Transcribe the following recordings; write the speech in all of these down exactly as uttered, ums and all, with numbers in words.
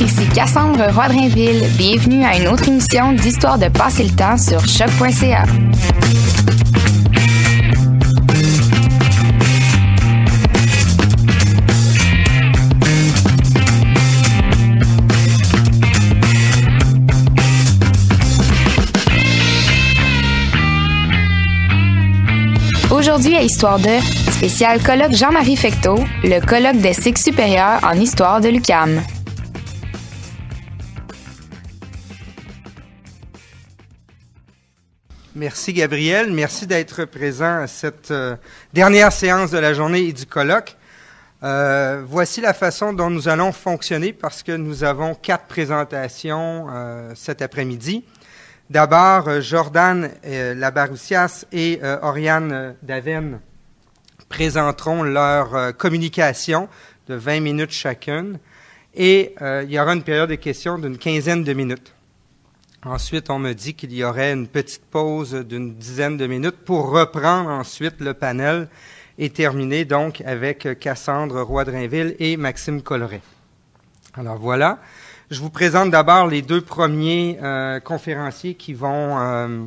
ici Cassandre Roy Drainville. Bienvenue à une autre émission d'Histoire de passer le temps sur choc point c a. Aujourd'hui à Histoire deux, spécial colloque Jean-Marie Fecteau, le colloque des cycles supérieurs en histoire de l'U Q A M. Merci Gabriel, merci d'être présent à cette euh, dernière séance de la journée et du colloque. Euh, voici la façon dont nous allons fonctionner parce que nous avons quatre présentations euh, cet après-midi. D'abord, euh, Jordane euh, Labaroussia et euh, Oriane Daveine présenteront leur euh, communication de vingt minutes chacune et euh, il y aura une période de questions d'une quinzaine de minutes. Ensuite, on me dit qu'il y aurait une petite pause d'une dizaine de minutes pour reprendre ensuite le panel et terminer donc avec Cassandre Roy Drainville et Maxime Colleret. Alors voilà. Je vous présente d'abord les deux premiers euh, conférenciers qui vont, euh,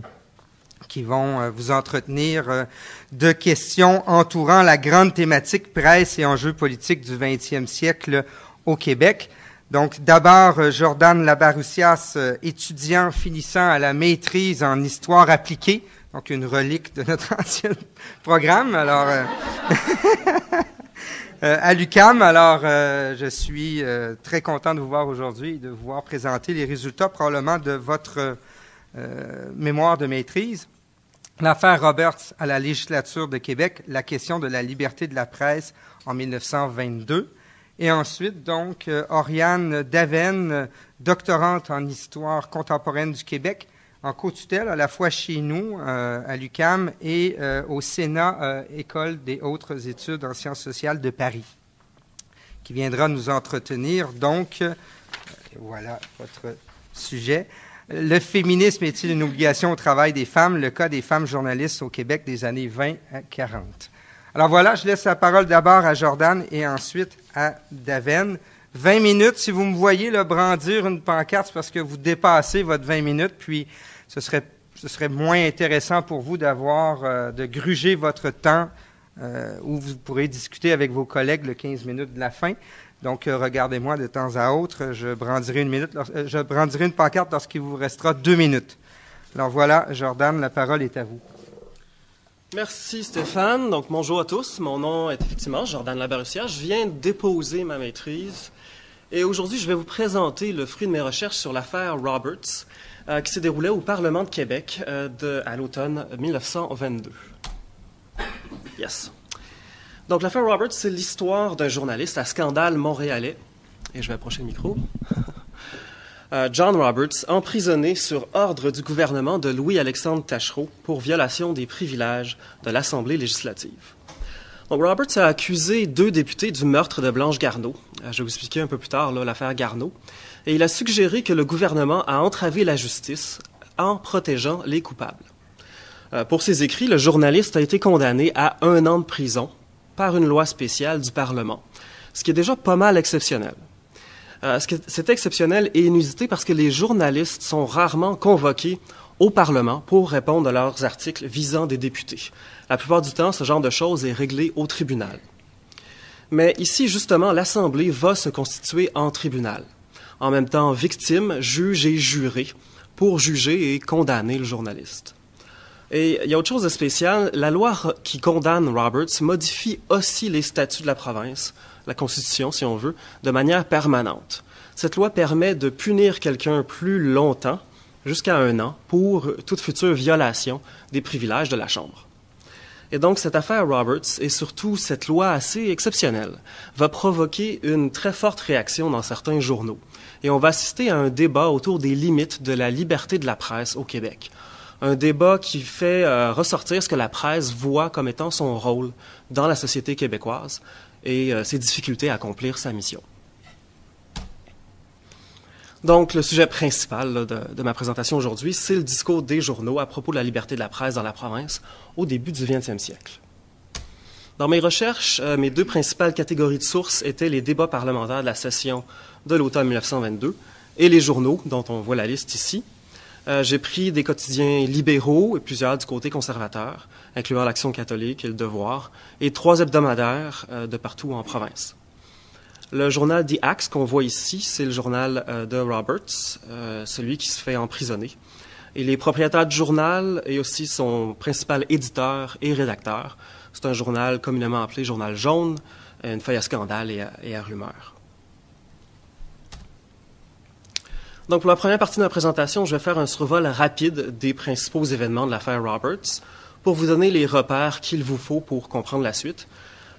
qui vont euh, vous entretenir euh, de questions entourant la grande thématique presse et enjeux politiques du vingtième siècle au Québec. Donc d'abord, euh, Jordane Labaroussia, euh, étudiant finissant à la maîtrise en histoire appliquée, donc une relique de notre ancien programme. Alors... Euh, Euh, à l'U Q A M, alors euh, je suis euh, très content de vous voir aujourd'hui et de vous voir présenter les résultats probablement de votre euh, mémoire de maîtrise. L'affaire Roberts à la législature de Québec, la question de la liberté de la presse en mille neuf cent vingt-deux. Et ensuite, donc, euh, Oriane Daveine, doctorante en histoire contemporaine du Québec, en co-tutelle à la fois chez nous, euh, à l'U Q A M, et euh, au Sénat, euh, École des autres études en sciences sociales de Paris, qui viendra nous entretenir. Donc, euh, voilà votre sujet. Le féminisme est-il une obligation au travail des femmes? Le cas des femmes journalistes au Québec des années vingt à quarante. Alors voilà, je laisse la parole d'abord à Jordane et ensuite à Daveine. vingt minutes, si vous me voyez là, brandir une pancarte, c'est parce que vous dépassez votre vingt minutes, puis ce serait, ce serait moins intéressant pour vous d'avoir, euh, de gruger votre temps euh, où vous pourrez discuter avec vos collègues le quinze minutes de la fin. Donc, euh, regardez-moi de temps à autre, je brandirai une, minute, euh, je brandirai une pancarte lorsqu'il vous restera deux minutes. Alors voilà, Jordane, la parole est à vous. Merci Stéphane. Donc, bonjour à tous. Mon nom est effectivement Jordane Labaroussia. Je viens de déposer ma maîtrise. Et aujourd'hui, je vais vous présenter le fruit de mes recherches sur l'affaire Roberts, euh, qui se déroulait au Parlement de Québec euh, de, à l'automne mille neuf cent vingt-deux. Yes. Donc, l'affaire Roberts, c'est l'histoire d'un journaliste à scandale montréalais. Et je vais approcher le micro. euh, John Roberts, emprisonné sur ordre du gouvernement de Louis-Alexandre Taschereau pour violation des privilèges de l'Assemblée législative. Donc, Roberts a accusé deux députés du meurtre de Blanche Garneau. Je vais vous expliquer un peu plus tard là, l'affaire Garneau. Et il a suggéré que le gouvernement a entravé la justice en protégeant les coupables. Euh, pour ses écrits, le journaliste a été condamné à un an de prison par une loi spéciale du Parlement, ce qui est déjà pas mal exceptionnel. Euh, c'est exceptionnel et inusité parce que les journalistes sont rarement convoqués au Parlement pour répondre à leurs articles visant des députés. La plupart du temps, ce genre de choses est réglé au tribunal. Mais ici, justement, l'Assemblée va se constituer en tribunal, en même temps victime, juge et juré, pour juger et condamner le journaliste. Et il y a autre chose de spécial, la loi qui condamne Roberts modifie aussi les statuts de la province, la Constitution, si on veut, de manière permanente. Cette loi permet de punir quelqu'un plus longtemps, jusqu'à un an, pour toute future violation des privilèges de la Chambre. Et donc, cette affaire Roberts, et surtout cette loi assez exceptionnelle, va provoquer une très forte réaction dans certains journaux. Et on va assister à un débat autour des limites de la liberté de la presse au Québec. Un débat qui fait euh, ressortir ce que la presse voit comme étant son rôle dans la société québécoise et euh, ses difficultés à accomplir sa mission. Donc, le sujet principal là, de, de ma présentation aujourd'hui, c'est le discours des journaux à propos de la liberté de la presse dans la province au début du vingtième siècle. Dans mes recherches, euh, mes deux principales catégories de sources étaient les débats parlementaires de la session de l'automne mille neuf cent vingt-deux et les journaux, dont on voit la liste ici. Euh, j'ai pris des quotidiens libéraux et plusieurs du côté conservateur, incluant l'Action catholique et Le Devoir, et trois hebdomadaires euh, de partout en province. Le journal The Axe qu'on voit ici, c'est le journal euh, de Roberts, euh, celui qui se fait emprisonner. Il est propriétaire du journal et aussi son principal éditeur et rédacteur. C'est un journal communément appelé Journal jaune, une feuille à scandale et à, et à rumeur. Donc, pour la première partie de ma présentation, je vais faire un survol rapide des principaux événements de l'affaire Roberts pour vous donner les repères qu'il vous faut pour comprendre la suite.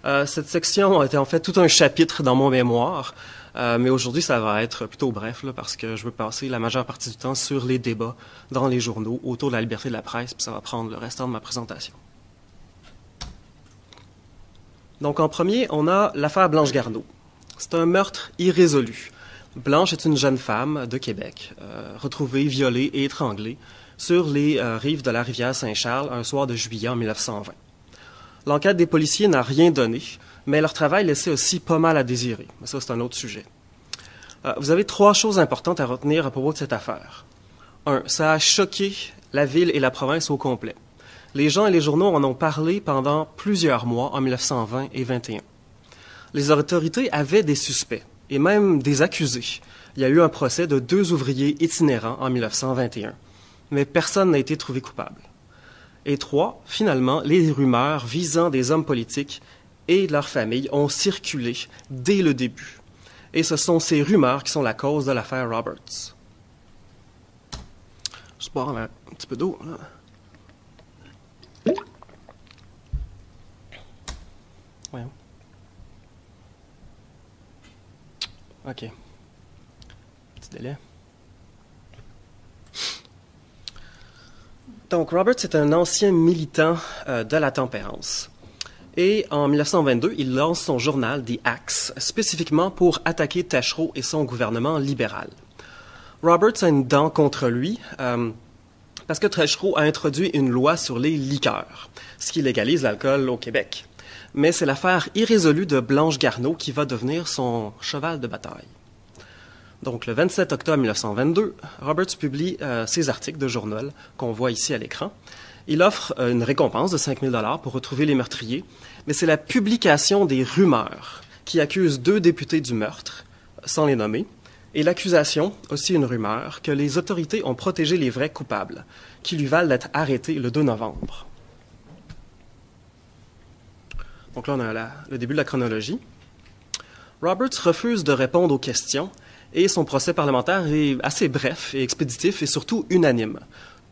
Euh, cette section a été en fait tout un chapitre dans mon mémoire, euh, mais aujourd'hui, ça va être plutôt bref là, parce que je veux passer la majeure partie du temps sur les débats dans les journaux autour de la liberté de la presse, puis ça va prendre le restant de ma présentation. Donc, en premier, on a l'affaire Blanche Garneau. C'est un meurtre irrésolu. Blanche est une jeune femme de Québec, euh, retrouvée, violée et étranglée sur les euh, rives de la rivière Saint-Charles un soir de juillet en mille neuf cent vingt. L'enquête des policiers n'a rien donné, mais leur travail laissait aussi pas mal à désirer. Mais ça, c'est un autre sujet. Euh, vous avez trois choses importantes à retenir à propos de cette affaire. Un, ça a choqué la ville et la province au complet. Les gens et les journaux en ont parlé pendant plusieurs mois en mille neuf cent vingt et mille neuf cent vingt et un. Les autorités avaient des suspects et même des accusés. Il y a eu un procès de deux ouvriers itinérants en mille neuf cent vingt et un, mais personne n'a été trouvé coupable. Et trois, finalement, les rumeurs visant des hommes politiques et leurs familles ont circulé dès le début. Et ce sont ces rumeurs qui sont la cause de l'affaire Roberts. Je bois un petit peu d'eau, là. Ouais. OK. Petit délai. Donc, Roberts est un ancien militant euh, de la tempérance. Et en mille neuf cent vingt-deux, il lance son journal The Axe, spécifiquement pour attaquer Taschereau et son gouvernement libéral. Roberts a une dent contre lui. Euh, Parce que Taschereau a introduit une loi sur les liqueurs, ce qui légalise l'alcool au Québec. Mais c'est l'affaire irrésolue de Blanche Garneau qui va devenir son cheval de bataille. Donc, le vingt-sept octobre mille neuf cent vingt-deux, Roberts publie euh, ses articles de journal qu'on voit ici à l'écran. Il offre euh, une récompense de cinq mille dollars pour retrouver les meurtriers, mais c'est la publication des rumeurs qui accuse deux députés du meurtre, sans les nommer, et l'accusation, aussi une rumeur, que les autorités ont protégé les vrais coupables, qui lui valent d'être arrêtés le deux novembre. Donc là, on a la, le début de la chronologie. Roberts refuse de répondre aux questions, et son procès parlementaire est assez bref et expéditif, et surtout unanime.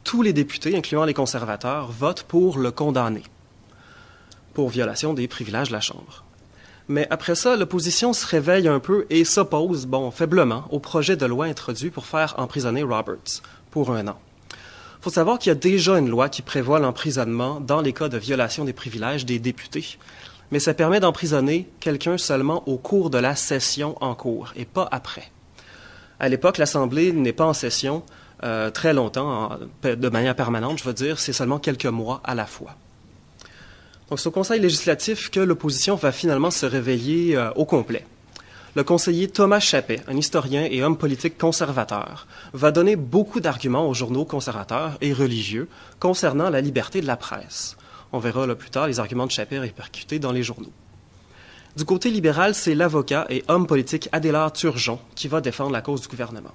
Tous les députés, incluant les conservateurs, votent pour le condamner, pour violation des privilèges de la Chambre. Mais après ça, l'opposition se réveille un peu et s'oppose, bon, faiblement, au projet de loi introduit pour faire emprisonner Roberts pour un an. Il faut savoir qu'il y a déjà une loi qui prévoit l'emprisonnement dans les cas de violation des privilèges des députés, mais ça permet d'emprisonner quelqu'un seulement au cours de la session en cours et pas après. À l'époque, l'Assemblée n'est pas en session euh, très longtemps, en, de manière permanente, je veux dire, c'est seulement quelques mois à la fois. Donc, c'est au Conseil législatif que l'opposition va finalement se réveiller euh, au complet. Le conseiller Thomas Chapais, un historien et homme politique conservateur, va donner beaucoup d'arguments aux journaux conservateurs et religieux concernant la liberté de la presse. On verra là, plus tard les arguments de Chapais répercutés dans les journaux. Du côté libéral, c'est l'avocat et homme politique Adélard Turgeon qui va défendre la cause du gouvernement.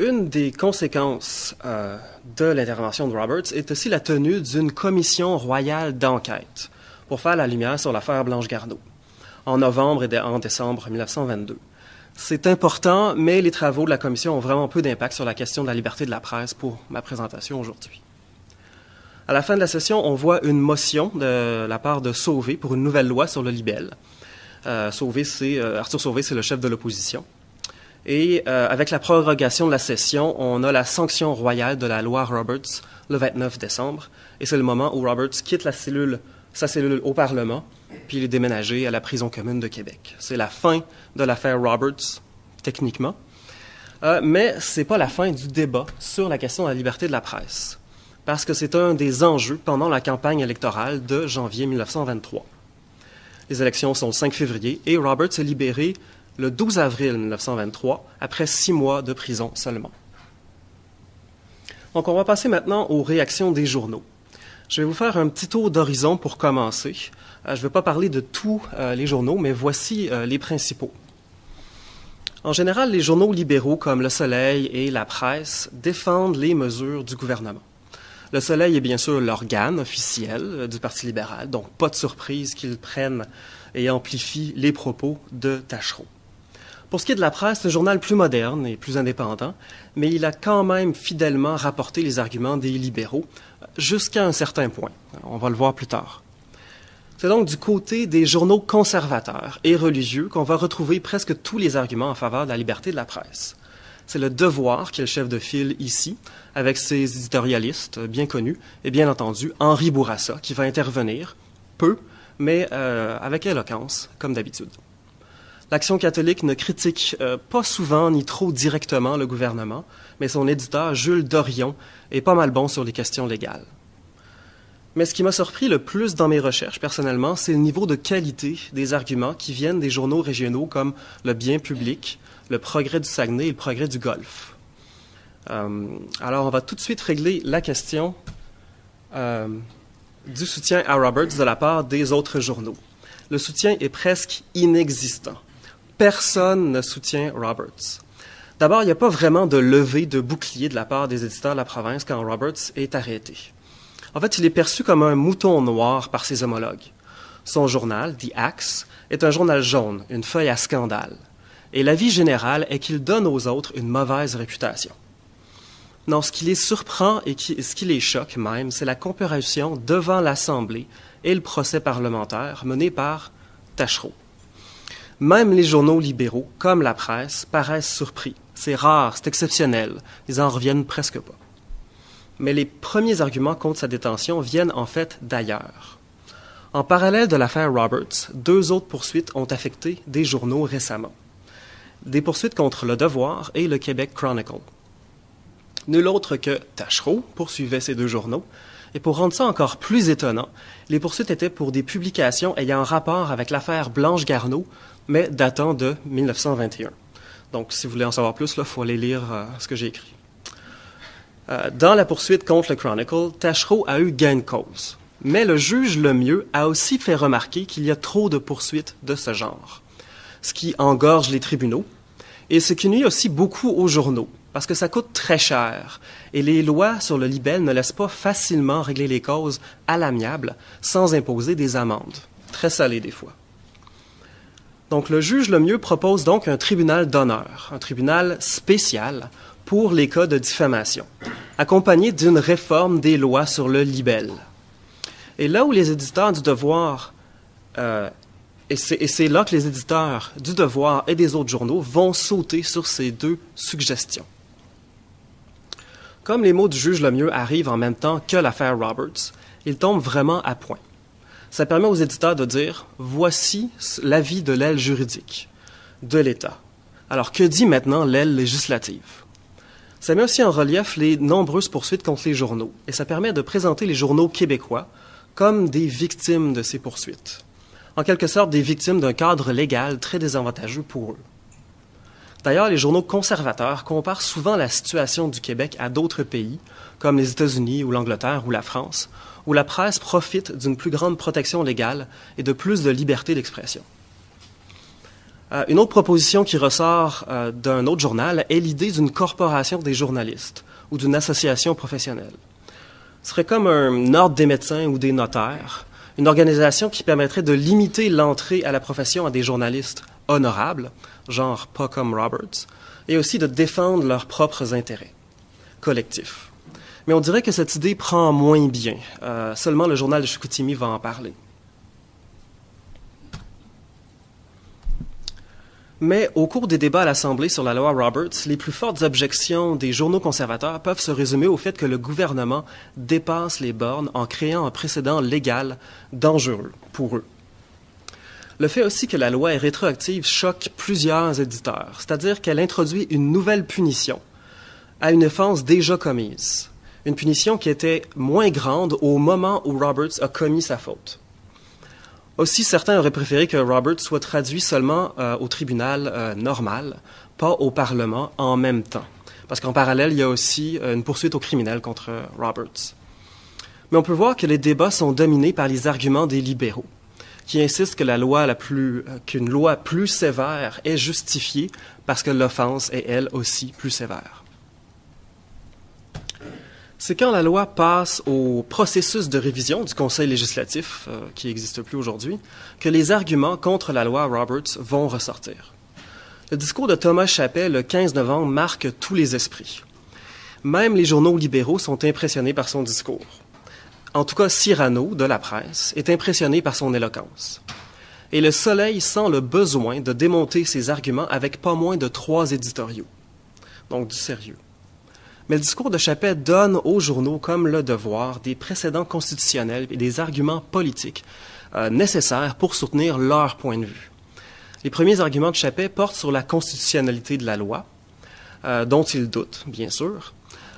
Une des conséquences euh, de l'intervention de Roberts est aussi la tenue d'une commission royale d'enquête pour faire la lumière sur l'affaire Blanche Garneau, en novembre et en décembre mille neuf cent vingt-deux. C'est important, mais les travaux de la commission ont vraiment peu d'impact sur la question de la liberté de la presse pour ma présentation aujourd'hui. À la fin de la session, on voit une motion de la part de Sauvé pour une nouvelle loi sur le libelle. Euh, Sauvé, c'est, euh, Arthur Sauvé, c'est le chef de l'opposition. Et euh, avec la prorogation de la session, on a la sanction royale de la loi Roberts le vingt-neuf décembre. Et c'est le moment où Roberts quitte la cellule, sa cellule au Parlement, puis il est déménagé à la prison commune de Québec. C'est la fin de l'affaire Roberts, techniquement. Euh, mais ce n'est pas la fin du débat sur la question de la liberté de la presse. parce que c'est un des enjeux pendant la campagne électorale de janvier mille neuf cent vingt-trois. Les élections sont le cinq février et Roberts est libéré le douze avril mille neuf cent vingt-trois, après six mois de prison seulement. Donc on va passer maintenant aux réactions des journaux. Je vais vous faire un petit tour d'horizon pour commencer. Euh, je ne vais pas parler de tous euh, les journaux, mais voici euh, les principaux. En général, les journaux libéraux comme Le Soleil et La Presse défendent les mesures du gouvernement. Le Soleil est bien sûr l'organe officiel du Parti libéral, donc pas de surprise qu'ils prennent et amplifient les propos de Taschereau. Pour ce qui est de La Presse, c'est un journal plus moderne et plus indépendant, mais il a quand même fidèlement rapporté les arguments des libéraux jusqu'à un certain point. On va le voir plus tard. C'est donc du côté des journaux conservateurs et religieux qu'on va retrouver presque tous les arguments en faveur de la liberté de la presse. C'est Le Devoir qui est le chef de file ici, avec ses éditorialistes bien connus, et bien entendu Henri Bourassa, qui va intervenir, peu, mais euh, avec éloquence, comme d'habitude. L'Action catholique ne critique euh, pas souvent ni trop directement le gouvernement, mais son éditeur, Jules Dorion, est pas mal bon sur les questions légales. Mais ce qui m'a surpris le plus dans mes recherches, personnellement, c'est le niveau de qualité des arguments qui viennent des journaux régionaux comme Le Bien public, Le Progrès du Saguenay et Le Progrès du Golfe. Euh, alors, on va tout de suite régler la question euh, du soutien à Roberts de la part des autres journaux. Le soutien est presque inexistant. Personne ne soutient Roberts. D'abord, il n'y a pas vraiment de levée de bouclier de la part des éditeurs de la province quand Roberts est arrêté. En fait, il est perçu comme un mouton noir par ses homologues. Son journal, The Axe, est un journal jaune, une feuille à scandale. Et l'avis général est qu'il donne aux autres une mauvaise réputation. Non, ce qui les surprend et qui, ce qui les choque même, c'est la comparution devant l'Assemblée et le procès parlementaire mené par Taschereau. Même les journaux libéraux, comme La Presse, paraissent surpris. C'est rare, c'est exceptionnel. Ils en reviennent presque pas. Mais les premiers arguments contre sa détention viennent en fait d'ailleurs. En parallèle de l'affaire Roberts, deux autres poursuites ont affecté des journaux récemment. Des poursuites contre Le Devoir et le Québec Chronicle. Nul autre que Taschereau poursuivait ces deux journaux, et pour rendre ça encore plus étonnant, les poursuites étaient pour des publications ayant rapport avec l'affaire Blanche Garneau, mais datant de mille neuf cent vingt et un. Donc, si vous voulez en savoir plus, il faut aller lire euh, ce que j'ai écrit. Euh, dans la poursuite contre le Chronicle, Taschereau a eu gain de cause. Mais le juge Lemieux a aussi fait remarquer qu'il y a trop de poursuites de ce genre, ce qui engorge les tribunaux et ce qui nuit aussi beaucoup aux journaux, parce que ça coûte très cher et les lois sur le libelle ne laissent pas facilement régler les causes à l'amiable sans imposer des amendes, très salées des fois. Donc le juge Lemieux propose donc un tribunal d'honneur, un tribunal spécial pour les cas de diffamation, accompagné d'une réforme des lois sur le libelle. Et là où les éditeurs du Devoir, euh, et c'est là que les éditeurs du Devoir et des autres journaux vont sauter sur ces deux suggestions. Comme les mots du juge Lemieux arrivent en même temps que l'affaire Roberts, ils tombent vraiment à point. Ça permet aux éditeurs de dire « Voici l'avis de l'aile juridique de l'État ». Alors que dit maintenant l'aile législative? Ça met aussi en relief les nombreuses poursuites contre les journaux, et ça permet de présenter les journaux québécois comme des victimes de ces poursuites. En quelque sorte, des victimes d'un cadre légal très désavantageux pour eux. D'ailleurs, les journaux conservateurs comparent souvent la situation du Québec à d'autres pays, comme les États-Unis ou l'Angleterre ou la France, où la presse profite d'une plus grande protection légale et de plus de liberté d'expression. Euh, une autre proposition qui ressort euh, d'un autre journal est l'idée d'une corporation des journalistes ou d'une association professionnelle. Ce serait comme un ordre des médecins ou des notaires, une organisation qui permettrait de limiter l'entrée à la profession à des journalistes honorables, genre pas comme Roberts, et aussi de défendre leurs propres intérêts collectifs. Mais on dirait que cette idée prend moins bien. Euh, seulement le journal de Chicoutimi va en parler. Mais au cours des débats à l'Assemblée sur la loi Roberts, les plus fortes objections des journaux conservateurs peuvent se résumer au fait que le gouvernement dépasse les bornes en créant un précédent légal dangereux pour eux. Le fait aussi que la loi est rétroactive choque plusieurs éditeurs, c'est-à-dire qu'elle introduit une nouvelle punition à une offense déjà commise. une punition qui était moins grande au moment où Roberts a commis sa faute. Aussi, certains auraient préféré que Roberts soit traduit seulement euh, au tribunal euh, normal, pas au Parlement en même temps, parce qu'en parallèle, il y a aussi euh, une poursuite au criminel contre Roberts. Mais on peut voir que les débats sont dominés par les arguments des libéraux, qui insistent que la loi la plus, euh, qu'une loi plus sévère est justifiée parce que l'offense est elle aussi plus sévère. C'est quand la loi passe au processus de révision du Conseil législatif, euh, qui n'existe plus aujourd'hui, que les arguments contre la loi Roberts vont ressortir. Le discours de Thomas Chapais le quinze novembre marque tous les esprits. Même les journaux libéraux sont impressionnés par son discours. En tout cas, Cyrano, de La Presse, est impressionné par son éloquence. Et Le Soleil sent le besoin de démonter ses arguments avec pas moins de trois éditoriaux. Donc, du sérieux. Mais le discours de Chapais donne aux journaux comme Le Devoir des précédents constitutionnels et des arguments politiques euh, nécessaires pour soutenir leur point de vue. Les premiers arguments de Chapais portent sur la constitutionnalité de la loi, euh, dont il doute, bien sûr.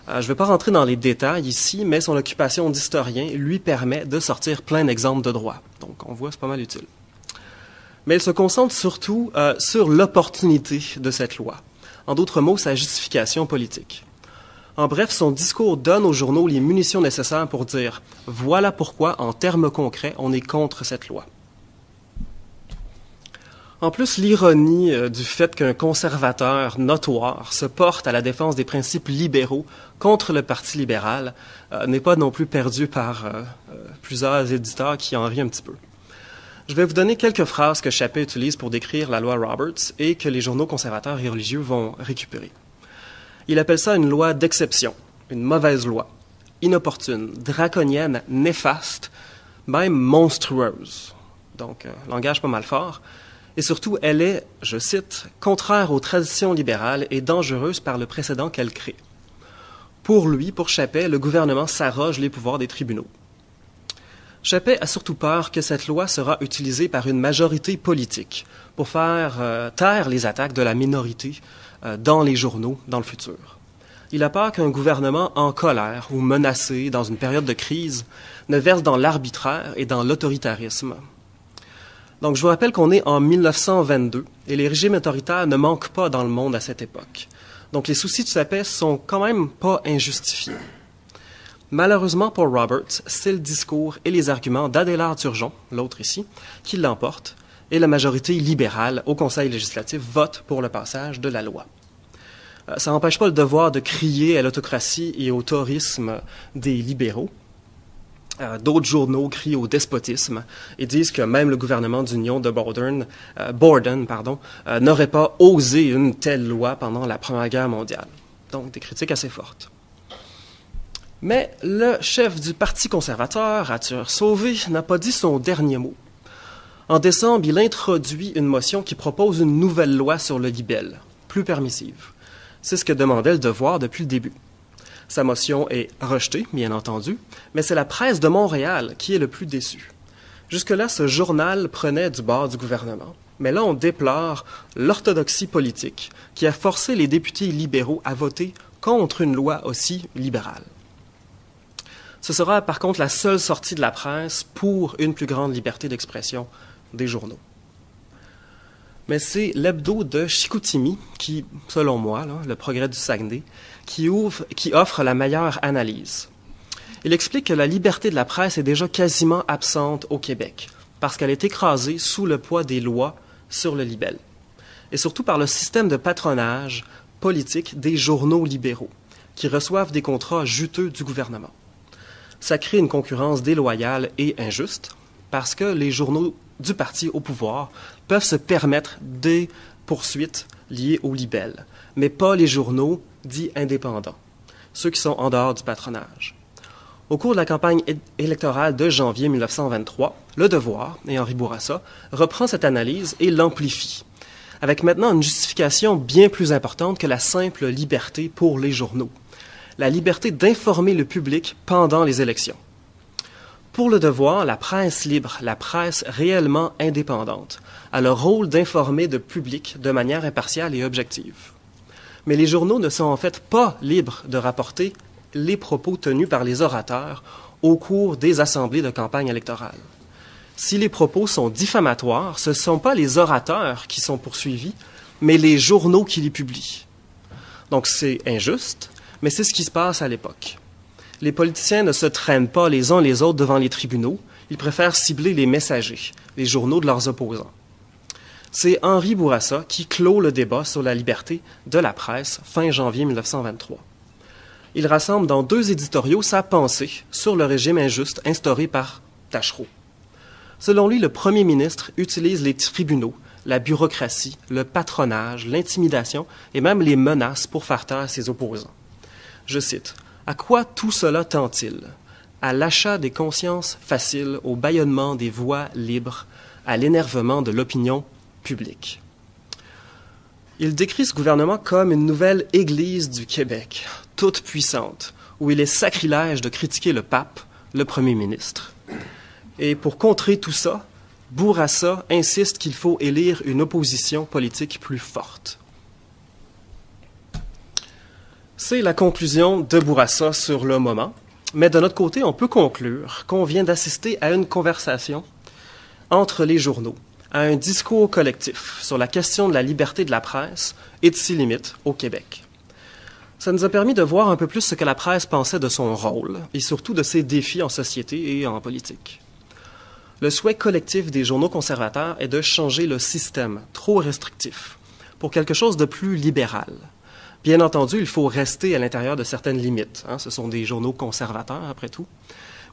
Euh, je ne vais pas rentrer dans les détails ici, mais son occupation d'historien lui permet de sortir plein d'exemples de droit. Donc, on voit, c'est pas mal utile. Mais il se concentre surtout euh, sur l'opportunité de cette loi. En d'autres mots, sa justification politique. En bref, son discours donne aux journaux les munitions nécessaires pour dire « Voilà pourquoi, en termes concrets, on est contre cette loi. » En plus, l'ironie euh, du fait qu'un conservateur notoire se porte à la défense des principes libéraux contre le Parti libéral euh, n'est pas non plus perdue par euh, euh, plusieurs éditeurs qui en rient un petit peu. Je vais vous donner quelques phrases que Chapais utilise pour décrire la loi Roberts et que les journaux conservateurs et religieux vont récupérer. Il appelle ça une loi d'exception, une mauvaise loi, inopportune, draconienne, néfaste, même monstrueuse. Donc, euh, langage pas mal fort. Et surtout, elle est, je cite, « contraire aux traditions libérales et dangereuse par le précédent qu'elle crée ». Pour lui, pour Chapais, le gouvernement s'arroge les pouvoirs des tribunaux. Chapais a surtout peur que cette loi sera utilisée par une majorité politique pour faire euh, taire les attaques de la minorité dans les journaux dans le futur. Il a peur qu'un gouvernement en colère ou menacé dans une période de crise ne verse dans l'arbitraire et dans l'autoritarisme. Donc, je vous rappelle qu'on est en mille neuf cent vingt-deux et les régimes autoritaires ne manquent pas dans le monde à cette époque. Donc, les soucis de Chapais sont quand même pas injustifiés. Malheureusement pour Roberts, c'est le discours et les arguments d'Adélard Turgeon, l'autre ici, qui l'emportent, et la majorité libérale au Conseil législatif vote pour le passage de la loi. Euh, ça n'empêche pas Le Devoir de crier à l'autocratie et au tourisme des libéraux. Euh, D'autres journaux crient au despotisme et disent que même le gouvernement d'union de Borden, euh, Borden pardon, euh, n'aurait pas osé une telle loi pendant la Première Guerre mondiale. Donc, des critiques assez fortes. Mais le chef du Parti conservateur, Arthur Sauvé, n'a pas dit son dernier mot. En décembre, il introduit une motion qui propose une nouvelle loi sur le libelle, plus permissive. C'est ce que demandait Le Devoir depuis le début. Sa motion est rejetée, bien entendu, mais c'est la Presse de Montréal qui est le plus déçue. Jusque-là, ce journal prenait du bord du gouvernement. Mais là, on déplore l'orthodoxie politique qui a forcé les députés libéraux à voter contre une loi aussi libérale. Ce sera par contre la seule sortie de la presse pour une plus grande liberté d'expression des journaux. Mais c'est l'hebdo de Chicoutimi qui, selon moi, là, Le Progrès du Saguenay, qui, ouvre, qui offre la meilleure analyse. Il explique que la liberté de la presse est déjà quasiment absente au Québec, parce qu'elle est écrasée sous le poids des lois sur le libelle, et surtout par le système de patronage politique des journaux libéraux, qui reçoivent des contrats juteux du gouvernement. Ça crée une concurrence déloyale et injuste, parce que les journaux du parti au pouvoir peuvent se permettre des poursuites liées au libelle, mais pas les journaux dits indépendants, ceux qui sont en dehors du patronage. Au cours de la campagne électorale de janvier mille neuf cent vingt-trois, Le Devoir et Henri Bourassa reprend cette analyse et l'amplifie, avec maintenant une justification bien plus importante que la simple liberté pour les journaux, la liberté d'informer le public pendant les élections. Pour Le Devoir, la presse libre, la presse réellement indépendante, a le rôle d'informer le public de manière impartiale et objective. Mais les journaux ne sont en fait pas libres de rapporter les propos tenus par les orateurs au cours des assemblées de campagne électorale. Si les propos sont diffamatoires, ce ne sont pas les orateurs qui sont poursuivis, mais les journaux qui les publient. Donc c'est injuste, mais c'est ce qui se passe à l'époque. Les politiciens ne se traînent pas les uns les autres devant les tribunaux, ils préfèrent cibler les messagers, les journaux de leurs opposants. C'est Henri Bourassa qui clôt le débat sur la liberté de la presse fin janvier mille neuf cent vingt-trois. Il rassemble dans deux éditoriaux sa pensée sur le régime injuste instauré par Taschereau. Selon lui, le premier ministre utilise les tribunaux, la bureaucratie, le patronage, l'intimidation et même les menaces pour faire taire ses opposants. Je cite, « À quoi tout cela tend-il? À l'achat des consciences faciles, au bâillonnement des voix libres, à l'énervement de l'opinion publique. » Il décrit ce gouvernement comme une nouvelle Église du Québec, toute puissante, où il est sacrilège de critiquer le pape, le premier ministre. Et pour contrer tout ça, Bourassa insiste qu'il faut élire une opposition politique plus forte. C'est la conclusion de Bourassa sur le moment, mais de notre côté, on peut conclure qu'on vient d'assister à une conversation entre les journaux, à un discours collectif sur la question de la liberté de la presse et de ses limites au Québec. Ça nous a permis de voir un peu plus ce que la presse pensait de son rôle et surtout de ses défis en société et en politique. Le souhait collectif des journaux conservateurs est de changer le système trop restrictif pour quelque chose de plus libéral. Bien entendu, il faut rester à l'intérieur de certaines limites, hein, ce sont des journaux conservateurs après tout,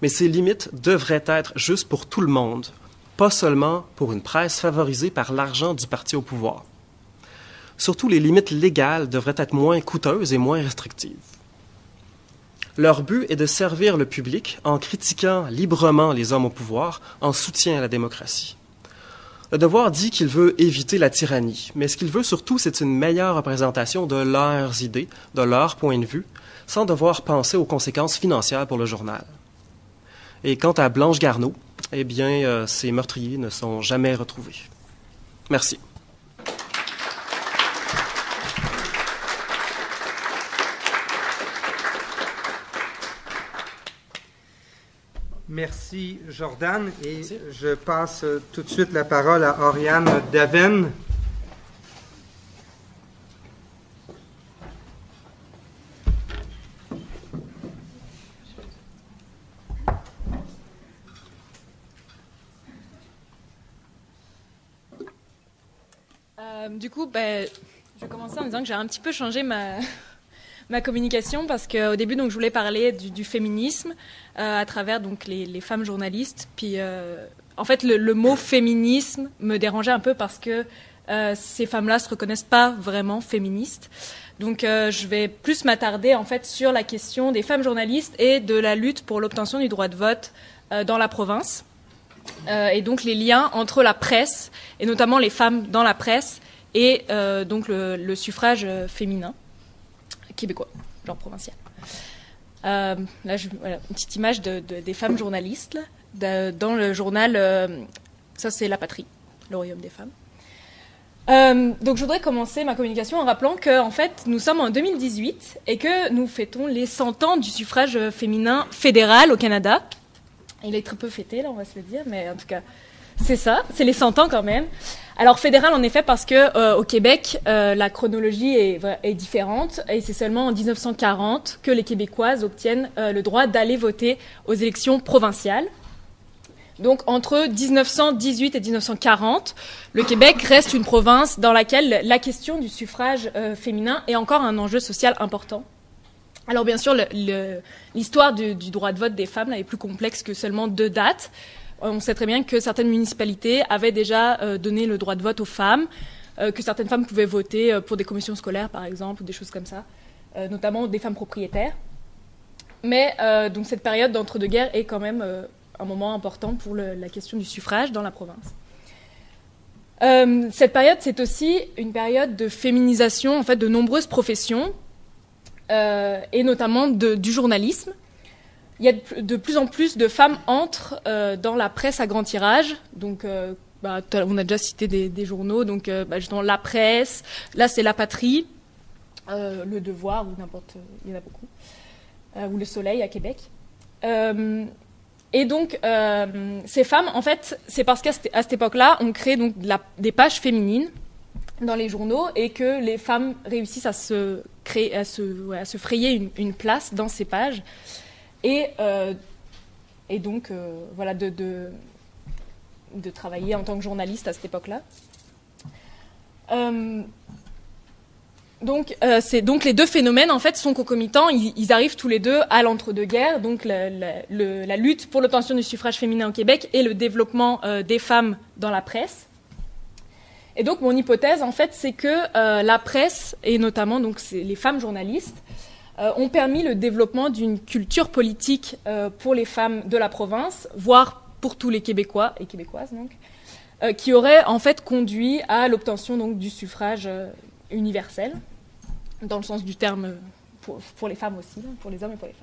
mais ces limites devraient être justes pour tout le monde, pas seulement pour une presse favorisée par l'argent du parti au pouvoir. Surtout, les limites légales devraient être moins coûteuses et moins restrictives. Leur but est de servir le public en critiquant librement les hommes au pouvoir, en soutien à la démocratie. Le Devoir dit qu'il veut éviter la tyrannie, mais ce qu'il veut surtout, c'est une meilleure représentation de leurs idées, de leur point de vue, sans devoir penser aux conséquences financières pour le journal. Et quant à Blanche Garneau, eh bien, euh, ces meurtriers ne sont jamais retrouvés. Merci. Merci, Jordane. Et Merci. Je passe tout de suite la parole à Oriane Daveine. Euh, du coup, ben, je vais commencer en disant que j'ai un petit peu changé ma... ma communication, parce qu'au début, donc, je voulais parler du, du féminisme euh, à travers donc, les, les femmes journalistes. Puis, euh, en fait, le, le mot féminisme me dérangeait un peu parce que euh, ces femmes-là ne se reconnaissent pas vraiment féministes. Donc, euh, je vais plus m'attarder en fait sur la question des femmes journalistes et de la lutte pour l'obtention du droit de vote euh, dans la province. Euh, et donc, les liens entre la presse, et notamment les femmes dans la presse, et euh, donc le, le suffrage féminin. Québécois, genre provincial. Euh, là, je, voilà, une petite image de, de, des femmes journalistes là, de, dans le journal, euh, ça c'est La Patrie, l'Orium des femmes. Euh, donc je voudrais commencer ma communication en rappelant que, en fait, nous sommes en deux mille dix-huit et que nous fêtons les cent ans du suffrage féminin fédéral au Canada. Il est très peu fêté, là, on va se le dire, mais en tout cas... C'est ça, c'est les cent ans quand même. Alors fédéral en effet parce que euh, au Québec, euh, la chronologie est, est différente et c'est seulement en mille neuf cent quarante que les Québécoises obtiennent euh, le droit d'aller voter aux élections provinciales. Donc entre mille neuf cent dix-huit et mille neuf cent quarante, le Québec reste une province dans laquelle la question du suffrage euh, féminin est encore un enjeu social important. Alors bien sûr, l'histoire du, du droit de vote des femmes là, est plus complexe que seulement deux dates. On sait très bien que certaines municipalités avaient déjà donné le droit de vote aux femmes, que certaines femmes pouvaient voter pour des commissions scolaires, par exemple, ou des choses comme ça, notamment des femmes propriétaires. Mais donc cette période d'entre-deux-guerres est quand même un moment important pour le, la question du suffrage dans la province. Cette période, c'est aussi une période de féminisation en fait, de nombreuses professions, et notamment de, du journalisme. Il y a de plus en plus de femmes entrent euh, dans la presse à grand tirage. Donc, euh, bah, on a déjà cité des, des journaux, donc euh, bah, justement La Presse. Là, c'est La Patrie, euh, Le Devoir, ou n'importe, il y en a beaucoup. euh, ou Le Soleil à Québec. Euh, et donc, euh, ces femmes, en fait, c'est parce qu'à cette, cette époque-là, on crée donc de la, des pages féminines dans les journaux et que les femmes réussissent à se, créer, à se, ouais, à se frayer une, une place dans ces pages. Et, euh, et donc, euh, voilà, de, de, de travailler en tant que journaliste à cette époque-là. Euh, donc, euh, donc, les deux phénomènes, en fait, sont concomitants. Ils, ils arrivent tous les deux à l'entre-deux-guerres, donc la, la, le, la lutte pour l'obtention du suffrage féminin au Québec et le développement euh, des femmes dans la presse. Et donc, mon hypothèse, en fait, c'est que euh, la presse, et notamment donc, les femmes journalistes, euh, ont permis le développement d'une culture politique euh, pour les femmes de la province, voire pour tous les Québécois et Québécoises, donc, euh, qui aurait, en fait, conduit à l'obtention donc, du suffrage euh, universel, dans le sens du terme pour, pour les femmes aussi, pour les hommes et pour les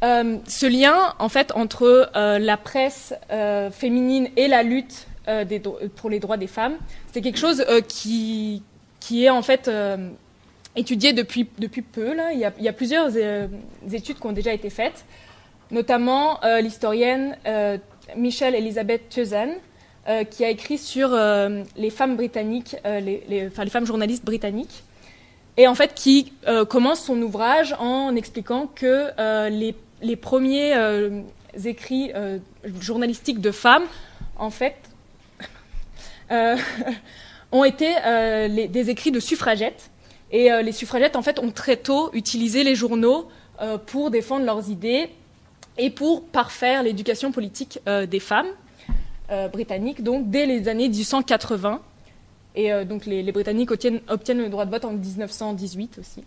femmes. Euh, ce lien, en fait, entre euh, la presse euh, féminine et la lutte Euh, des, pour les droits des femmes, c'est quelque chose euh, qui, qui est en fait euh, étudié depuis, depuis peu. Là. Il, y a, il y a plusieurs euh, études qui ont déjà été faites, notamment euh, l'historienne euh, Michelle Elizabeth Thusan, euh, qui a écrit sur euh, les femmes britanniques, euh, les, les, enfin, les femmes journalistes britanniques, et en fait qui euh, commence son ouvrage en expliquant que euh, les, les premiers euh, écrits euh, journalistiques de femmes, en fait, Euh, ont été euh, les, des écrits de suffragettes. Et euh, les suffragettes, en fait, ont très tôt utilisé les journaux euh, pour défendre leurs idées et pour parfaire l'éducation politique euh, des femmes euh, britanniques, donc dès les années mille huit cent quatre-vingts. Et euh, donc les, les Britanniques obtiennent, obtiennent le droit de vote en mille neuf cent dix-huit aussi.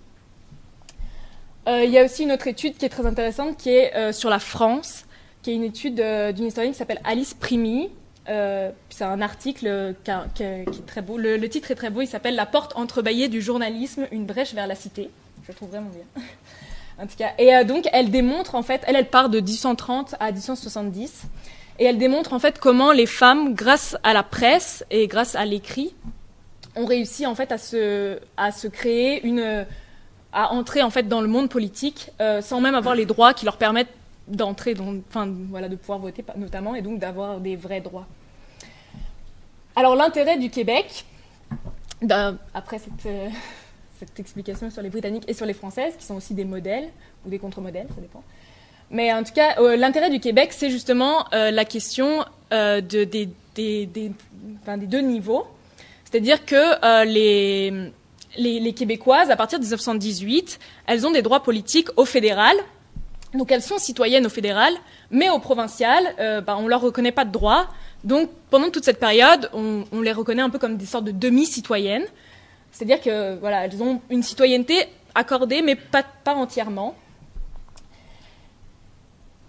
Euh, il y a aussi une autre étude qui est très intéressante, qui est euh, sur la France, qui est une étude euh, d'une historienne qui s'appelle Alice Primi. Euh, c'est un article qui, a, qui, a, qui est très beau. Le, le titre est très beau. Il s'appelle « La porte entrebâillée du journalisme, une brèche vers la cité ». Je le trouve vraiment bien. En tout cas, et euh, donc elle démontre en fait, elle, elle part de mille cent trente à mille cent soixante-dix, et elle démontre en fait comment les femmes, grâce à la presse et grâce à l'écrit, ont réussi en fait à se, à se créer une, à entrer en fait dans le monde politique euh, sans même avoir les droits qui leur permettent d'entrer, enfin, voilà, de pouvoir voter notamment, et donc d'avoir des vrais droits. Alors l'intérêt du Québec, après cette, euh, cette explication sur les Britanniques et sur les Françaises, qui sont aussi des modèles, ou des contre-modèles, ça dépend. Mais en tout cas, euh, l'intérêt du Québec, c'est justement euh, la question euh, de, des, des, des, enfin, des deux niveaux. C'est-à-dire que euh, les, les, les Québécoises, à partir de mille neuf cent dix-huit, elles ont des droits politiques au fédéral. Donc elles sont citoyennes au fédéral, mais au provincial, euh, bah, on ne leur reconnaît pas de droit. Donc pendant toute cette période, on, on les reconnaît un peu comme des sortes de demi-citoyennes. C'est-à-dire que voilà, elles ont une citoyenneté accordée, mais pas, pas entièrement.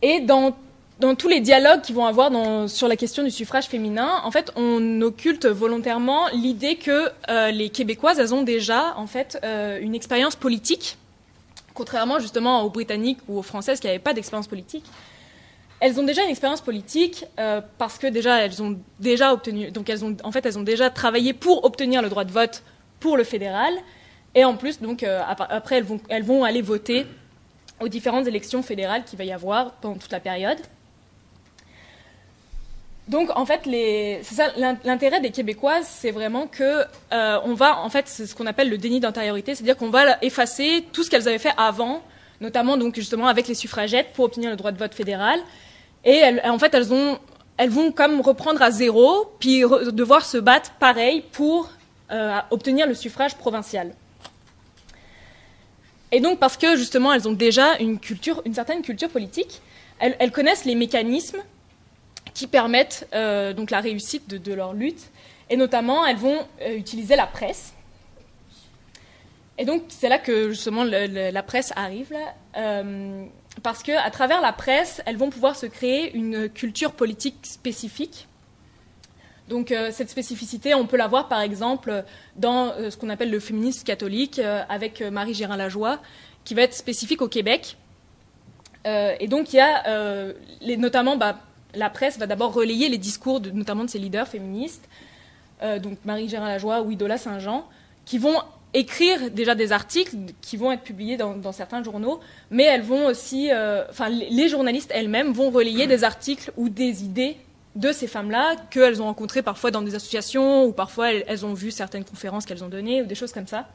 Et dans, dans tous les dialogues qu'ils vont avoir dans, sur la question du suffrage féminin, en fait, on occulte volontairement l'idée que euh, les Québécoises, elles ont déjà en fait, euh, une expérience politique. Contrairement justement aux Britanniques ou aux Françaises qui n'avaient pas d'expérience politique, elles ont déjà une expérience politique euh, parce que déjà elles ont déjà obtenu, donc elles ont en fait elles ont déjà travaillé pour obtenir le droit de vote pour le fédéral, et en plus donc euh, après elles vont elles vont aller voter aux différentes élections fédérales qu'il va y avoir pendant toute la période. Donc en fait les, c'est ça, l'intérêt des Québécoises, c'est vraiment que euh, on va en fait c'est ce qu'on appelle le déni d'antériorité, c'est-à-dire qu'on va effacer tout ce qu'elles avaient fait avant, notamment donc justement avec les suffragettes pour obtenir le droit de vote fédéral, et elles, en fait elles ont elles vont comme reprendre à zéro puis re, devoir se battre pareil pour euh, obtenir le suffrage provincial. Et donc parce que justement elles ont déjà une culture une certaine culture politique, elles, elles connaissent les mécanismes qui permettent euh, donc la réussite de, de leur lutte. Et notamment, elles vont euh, utiliser la presse. Et donc, c'est là que, justement, le, le, la presse arrive. Là, euh, parce qu'à travers la presse, elles vont pouvoir se créer une culture politique spécifique. Donc, euh, cette spécificité, on peut la voir, par exemple, dans euh, ce qu'on appelle le féminisme catholique, euh, avec euh, Marie Gérin-Lajoie, qui va être spécifique au Québec. Euh, et donc, il y a euh, les, notamment... Bah, la presse va d'abord relayer les discours, de, notamment de ses leaders féministes, euh, donc Marie Gérin-Lajoie ou Idola Saint-Jean, qui vont écrire déjà des articles qui vont être publiés dans, dans certains journaux, mais elles vont aussi, euh, enfin, les journalistes elles-mêmes vont relayer des articles ou des idées de ces femmes-là qu'elles ont rencontrées parfois dans des associations ou parfois elles, elles ont vu certaines conférences qu'elles ont données ou des choses comme ça.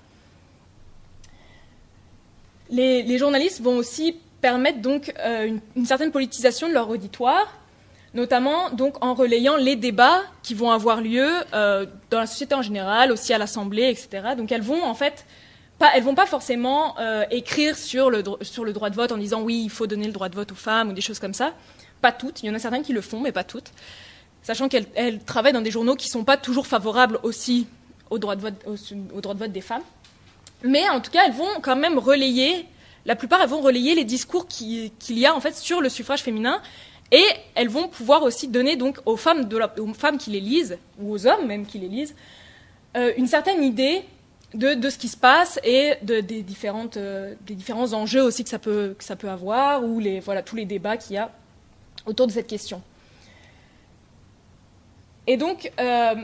Les, les journalistes vont aussi permettre donc euh, une, une certaine politisation de leur auditoire, notamment donc en relayant les débats qui vont avoir lieu euh, dans la société en général, aussi à l'Assemblée, et cetera. Donc elles vont en fait pas, elles vont pas forcément euh, écrire sur le, sur le droit de vote en disant oui, il faut donner le droit de vote aux femmes ou des choses comme ça. Pas toutes, il y en a certaines qui le font, mais pas toutes. Sachant qu'elles elles travaillent dans des journaux qui ne sont pas toujours favorables aussi au droit de vote, au, au droit de vote des femmes. Mais en tout cas, elles vont quand même relayer, la plupart, elles vont relayer les discours qui, qu'il y a en fait sur le suffrage féminin. Et elles vont pouvoir aussi donner donc aux femmes, de la, aux femmes qui les lisent, ou aux hommes même qui les lisent, euh, une certaine idée de, de ce qui se passe et de, des, différentes, euh, des différents enjeux aussi que ça peut, que ça peut avoir, ou les, voilà, tous les débats qu'il y a autour de cette question. Et donc... Euh...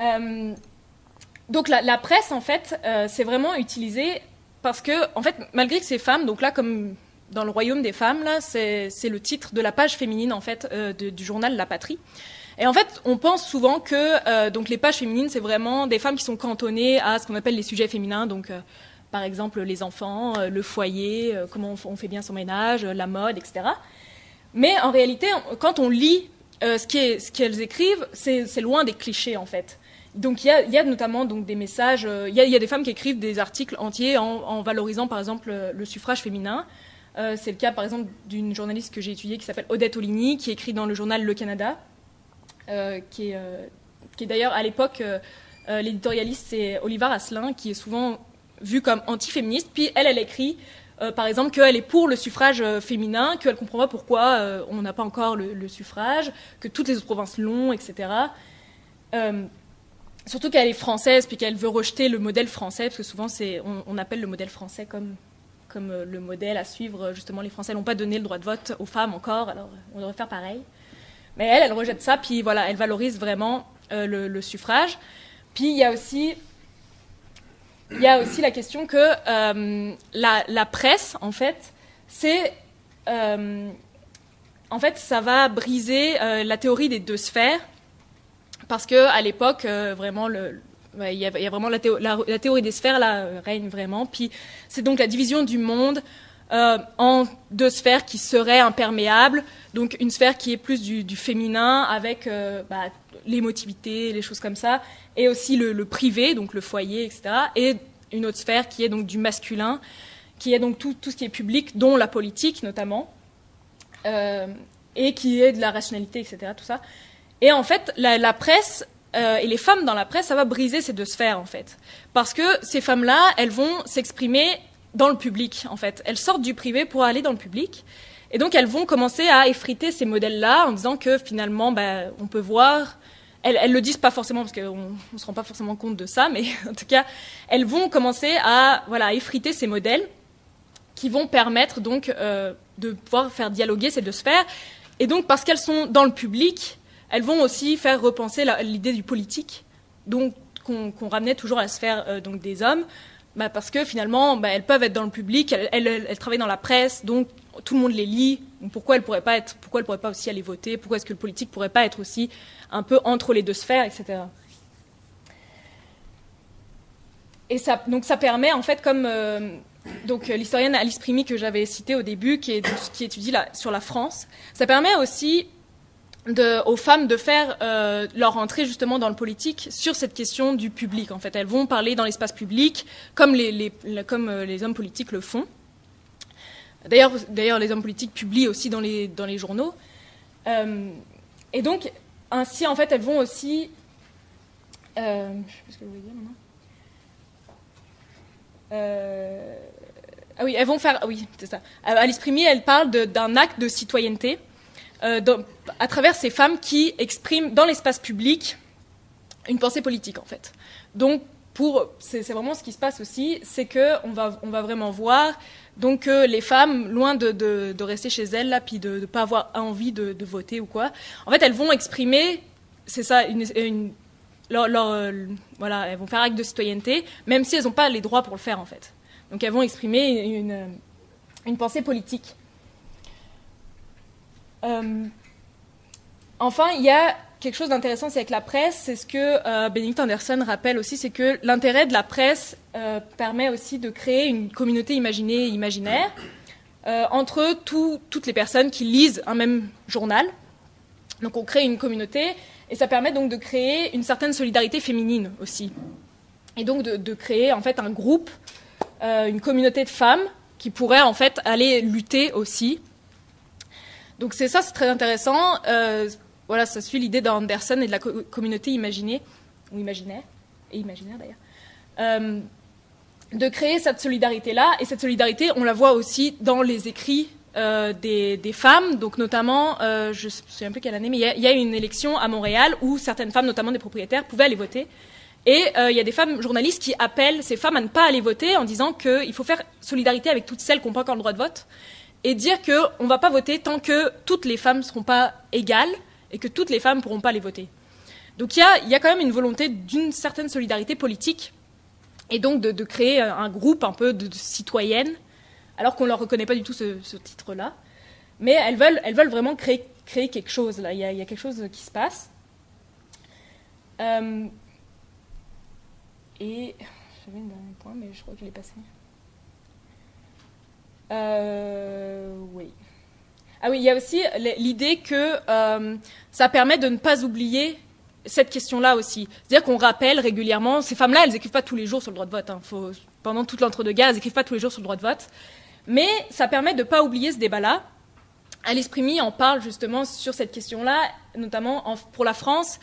euh, donc la, la presse, en fait, euh, c'est vraiment utilisée... Parce que, en fait, malgré que ces femmes, donc là, comme dans le royaume des femmes, là, c'est le titre de la page féminine, en fait, euh, de, du journal La Patrie. Et en fait, on pense souvent que euh, donc les pages féminines, c'est vraiment des femmes qui sont cantonnées à ce qu'on appelle les sujets féminins, donc euh, par exemple les enfants, euh, le foyer, euh, comment on, on fait bien son ménage, euh, la mode, et cetera. Mais en réalité, quand on lit euh, ce qu'elles ce qu'elles écrivent, c'est loin des clichés, en fait. Donc il y a, y a notamment donc, des messages, il euh, y, y a des femmes qui écrivent des articles entiers en, en valorisant par exemple le, le suffrage féminin. Euh, c'est le cas par exemple d'une journaliste que j'ai étudiée qui s'appelle Odette Oligny, qui écrit dans le journal Le Canada, euh, qui est, euh, qui est d'ailleurs à l'époque, euh, euh, l'éditorialiste c'est Olivar Asselin, qui est souvent vue comme anti-féministe, puis elle, elle écrit euh, par exemple qu'elle est pour le suffrage euh, féminin, qu'elle ne comprend pas pourquoi euh, on n'a pas encore le, le suffrage, que toutes les autres provinces l'ont, et cetera. Euh, Surtout qu'elle est française, puis qu'elle veut rejeter le modèle français, parce que souvent, on, on appelle le modèle français comme, comme le modèle à suivre. Justement, les Français n'ont pas donné le droit de vote aux femmes encore, alors on devrait faire pareil. Mais elle, elle rejette ça, puis voilà, elle valorise vraiment euh, le, le suffrage. Puis il y a aussi, il y a aussi la question que euh, la, la presse, en fait, c'est... Euh, en fait, ça va briser euh, la théorie des deux sphères, parce qu'à l'époque, euh, vraiment, le, ouais, y a, y a vraiment la, théo la, la théorie des sphères là, règne vraiment. Puis c'est donc la division du monde euh, en deux sphères qui seraient imperméables. Donc une sphère qui est plus du, du féminin avec euh, bah, l'émotivité, les choses comme ça, et aussi le, le privé, donc le foyer, et cetera. Et une autre sphère qui est donc du masculin, qui est donc tout, tout ce qui est public, dont la politique notamment, euh, et qui est de la rationalité, et cetera. Tout ça. Et en fait, la, la presse euh, et les femmes dans la presse, ça va briser ces deux sphères, en fait. Parce que ces femmes-là, elles vont s'exprimer dans le public, en fait. Elles sortent du privé pour aller dans le public. Et donc, elles vont commencer à effriter ces modèles-là en disant que, finalement, ben, on peut voir... Elles, elles le disent pas forcément, parce qu'on ne se rend pas forcément compte de ça, mais en tout cas, elles vont commencer à voilà, effriter ces modèles qui vont permettre, donc, euh, de pouvoir faire dialoguer ces deux sphères. Et donc, parce qu'elles sont dans le public... Elles vont aussi faire repenser l'idée du politique, donc qu'on qu'on ramenait toujours à la sphère euh, donc des hommes, bah, parce que finalement, bah, elles peuvent être dans le public, elles, elles, elles travaillent dans la presse, donc tout le monde les lit. Donc pourquoi elles pourraient pas être, pourquoi elles pourraient pas aussi aller voter? Pourquoi est-ce que le politique pourrait pas être aussi un peu entre les deux sphères, et cetera. Et ça, donc ça permet en fait, comme euh, donc l'historienne Alice Primi que j'avais citée au début, qui est, qui étudie la, sur la France, ça permet aussi De, aux femmes de faire euh, leur entrée justement dans le politique sur cette question du public. En fait, elles vont parler dans l'espace public comme les, les, comme les hommes politiques le font. D'ailleurs, d'ailleurs, les hommes politiques publient aussi dans les, dans les journaux. Euh, et donc, ainsi, en fait, elles vont aussi... Euh, je ne sais pas ce que vous voulez dire maintenant. Euh, ah oui, elles vont faire... Ah oui, c'est ça. Alice Primi, elle parle d'un acte de citoyenneté. Euh, dans, à travers ces femmes qui expriment dans l'espace public une pensée politique, en fait. Donc, c'est vraiment ce qui se passe aussi, c'est qu'on va, on va vraiment voir donc, que les femmes, loin de, de, de rester chez elles, là, puis de ne pas avoir envie de, de voter ou quoi, en fait, elles vont exprimer c'est ça, une, une, leur, leur, euh, voilà, elles vont faire acte de citoyenneté, même si elles n'ont pas les droits pour le faire, en fait. Donc elles vont exprimer une, une pensée politique. Euh, enfin, il y a quelque chose d'intéressant, c'est avec la presse, c'est ce que euh, Benedict Anderson rappelle aussi, c'est que l'intérêt de la presse euh, permet aussi de créer une communauté imaginée et imaginaire euh, entre tout, toutes les personnes qui lisent un même journal. Donc on crée une communauté et ça permet donc de créer une certaine solidarité féminine aussi. Et donc de, de créer en fait un groupe, euh, une communauté de femmes qui pourraient en fait aller lutter aussi. Donc c'est ça, c'est très intéressant. Euh, Voilà, ça suit l'idée d'Anderson et de la co- communauté imaginée, ou imaginaire, et imaginaire d'ailleurs, euh, de créer cette solidarité-là. Et cette solidarité, on la voit aussi dans les écrits euh, des, des femmes. Donc notamment, euh, je ne me souviens plus quelle année, mais il y, y a une élection à Montréal où certaines femmes, notamment des propriétaires, pouvaient aller voter. Et il euh, y a des femmes journalistes qui appellent ces femmes à ne pas aller voter en disant qu'il faut faire solidarité avec toutes celles qui n'ont pas encore le droit de vote et dire qu'on ne va pas voter tant que toutes les femmes ne seront pas égales et que toutes les femmes ne pourront pas les voter. Donc il y a, y a quand même une volonté d'une certaine solidarité politique, et donc de, de créer un groupe un peu de, de citoyennes, alors qu'on ne leur reconnaît pas du tout ce, ce titre-là. Mais elles veulent, elles veulent vraiment créer, créer quelque chose. Là, il y a, y a quelque chose qui se passe. Euh, et j'avais un dernier point, mais je crois que je l'ai passé. Euh, oui. Ah oui, il y a aussi l'idée que euh, ça permet de ne pas oublier cette question-là aussi. C'est-à-dire qu'on rappelle régulièrement, ces femmes-là, elles n'écrivent pas tous les jours sur le droit de vote. Hein. Faut, pendant toute l'entre-deux-guerres, elles n'écrivent pas tous les jours sur le droit de vote. Mais ça permet de ne pas oublier ce débat-là. Alice Primi en parle justement sur cette question-là, notamment en, pour la France.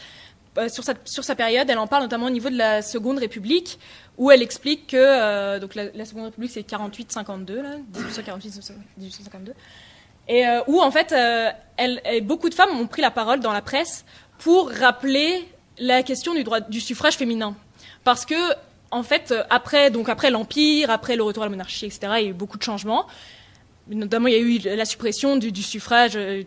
Euh, sur, sa, sur sa période, elle en parle notamment au niveau de la Seconde République, où elle explique que euh, donc la, la Seconde République, c'est quarante-huit cinquante-deux, là, dix-huit cent quarante-huit à dix-huit cent cinquante-deux. Et euh, où, en fait, euh, elle, et beaucoup de femmes ont pris la parole dans la presse pour rappeler la question du, droit, du suffrage féminin. Parce que, en fait, après, donc après l'Empire, après le retour à la monarchie, et cetera, il y a eu beaucoup de changements. Notamment, il y a eu la suppression du, du suffrage euh,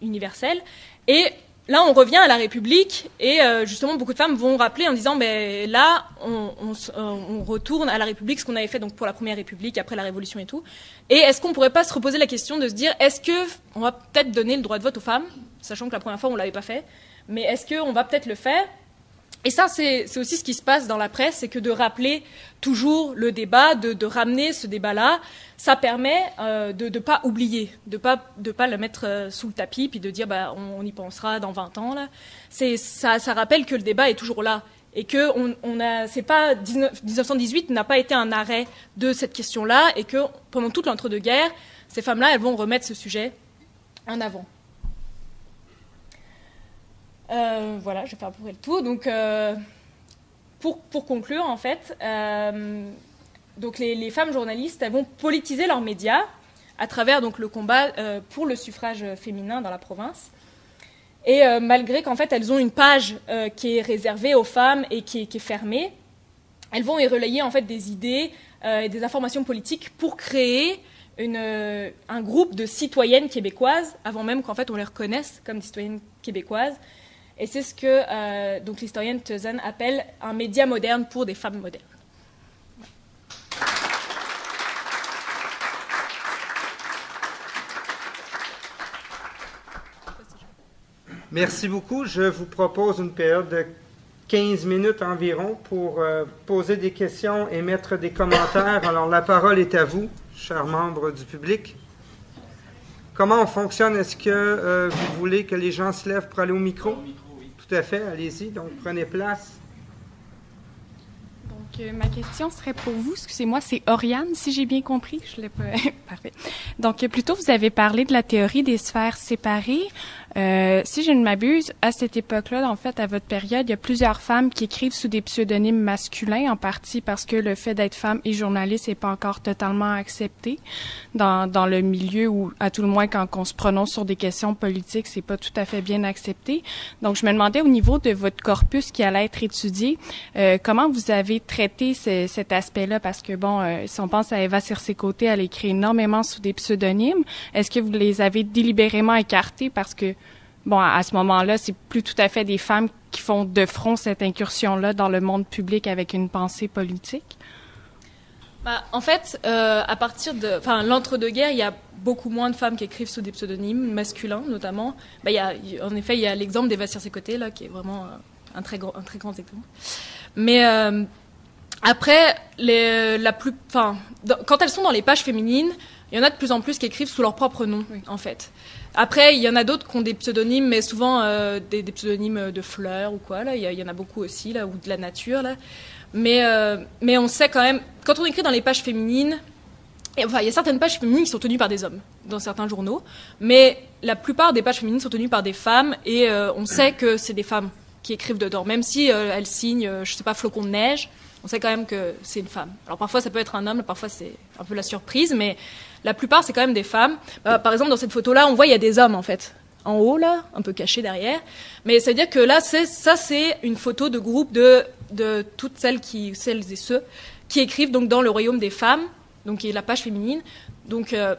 universel. Et là, on revient à la République. Et euh, justement, beaucoup de femmes vont rappeler en disant, ben, là, on, on, on retourne à la République, ce qu'on avait fait donc, pour la Première République, après la Révolution et tout. Et est-ce qu'on ne pourrait pas se reposer la question de se dire, est-ce qu'on va peut-être donner le droit de vote aux femmes, sachant que la première fois, on ne l'avait pas fait, mais est-ce qu'on va peut-être le faire? Et ça, c'est, c'est aussi ce qui se passe dans la presse, c'est que de rappeler toujours le débat, de, de ramener ce débat-là, ça permet euh, de ne pas oublier, de ne pas, de pas le mettre sous le tapis, puis de dire, bah, on, on y pensera dans vingt ans. Là. C'est, ça, ça rappelle que le débat est toujours là. Et que on, on a, c'est pas, dix-neuf cent dix-huit n'a pas été un arrêt de cette question-là, et que pendant toute l'entre-deux-guerres, ces femmes-là, elles vont remettre ce sujet en avant. Euh, voilà, je vais faire à peu près le tour. Donc, euh, pour, pour conclure, en fait, euh, donc les, les femmes journalistes, elles vont politiser leurs médias à travers donc, le combat euh, pour le suffrage féminin dans la province. Et euh, malgré qu'en fait, elles ont une page euh, qui est réservée aux femmes et qui est, qui est fermée, elles vont y relayer en fait, des idées euh, et des informations politiques pour créer une, euh, un groupe de citoyennes québécoises, avant même qu'en fait, on les reconnaisse comme des citoyennes québécoises. Et c'est ce que euh, donc, l'historienne Teusen appelle un média moderne pour des femmes modernes. Merci beaucoup. Je vous propose une période de quinze minutes environ pour euh, poser des questions et mettre des commentaires. Alors, la parole est à vous, chers membres du public. Comment on fonctionne? Est-ce que euh, vous voulez que les gens se lèvent pour aller au micro? Au micro, oui. Tout à fait. Allez-y. Donc, prenez place. Donc, euh, ma question serait pour vous. Excusez-moi, c'est Oriane, si j'ai bien compris. Je l'ai pas... Parfait. Donc, plus tôt, vous avez parlé de la théorie des sphères séparées. Euh, si je ne m'abuse, à cette époque-là, en fait, à votre période, il y a plusieurs femmes qui écrivent sous des pseudonymes masculins, en partie parce que le fait d'être femme et journaliste n'est pas encore totalement accepté dans, dans le milieu où, à tout le moins, quand on se prononce sur des questions politiques, c'est pas tout à fait bien accepté. Donc, je me demandais, au niveau de votre corpus qui allait être étudié, euh, comment vous avez traité ce, cet aspect-là? Parce que, bon, euh, si on pense à Eva Circé-Côté, elle écrit énormément sous des pseudonymes. Est-ce que vous les avez délibérément écartés parce que bon, à ce moment-là, c'est plus tout à fait des femmes qui font de front cette incursion-là dans le monde public avec une pensée politique? Bah, en fait, euh, à partir de, enfin, l'entre-deux-guerres, il y a beaucoup moins de femmes qui écrivent sous des pseudonymes masculins, notamment. Bah, il y a, en effet, il y a l'exemple d'Éva Circé-Côté, là, qui est vraiment euh, un très grand, un très grand exemple. Mais euh, après, les, la plus, enfin, quand elles sont dans les pages féminines, il y en a de plus en plus qui écrivent sous leur propre nom, oui. en fait. Après, il y en a d'autres qui ont des pseudonymes, mais souvent euh, des, des pseudonymes de fleurs ou quoi. Là, il y, y en a beaucoup aussi, là, ou de la nature, là. Mais, euh, mais on sait quand même, quand on écrit dans les pages féminines, et, enfin, il y a certaines pages féminines qui sont tenues par des hommes, dans certains journaux, mais la plupart des pages féminines sont tenues par des femmes, et euh, on sait que c'est des femmes qui écrivent dedans. Même si euh, elles signent, euh, je sais pas, Flocon de neige, on sait quand même que c'est une femme. Alors parfois, ça peut être un homme, parfois c'est un peu la surprise, mais la plupart, c'est quand même des femmes. Euh, par exemple, dans cette photo-là, on voit il y a des hommes, en fait, en haut, là, un peu cachés derrière. Mais ça veut dire que là, c'est, ça, c'est une photo de groupe de, de toutes celles, qui, celles et ceux qui écrivent donc, dans le royaume des femmes, donc qui est la page féminine. Donc, euh,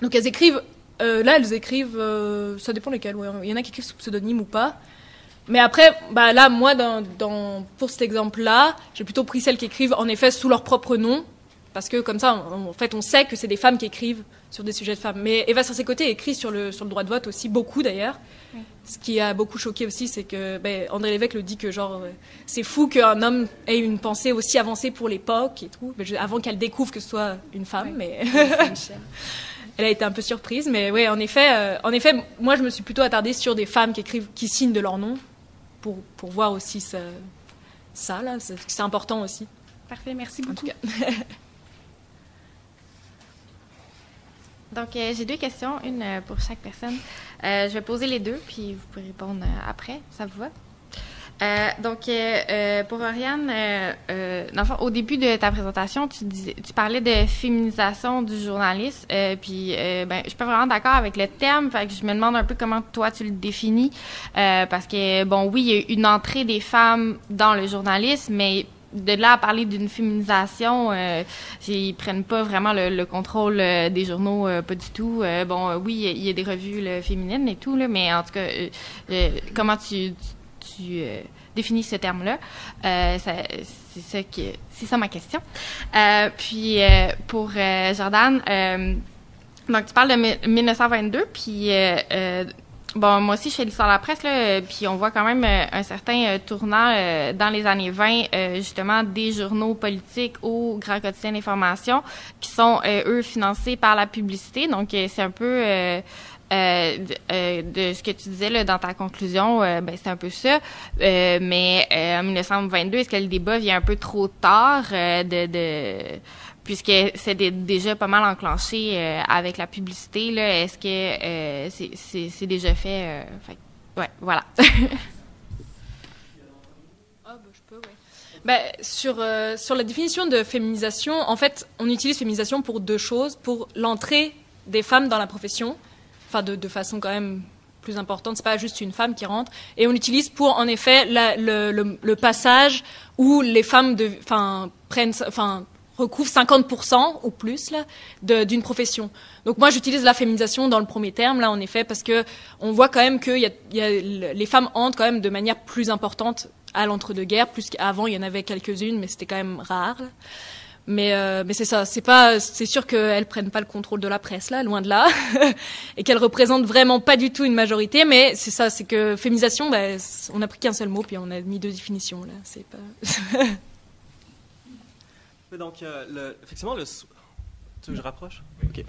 donc elles écrivent... Euh, là, elles écrivent... Euh, ça dépend lesquelles. Ouais. Il y en a qui écrivent sous pseudonyme ou pas. Mais après, bah, là, moi, dans, dans, pour cet exemple-là, j'ai plutôt pris celles qui écrivent, en effet, sous leur propre nom. Parce que comme ça, on, en fait, on sait que c'est des femmes qui écrivent sur des sujets de femmes. Mais Éva Circé-Côté écrit sur le, sur le droit de vote aussi, beaucoup d'ailleurs. Oui. Ce qui a beaucoup choqué aussi, c'est que ben, André Lévesque le dit que genre, c'est fou qu'un homme ait une pensée aussi avancée pour l'époque et tout, ben, je, avant qu'elle découvre que ce soit une femme. Oui. Mais elle a été un peu surprise. Mais oui, en effet, euh, en effet, moi je me suis plutôt attardée sur des femmes qui écrivent, qui signent de leur nom, pour, pour voir aussi ça, ça là, c'est, c'est important aussi. Parfait, merci beaucoup. En tout cas. Donc, euh, j'ai deux questions, une euh, pour chaque personne. Euh, je vais poser les deux, puis vous pouvez répondre euh, après. Ça vous va? Euh, donc, euh, euh, pour Oriane, euh, euh, dans le fond, au début de ta présentation, tu, dis, tu parlais de féminisation du journalisme. Euh, puis, euh, ben, je suis pas vraiment d'accord avec le terme. Fait que je me demande un peu comment toi tu le définis, euh, parce que bon, oui, il y a eu une entrée des femmes dans le journalisme, mais de là à parler d'une féminisation, euh, ils prennent pas vraiment le, le contrôle euh, des journaux, euh, pas du tout. Euh, bon, euh, oui, il y, y a des revues là, féminines et tout, là, mais en tout cas, euh, euh, comment tu, tu, tu euh, définis ce terme-là? Euh, ça, c'est, ça qui, c'est ça ma question. Euh, puis, euh, pour euh, Jordane, euh, donc tu parles de mille neuf cent vingt-deux, puis... Euh, euh, Bon, moi aussi, je fais l'histoire de la presse, là, puis on voit quand même euh, un certain euh, tournant euh, dans les années vingt, euh, justement, des journaux politiques aux grands quotidiens d'information qui sont, euh, eux, financés par la publicité. Donc, euh, c'est un peu... Euh, Euh, de, euh, de ce que tu disais là, dans ta conclusion, euh, ben, c'est un peu ça. Euh, mais euh, en mille neuf cent vingt-deux, est-ce que le débat vient un peu trop tard, euh, de, de, puisque c'est des, déjà pas mal enclenché euh, avec la publicité, là, est-ce que euh, c'est, c'est, c'est déjà fait? Euh, fait ouais, voilà. Ben, sur, euh, sur la définition de féminisation, en fait, on utilise féminisation pour deux choses, pour l'entrée des femmes dans la profession, enfin de, de façon quand même plus importante, c'est pas juste une femme qui rentre, et on l'utilise pour en effet la, le, le, le passage où les femmes de, enfin, prennent, enfin, recouvrent cinquante pour cent ou plus là, de, d'une profession. Donc moi j'utilise la féminisation dans le premier terme là en effet, parce que on voit quand même que y a, y a, les femmes entrent quand même de manière plus importante à l'entre-deux-guerres, plus qu'avant il y en avait quelques-unes, mais c'était quand même rare. Là. Mais, euh, mais c'est ça, c'est pas, c'est sûr qu'elles prennent pas le contrôle de la presse là, loin de là, et qu'elles représentent vraiment pas du tout une majorité. Mais c'est ça, c'est que féminisation, ben, on n'a pris qu'un seul mot puis on a mis deux définitions là. C'est pas. Mais donc, euh, le, effectivement, le, tu veux que je rapproche? Ok.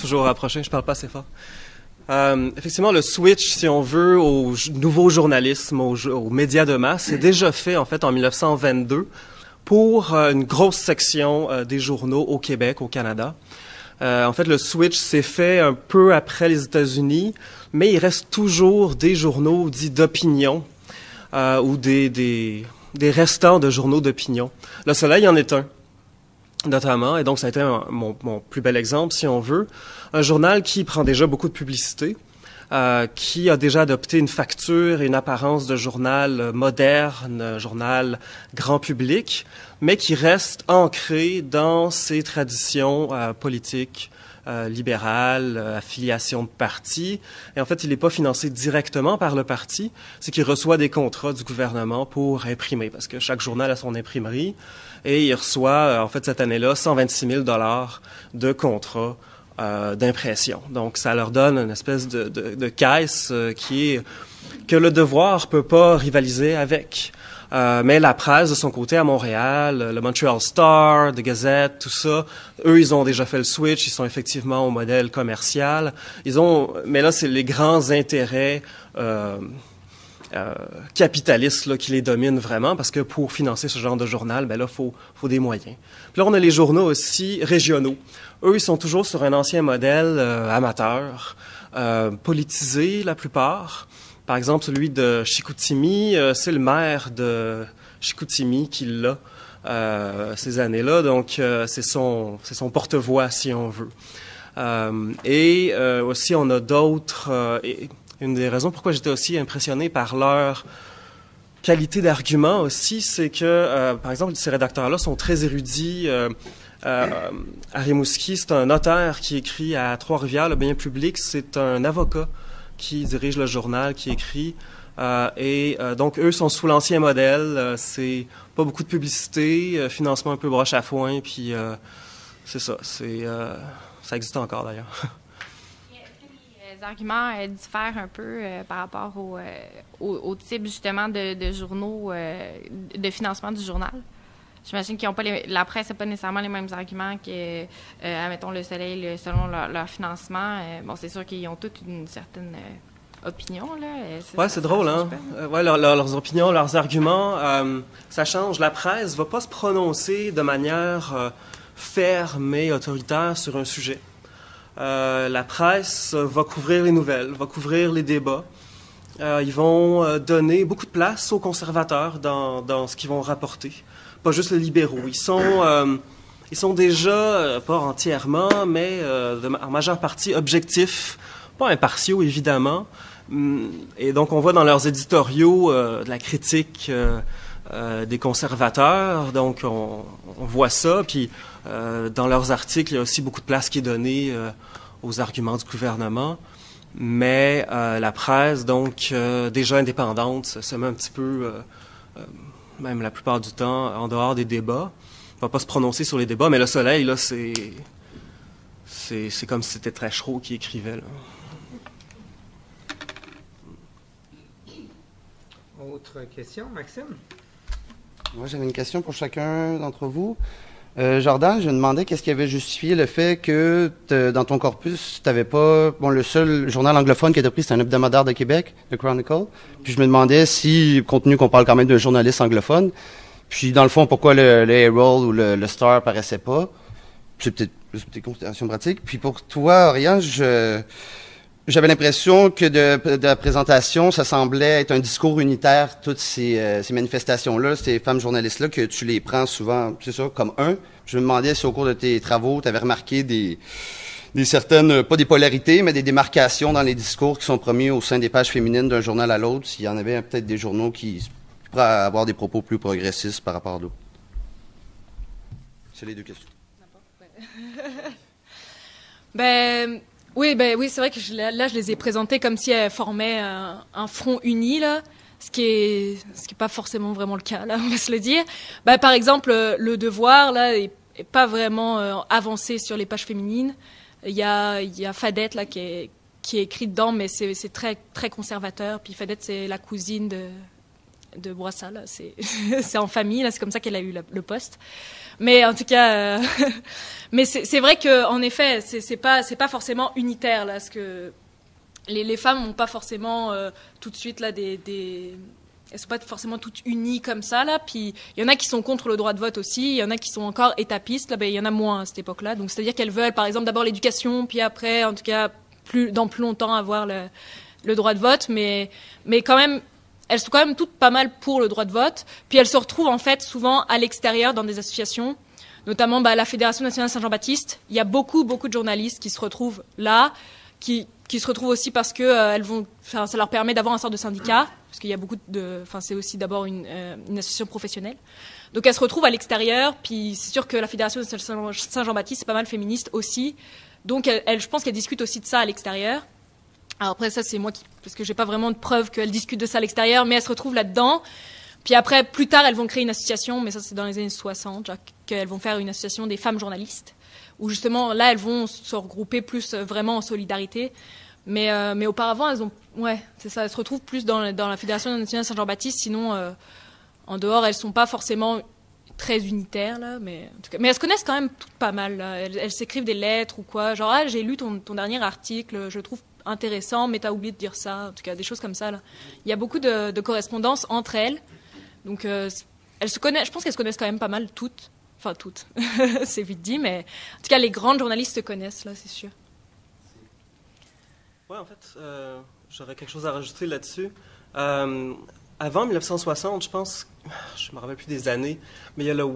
Toujours rapproché, je parle pas assez fort. Euh, effectivement, le switch, si on veut, au nouveau journalisme, aux, aux médias de masse, c'est déjà fait en fait en mille neuf cent vingt-deux. Pour euh, une grosse section euh, des journaux au Québec, au Canada. Euh, en fait, le switch s'est fait un peu après les États-Unis, mais il reste toujours des journaux dits d'opinion euh, ou des, des, des restants de journaux d'opinion. Le Soleil en est un, notamment, et donc ça a été un, mon, mon plus bel exemple, si on veut. Un journal qui prend déjà beaucoup de publicité, euh, qui a déjà adopté une facture et une apparence de journal moderne, journal grand public, mais qui reste ancré dans ses traditions euh, politiques, Euh, libéral, euh, affiliation de parti. Et en fait, il n'est pas financé directement par le parti, c'est qu'il reçoit des contrats du gouvernement pour imprimer, parce que chaque journal a son imprimerie, et il reçoit, euh, en fait, cette année-là, cent vingt-six mille dollars de contrats euh, d'impression. Donc, ça leur donne une espèce de, de, de caisse euh, qui est, que Le Devoir peut pas rivaliser avec. Euh, mais la presse, de son côté, à Montréal, le Montreal Star, The Gazette, tout ça, eux, ils ont déjà fait le switch, ils sont effectivement au modèle commercial. Ils ont, mais là, c'est les grands intérêts euh, euh, capitalistes là, qui les dominent vraiment, parce que pour financer ce genre de journal, ben là, faut, faut des moyens. Puis là, on a les journaux aussi régionaux. Eux, ils sont toujours sur un ancien modèle euh, amateur, euh, politisé la plupart. Par exemple, celui de Chicoutimi, euh, c'est le maire de Chicoutimi qui l'a euh, ces années-là, donc euh, c'est son, c'est son porte-voix, si on veut. Euh, et euh, aussi, on a d'autres... Euh, et une des raisons pourquoi j'étais aussi impressionné par leur qualité d'argument aussi, c'est que, euh, par exemple, ces rédacteurs-là sont très érudits. Euh, euh, à Rimouski, c'est un notaire qui écrit à Trois-Rivières, Le Bien public, c'est un avocat qui dirige le journal, qui écrit. Euh, et euh, donc, eux sont sous l'ancien modèle. Euh, c'est pas beaucoup de publicité, euh, financement un peu broche à foin, puis euh, c'est ça. C'est, euh, ça existe encore, d'ailleurs. Est-ce que les arguments euh, diffèrent un peu euh, par rapport au, euh, au, au type, justement, de, de journaux, euh, de financement du journal? J'imagine qu'ils n'ont pas les, la presse n'a pas nécessairement les mêmes arguments que, euh, admettons, Le Soleil, le, selon leur, leur financement. Euh, bon, c'est sûr qu'ils ont toutes une certaine euh, opinion, là. Oui, c'est drôle, hein? Euh, oui, leur, leur, leurs opinions, leurs arguments, euh, ça change. La presse ne va pas se prononcer de manière euh, ferme et autoritaire sur un sujet. Euh, la presse va couvrir les nouvelles, va couvrir les débats. Euh, ils vont donner beaucoup de place aux conservateurs dans, dans ce qu'ils vont rapporter. Pas juste les libéraux. Ils sont, euh, ils sont déjà, euh, pas entièrement, mais euh, de, en majeure partie objectifs, pas impartiaux évidemment. Et donc on voit dans leurs éditoriaux euh, de la critique euh, euh, des conservateurs, donc on, on voit ça. Puis euh, dans leurs articles, il y a aussi beaucoup de place qui est donnée euh, aux arguments du gouvernement. Mais euh, la presse, donc euh, déjà indépendante, se met un petit peu... Euh, euh, même la plupart du temps, en dehors des débats. On ne va pas se prononcer sur les débats, mais Le Soleil, là, c'est... C'est, c'est comme si c'était Taschereau qui écrivait, là. Autre question, Maxime? Moi, j'avais une question pour chacun d'entre vous. Euh, Jordane, je me demandais qu'est-ce qui avait justifié le fait que, dans ton corpus, tu n'avais pas... Bon, le seul journal anglophone qui a été pris, c'est un hebdomadaire de Québec, The Chronicle. Puis je me demandais si, compte tenu qu'on parle quand même d'un journaliste anglophone, puis dans le fond, pourquoi le, le Herald ou le, le Star paraissait pas. C'est peut-être des considérations pratiques. Puis pour toi, Oriane, je... J'avais l'impression que de, de la présentation, ça semblait être un discours unitaire, toutes ces, euh, ces manifestations-là, ces femmes journalistes-là, que tu les prends souvent, c'est ça, comme un. Je me demandais si au cours de tes travaux, tu avais remarqué des, des certaines, pas des polarités, mais des démarcations dans les discours qui sont promis au sein des pages féminines d'un journal à l'autre, s'il y en avait peut-être des journaux qui pourraient avoir des propos plus progressistes par rapport à d'autres. C'est les deux questions. Ben... Oui, ben oui, c'est vrai que je, là, je les ai présentées comme si elles formaient un, un front uni, là, ce qui est, ce qui est pas forcément vraiment le cas, là, on va se le dire. Ben, par exemple, Le Devoir, là, est, est pas vraiment euh, avancé sur les pages féminines. Il y a, il y a Fadette, là, qui est, qui est écrite dedans, mais c'est, c'est très, très conservateur. Puis Fadette, c'est la cousine de, de Bourassa, là. C'est, c'est en famille, là. C'est comme ça qu'elle a eu la, le poste. Mais en tout cas, euh, mais c'est, c'est vrai que en effet, c'est, c'est pas c'est pas forcément unitaire là, parce que les, les femmes n'ont pas forcément euh, tout de suite là des, des elles sont pas forcément toutes unies comme ça là. Puis il y en a qui sont contre le droit de vote aussi, il y en a qui sont encore étapistes là, ben il y en a moins à cette époque-là. Donc c'est-à-dire qu'elles veulent par exemple d'abord l'éducation, puis après en tout cas plus dans plus longtemps avoir le, le droit de vote, mais mais quand même. Elles sont quand même toutes pas mal pour le droit de vote, puis elles se retrouvent en fait souvent à l'extérieur dans des associations, notamment bah, la Fédération nationale Saint-Jean-Baptiste. Il y a beaucoup, beaucoup de journalistes qui se retrouvent là, qui, qui se retrouvent aussi parce que euh, elles vont, ça leur permet d'avoir un sort de syndicat, parce qu'il y a beaucoup de... Enfin, c'est aussi d'abord une, euh, une association professionnelle. Donc elles se retrouvent à l'extérieur, puis c'est sûr que la Fédération nationale Saint-Jean-Baptiste, c'est pas mal féministe aussi. Donc elles, elles, je pense qu'elles discutent aussi de ça à l'extérieur. Alors après, ça, c'est moi qui... Parce que j'ai pas vraiment de preuves qu'elles discutent de ça à l'extérieur, mais elles se retrouvent là-dedans. Puis après, plus tard, elles vont créer une association, mais ça, c'est dans les années soixante, qu'elles vont faire une association des femmes journalistes, où justement, là, elles vont se regrouper plus vraiment en solidarité. Mais, euh, mais auparavant, elles ont... Ouais, c'est ça, elles se retrouvent plus dans, dans la Fédération nationale Saint-Jean-Baptiste, sinon, euh, en dehors, elles sont pas forcément très unitaires, là, mais... En tout cas, mais elles se connaissent quand même toutes pas mal, là. Elles s'écrivent des lettres ou quoi, genre, ah, j'ai lu ton, ton dernier article, je le trouve intéressant, mais t'as oublié de dire ça, en tout cas, des choses comme ça, là. Il y a beaucoup de, de correspondances entre elles. Donc, euh, elles se connaissent, je pense qu'elles se connaissent quand même pas mal toutes. Enfin, toutes. C'est vite dit, mais en tout cas, les grandes journalistes se connaissent, là, c'est sûr. Oui, en fait, euh, j'aurais quelque chose à rajouter là-dessus. Euh, avant mille neuf cent soixante, je pense, je ne me rappelle plus des années, mais il y a le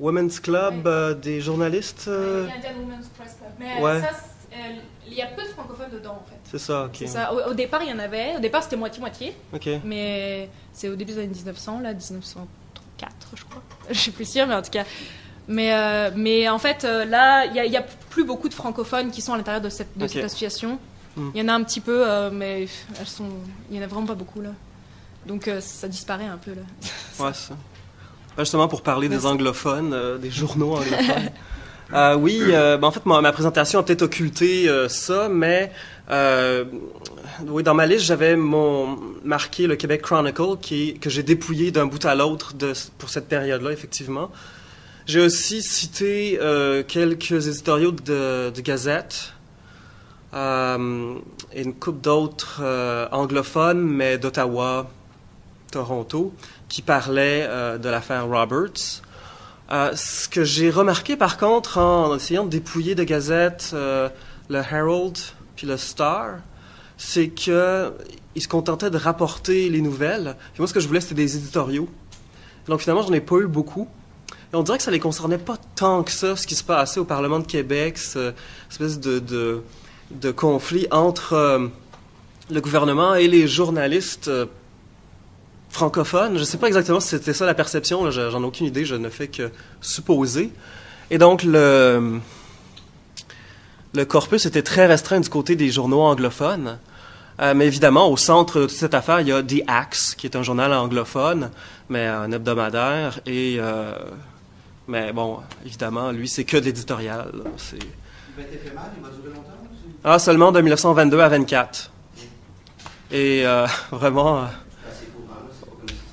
Women's Club ouais. euh, des journalistes. Euh... Il y a l'Indian Women's Press Club. Mais ouais. ça, il euh, y a peu de francophones dedans, en fait. C'est ça, OK. C'est ça. Au, au départ, il y en avait. Au départ, c'était moitié-moitié. OK. Mais c'est au début des années mille neuf cents, là, mille neuf cent quatre, je crois. Je suis plus sûre, mais en tout cas... Mais, euh, mais en fait, euh, là, il n'y a, a plus beaucoup de francophones qui sont à l'intérieur de cette, de okay. cette association. Il mm. y en a un petit peu, euh, mais elles sont... il n'y en a vraiment pas beaucoup, là. Donc, euh, ça disparaît un peu, là. Ouais, ça. Ben, justement, pour parler ouais, des anglophones, euh, des journaux anglophones... Euh, oui, euh, ben en fait, ma, ma présentation a peut-être occulté euh, ça, mais euh, oui, dans ma liste, j'avais mon marqué le Québec Chronicle, qui, que j'ai dépouillé d'un bout à l'autre pour cette période-là, effectivement. J'ai aussi cité euh, quelques éditoriaux de, de Gazette euh, et une couple d'autres euh, anglophones, mais d'Ottawa, Toronto, qui parlaient euh, de l'affaire Roberts. Euh, ce que j'ai remarqué, par contre, en essayant de dépouiller de gazettes euh, le Herald puis le Star, c'est qu'ils se contentaient de rapporter les nouvelles. Puis moi, ce que je voulais, c'était des éditoriaux. Donc, finalement, j'en ai pas eu beaucoup. Et on dirait que ça les concernait pas tant que ça, ce qui se passait au Parlement de Québec, cette espèce de, de, de conflit entre euh, le gouvernement et les journalistes euh, francophone. Je ne sais pas exactement si c'était ça la perception, j'en ai aucune idée, je ne fais que supposer. Et donc, le, le corpus était très restreint du côté des journaux anglophones. Euh, mais évidemment, au centre de toute cette affaire, il y a The Axe, qui est un journal anglophone, mais un hebdomadaire. Et, euh, mais bon, évidemment, lui, c'est que de l'éditorial. Il va être fait mal, il va durer longtemps? Ah, seulement de mille neuf cent vingt-deux à vingt-quatre. Et euh, vraiment...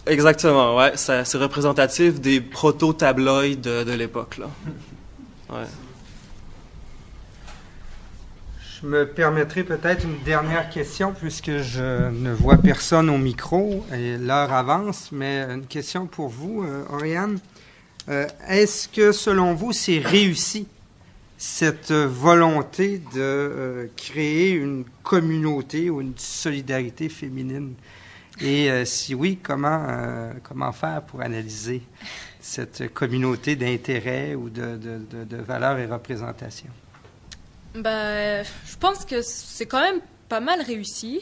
Exactement, ouais, c'est représentatif des proto-tabloïds de, de l'époque, là. Ouais. Je me permettrai peut-être une dernière question, puisque je ne vois personne au micro et l'heure avance, mais une question pour vous, euh, Oriane. Euh, est-ce que, selon vous, c'est réussi, cette volonté de euh, créer une communauté ou une solidarité féminine? Et euh, si oui, comment, euh, comment faire pour analyser cette communauté d'intérêts ou de, de, de, de valeurs et représentations? Ben, je pense que c'est quand même pas mal réussi,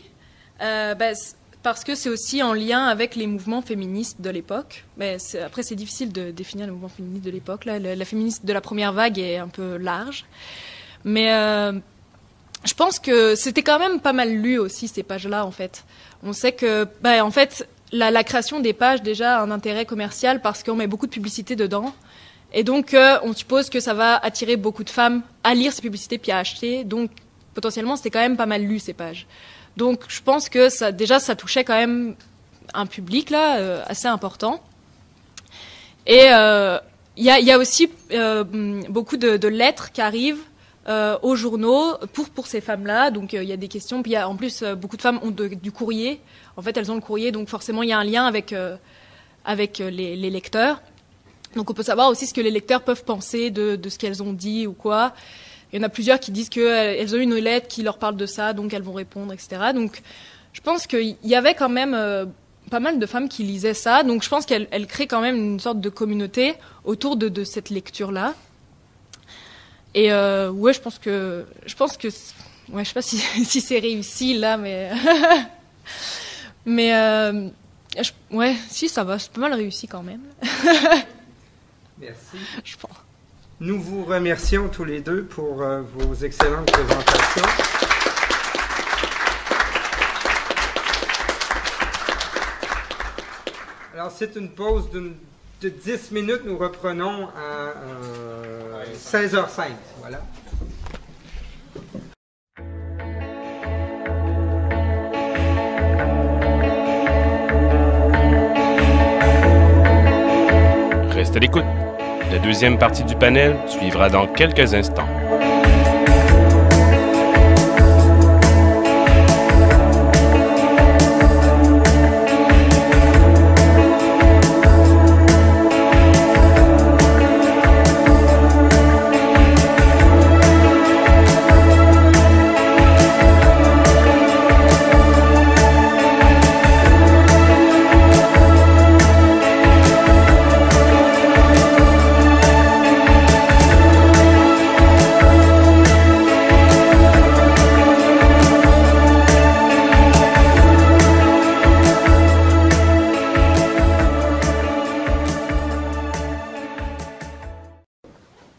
euh, ben, parce que c'est aussi en lien avec les mouvements féministes de l'époque. Ben, après, c'est difficile de définir les mouvements féministes de l'époque. La féministe de la première vague est un peu large. Mais euh, je pense que c'était quand même pas mal lu aussi, ces pages-là, en fait. On sait que, ben, en fait, la, la création des pages, déjà, a un intérêt commercial parce qu'on met beaucoup de publicité dedans. Et donc, euh, on suppose que ça va attirer beaucoup de femmes à lire ces publicités puis à acheter. Donc, potentiellement, c'était quand même pas mal lu, ces pages. Donc, je pense que, ça, déjà, ça touchait quand même un public, là, euh, assez important. Et il euh, y, y a aussi euh, beaucoup de, de lettres qui arrivent Euh, aux journaux pour, pour ces femmes-là. Donc, il euh, y a des questions. Puis, y a, en plus, euh, beaucoup de femmes ont de, du courrier. En fait, elles ont le courrier. Donc, forcément, il y a un lien avec, euh, avec euh, les, les lecteurs. Donc, on peut savoir aussi ce que les lecteurs peuvent penser de, de ce qu'elles ont dit ou quoi. Il y en a plusieurs qui disent qu'elles ont une lettre qui leur parle de ça, donc elles vont répondre, et cetera. Donc, je pense qu'il y avait quand même euh, pas mal de femmes qui lisaient ça. Donc, je pense qu'elles elles créent quand même une sorte de communauté autour de, de cette lecture-là. Et euh, ouais, je pense que je pense que Ouais, je ne sais pas si, si c'est réussi là, mais... mais euh, je, ouais, si, ça va. C'est pas mal réussi quand même. Merci. Je pense. Nous vous remercions tous les deux pour euh, vos excellentes présentations. Alors, c'est une pause d'une... de dix minutes, nous reprenons à euh, seize heures cinq, voilà. Reste à l'écoute. La deuxième partie du panel suivra dans quelques instants.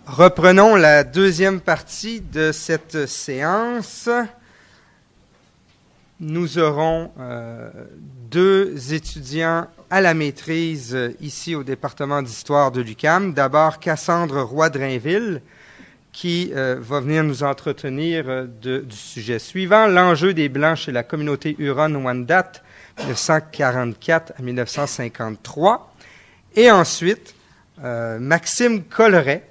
Reprenons la deuxième partie de cette séance. Nous aurons euh, deux étudiants à la maîtrise ici au département d'histoire de l'U Q A M. D'abord, Cassandre Roy Drainville, qui euh, va venir nous entretenir de, du sujet suivant, l'enjeu des Blancs chez la communauté Huron-Wendat, mille neuf cent quarante-quatre à mille neuf cent cinquante-trois. Et ensuite, euh, Maxime Colleret,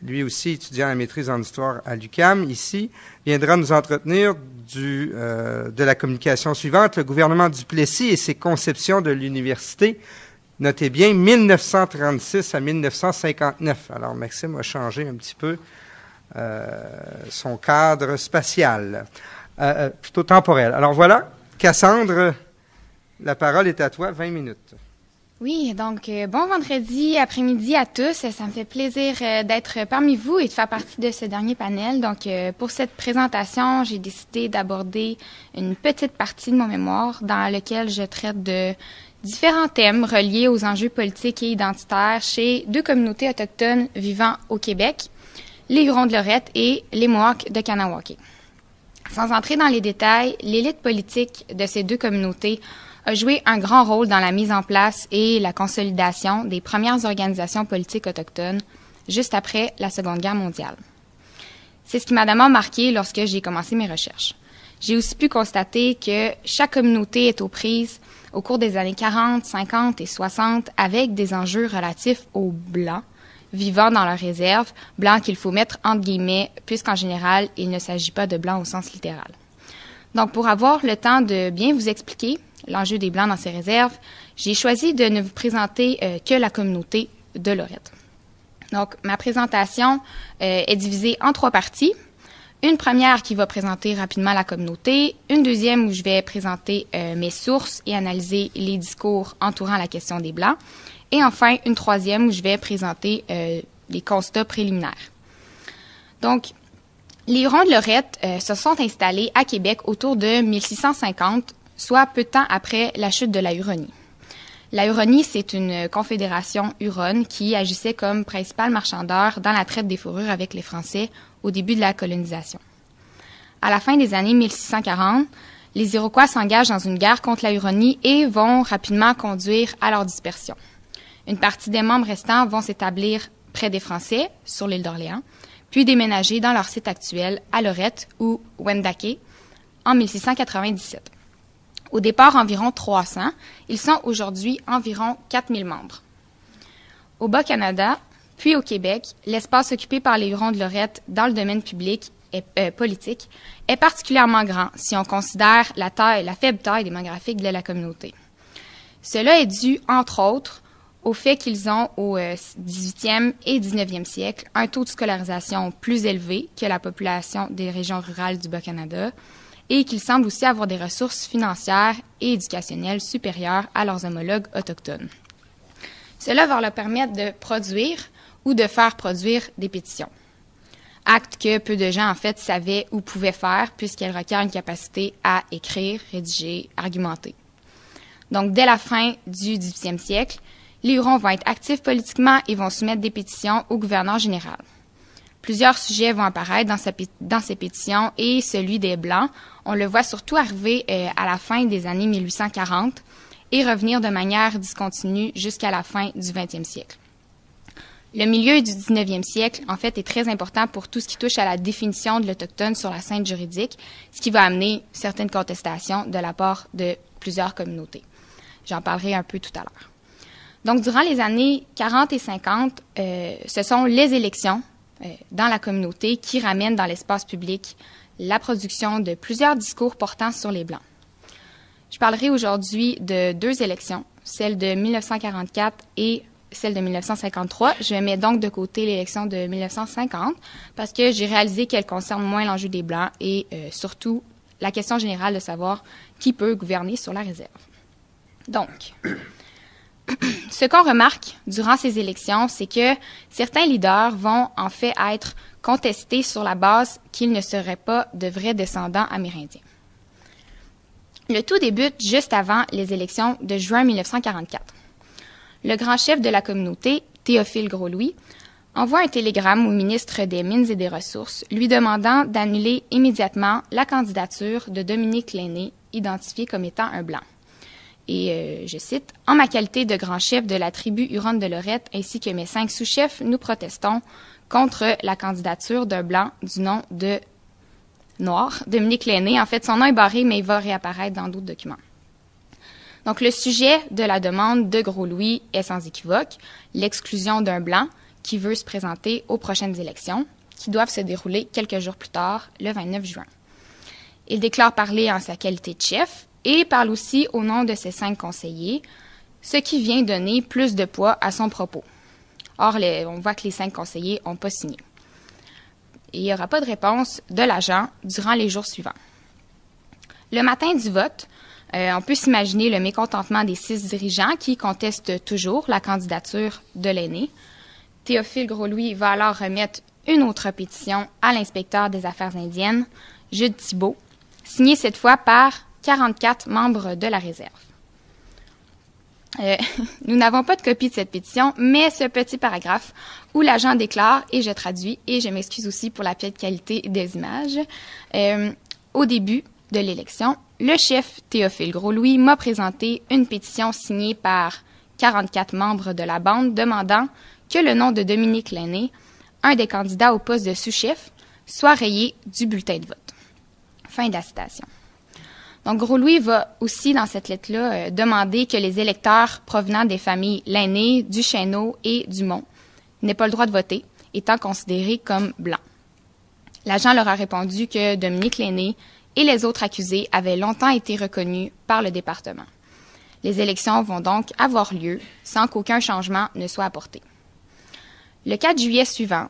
lui aussi étudiant à la maîtrise en histoire à l'U Q A M, ici, viendra nous entretenir du, euh, de la communication suivante, le gouvernement Duplessis et ses conceptions de l'université, notez bien, mille neuf cent trente-six à mille neuf cent cinquante-neuf. Alors, Maxime a changé un petit peu euh, son cadre spatial, euh, plutôt temporel. Alors voilà, Cassandre, la parole est à toi, vingt minutes. Oui, donc euh, bon vendredi après-midi à tous. Ça me fait plaisir euh, d'être parmi vous et de faire partie de ce dernier panel. Donc, euh, pour cette présentation, j'ai décidé d'aborder une petite partie de mon mémoire dans laquelle je traite de différents thèmes reliés aux enjeux politiques et identitaires chez deux communautés autochtones vivant au Québec, les Hurons-de-Lorette et les Mohawks de Kanawake. Sans entrer dans les détails, l'élite politique de ces deux communautés a joué un grand rôle dans la mise en place et la consolidation des premières organisations politiques autochtones juste après la Seconde Guerre mondiale. C'est ce qui m'a d'abord marqué lorsque j'ai commencé mes recherches. J'ai aussi pu constater que chaque communauté est aux prises au cours des années quarante, cinquante et soixante avec des enjeux relatifs aux Blancs vivant dans leurs réserves, Blancs qu'il faut mettre entre guillemets puisqu'en général, il ne s'agit pas de Blancs au sens littéral. Donc, pour avoir le temps de bien vous expliquer l'enjeu des Blancs dans ces réserves, j'ai choisi de ne vous présenter euh, que la communauté de Lorette. Donc, ma présentation euh, est divisée en trois parties. Une première qui va présenter rapidement la communauté, une deuxième où je vais présenter euh, mes sources et analyser les discours entourant la question des Blancs, et enfin, une troisième où je vais présenter euh, les constats préliminaires. Donc, les Hurons de Lorette euh, se sont installés à Québec autour de mille six cent cinquante, soit peu de temps après la chute de la Huronie. La Huronie, c'est une confédération huronne qui agissait comme principal marchandeur dans la traite des fourrures avec les Français au début de la colonisation. À la fin des années mille six cent quarante, les Iroquois s'engagent dans une guerre contre la Huronie et vont rapidement conduire à leur dispersion. Une partie des membres restants vont s'établir près des Français, sur l'île d'Orléans, puis déménager dans leur site actuel à Lorette ou Wendake en mille six cent quatre-vingt-dix-sept. Au départ, environ trois cents. Ils sont aujourd'hui environ quatre mille membres. Au Bas-Canada, puis au Québec, l'espace occupé par les Hurons de Lorette dans le domaine public et euh, politique est particulièrement grand si on considère la taille, la faible taille démographique de la communauté. Cela est dû, entre autres, au fait qu'ils ont au dix-huitième et dix-neuvième siècle un taux de scolarisation plus élevé que la population des régions rurales du Bas-Canada, et qu'ils semblent aussi avoir des ressources financières et éducationnelles supérieures à leurs homologues autochtones. Cela va leur permettre de produire ou de faire produire des pétitions. acte que peu de gens, en fait, savaient ou pouvaient faire, puisqu'elle requiert une capacité à écrire, rédiger, argumenter. Donc, dès la fin du dix-huitième siècle, les Hurons vont être actifs politiquement et vont soumettre des pétitions au gouverneur général. Plusieurs sujets vont apparaître dans, sa, dans ces pétitions et celui des Blancs. On le voit surtout arriver euh, à la fin des années mille huit cent quarante et revenir de manière discontinue jusqu'à la fin du vingtième siècle. Le milieu du dix-neuvième siècle, en fait, est très important pour tout ce qui touche à la définition de l'Autochtone sur la scène juridique, ce qui va amener certaines contestations de la part de plusieurs communautés. J'en parlerai un peu tout à l'heure. Donc, durant les années quarante et cinquante, euh, ce sont les élections euh, dans la communauté qui ramènent dans l'espace public la production de plusieurs discours portant sur les Blancs. Je parlerai aujourd'hui de deux élections, celle de mille neuf cent quarante-quatre et celle de mille neuf cent cinquante-trois. Je mets donc de côté l'élection de mille neuf cent cinquante parce que j'ai réalisé qu'elle concerne moins l'enjeu des Blancs et euh, surtout la question générale de savoir qui peut gouverner sur la réserve. Donc, ce qu'on remarque durant ces élections, c'est que certains leaders vont en fait être contestés sur la base qu'ils ne seraient pas de vrais descendants amérindiens. Le tout débute juste avant les élections de juin mille neuf cent quarante-quatre. Le grand chef de la communauté, Théophile Gros-Louis, envoie un télégramme au ministre des Mines et des Ressources lui demandant d'annuler immédiatement la candidature de Dominique Lenné, identifié comme étant un Blanc. Et euh, je cite, « En ma qualité de grand chef de la tribu Huronne de Lorette ainsi que mes cinq sous-chefs, nous protestons contre la candidature d'un Blanc du nom de Noir, Dominique Lenné. » En fait, son nom est barré, mais il va réapparaître dans d'autres documents. Donc, le sujet de la demande de Gros-Louis est sans équivoque, l'exclusion d'un Blanc qui veut se présenter aux prochaines élections, qui doivent se dérouler quelques jours plus tard, le vingt-neuf juin. Il déclare parler en sa qualité de chef et parle aussi au nom de ses cinq conseillers, ce qui vient donner plus de poids à son propos. Or, les, on voit que les cinq conseillers n'ont pas signé. Et il n'y aura pas de réponse de l'agent durant les jours suivants. Le matin du vote, Euh, on peut s'imaginer le mécontentement des six dirigeants qui contestent toujours la candidature de l'aîné. Théophile Gros-Louis va alors remettre une autre pétition à l'inspecteur des affaires indiennes, Jude Thibault, signée cette fois par quarante-quatre membres de la réserve. Euh, nous n'avons pas de copie de cette pétition, mais ce petit paragraphe où l'agent déclare, et je traduis, et je m'excuse aussi pour la piètre qualité des images, euh, au début de l'élection, le chef Théophile Gros-Louis m'a présenté une pétition signée par quarante-quatre membres de la bande demandant que le nom de Dominique Lenné, un des candidats au poste de sous-chef, soit rayé du bulletin de vote. Fin de la citation. Donc, Gros-Louis va aussi, dans cette lettre-là, euh, demander que les électeurs provenant des familles Lenné, Duchesneau et Dumont n'aient pas le droit de voter, étant considérés comme Blancs. L'agent leur a répondu que Dominique Lenné et les autres accusés avaient longtemps été reconnus par le département. Les élections vont donc avoir lieu sans qu'aucun changement ne soit apporté. Le quatre juillet suivant,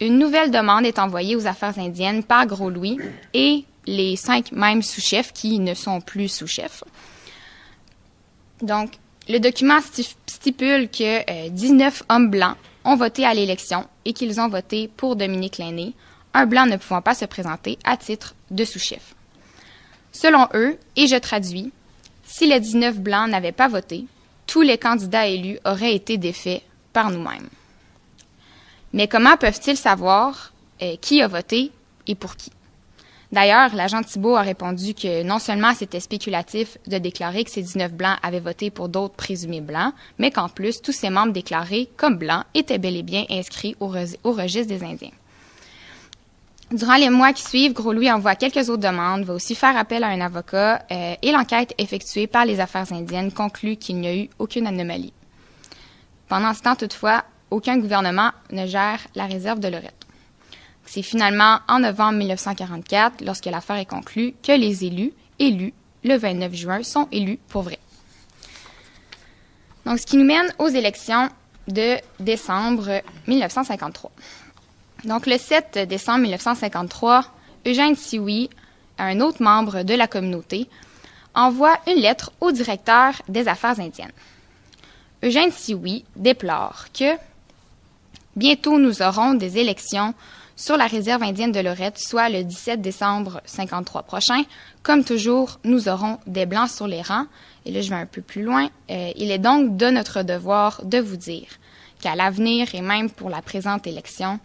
une nouvelle demande est envoyée aux affaires indiennes par Gros-Louis et les cinq mêmes sous-chefs qui ne sont plus sous-chefs. Donc, le document stipule que euh, dix-neuf hommes Blancs ont voté à l'élection et qu'ils ont voté pour Dominique Lenné, un Blanc ne pouvant pas se présenter à titre de sous-chef. Selon eux, et je traduis, si les dix-neuf Blancs n'avaient pas voté, tous les candidats élus auraient été défaits par nous-mêmes. Mais comment peuvent-ils savoir euh, qui a voté et pour qui? D'ailleurs, l'agent Thibault a répondu que non seulement c'était spéculatif de déclarer que ces dix-neuf Blancs avaient voté pour d'autres présumés Blancs, mais qu'en plus, tous ces membres déclarés comme Blancs étaient bel et bien inscrits au, re au registre des Indiens. Durant les mois qui suivent, Gros-Louis envoie quelques autres demandes, va aussi faire appel à un avocat euh, et l'enquête effectuée par les affaires indiennes conclut qu'il n'y a eu aucune anomalie. Pendant ce temps, toutefois, aucun gouvernement ne gère la réserve de Lorette. C'est finalement en novembre mille neuf cent quarante-quatre, lorsque l'affaire est conclue, que les élus, élus le vingt-neuf juin, sont élus pour vrai. Donc, ce qui nous mène aux élections de décembre mille neuf cent cinquante-trois. Donc, le sept décembre mille neuf cent cinquante-trois, Eugène Sioui, un autre membre de la communauté, envoie une lettre au directeur des affaires indiennes. Eugène Sioui déplore que « Bientôt nous aurons des élections sur la réserve indienne de Lorette, soit le dix-sept décembre cinquante-trois prochain. Comme toujours, nous aurons des Blancs sur les rangs. Et là, je vais un peu plus loin. Euh, il est donc de notre devoir de vous dire qu'à l'avenir et même pour la présente élection,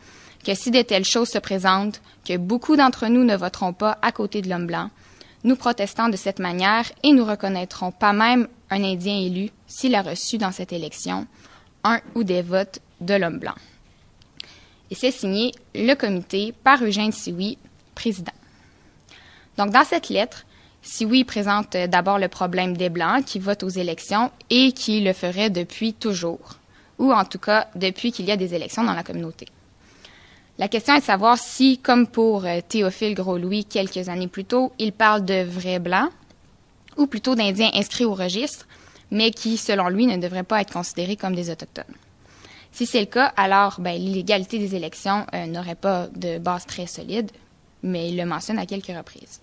que si de telles choses se présentent, que beaucoup d'entre nous ne voteront pas à côté de l'homme blanc, nous protestons de cette manière et nous reconnaîtrons pas même un Indien élu s'il a reçu dans cette élection un ou des votes de l'homme blanc. Et c'est signé le comité par Eugène Sioui, président. Donc, dans cette lettre, Sioui présente d'abord le problème des Blancs qui votent aux élections et qui le ferait depuis toujours, ou en tout cas depuis qu'il y a des élections dans la communauté. La question est de savoir si, comme pour Théophile Gros-Louis quelques années plus tôt, il parle de vrais Blancs, ou plutôt d'Indiens inscrits au registre, mais qui, selon lui, ne devraient pas être considérés comme des Autochtones. Si c'est le cas, alors ben, l'illégalité des élections euh, n'aurait pas de base très solide, mais il le mentionne à quelques reprises.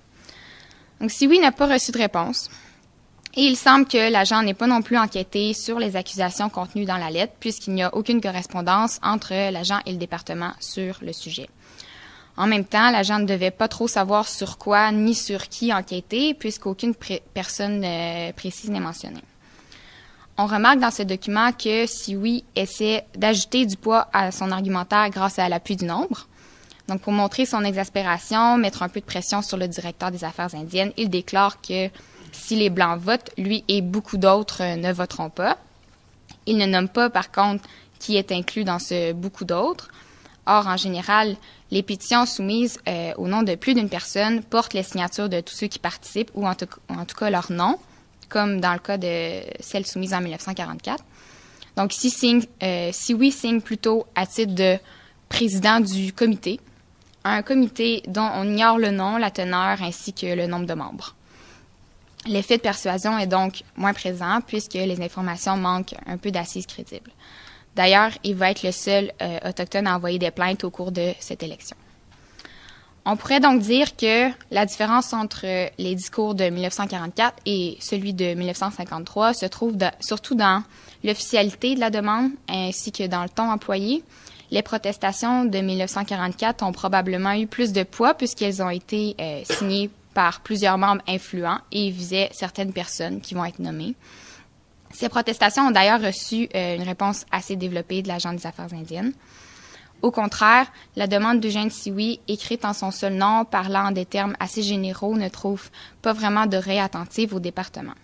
Donc, Sioui n'a pas reçu de réponse, et il semble que l'agent n'ait pas non plus enquêté sur les accusations contenues dans la lettre, puisqu'il n'y a aucune correspondance entre l'agent et le département sur le sujet. En même temps, l'agent ne devait pas trop savoir sur quoi ni sur qui enquêter, puisqu'aucune personne euh, précise n'est mentionnée. On remarque dans ce document que Sioui essaie d'ajouter du poids à son argumentaire grâce à l'appui du nombre. Donc, pour montrer son exaspération, mettre un peu de pression sur le directeur des affaires indiennes, il déclare que si les Blancs votent, lui et beaucoup d'autres ne voteront pas. Il ne nomme pas, par contre, qui est inclus dans ce « beaucoup d'autres ». Or, en général, les pétitions soumises euh, au nom de plus d'une personne portent les signatures de tous ceux qui participent, ou en tout, en tout cas leur nom, comme dans le cas de celle soumise en mille neuf cent quarante-quatre. Donc, si, signe, euh, si oui, signe plutôt à titre de président du comité, un comité dont on ignore le nom, la teneur ainsi que le nombre de membres. L'effet de persuasion est donc moins présent puisque les informations manquent un peu d'assises crédibles. D'ailleurs, il va être le seul euh, autochtone à envoyer des plaintes au cours de cette élection. On pourrait donc dire que la différence entre les discours de mille neuf cent quarante-quatre et celui de mille neuf cent cinquante-trois se trouve de, surtout dans l'officialité de la demande ainsi que dans le ton employé. Les protestations de mille neuf cent quarante-quatre ont probablement eu plus de poids puisqu'elles ont été euh, signées par plusieurs membres influents et visaient certaines personnes qui vont être nommées. Ces protestations ont d'ailleurs reçu euh, une réponse assez développée de l'agent des affaires indiennes. Au contraire, la demande d'Eugène Sioui, écrite en son seul nom, parlant des termes assez généraux, ne trouve pas vraiment d'oreille attentive au département.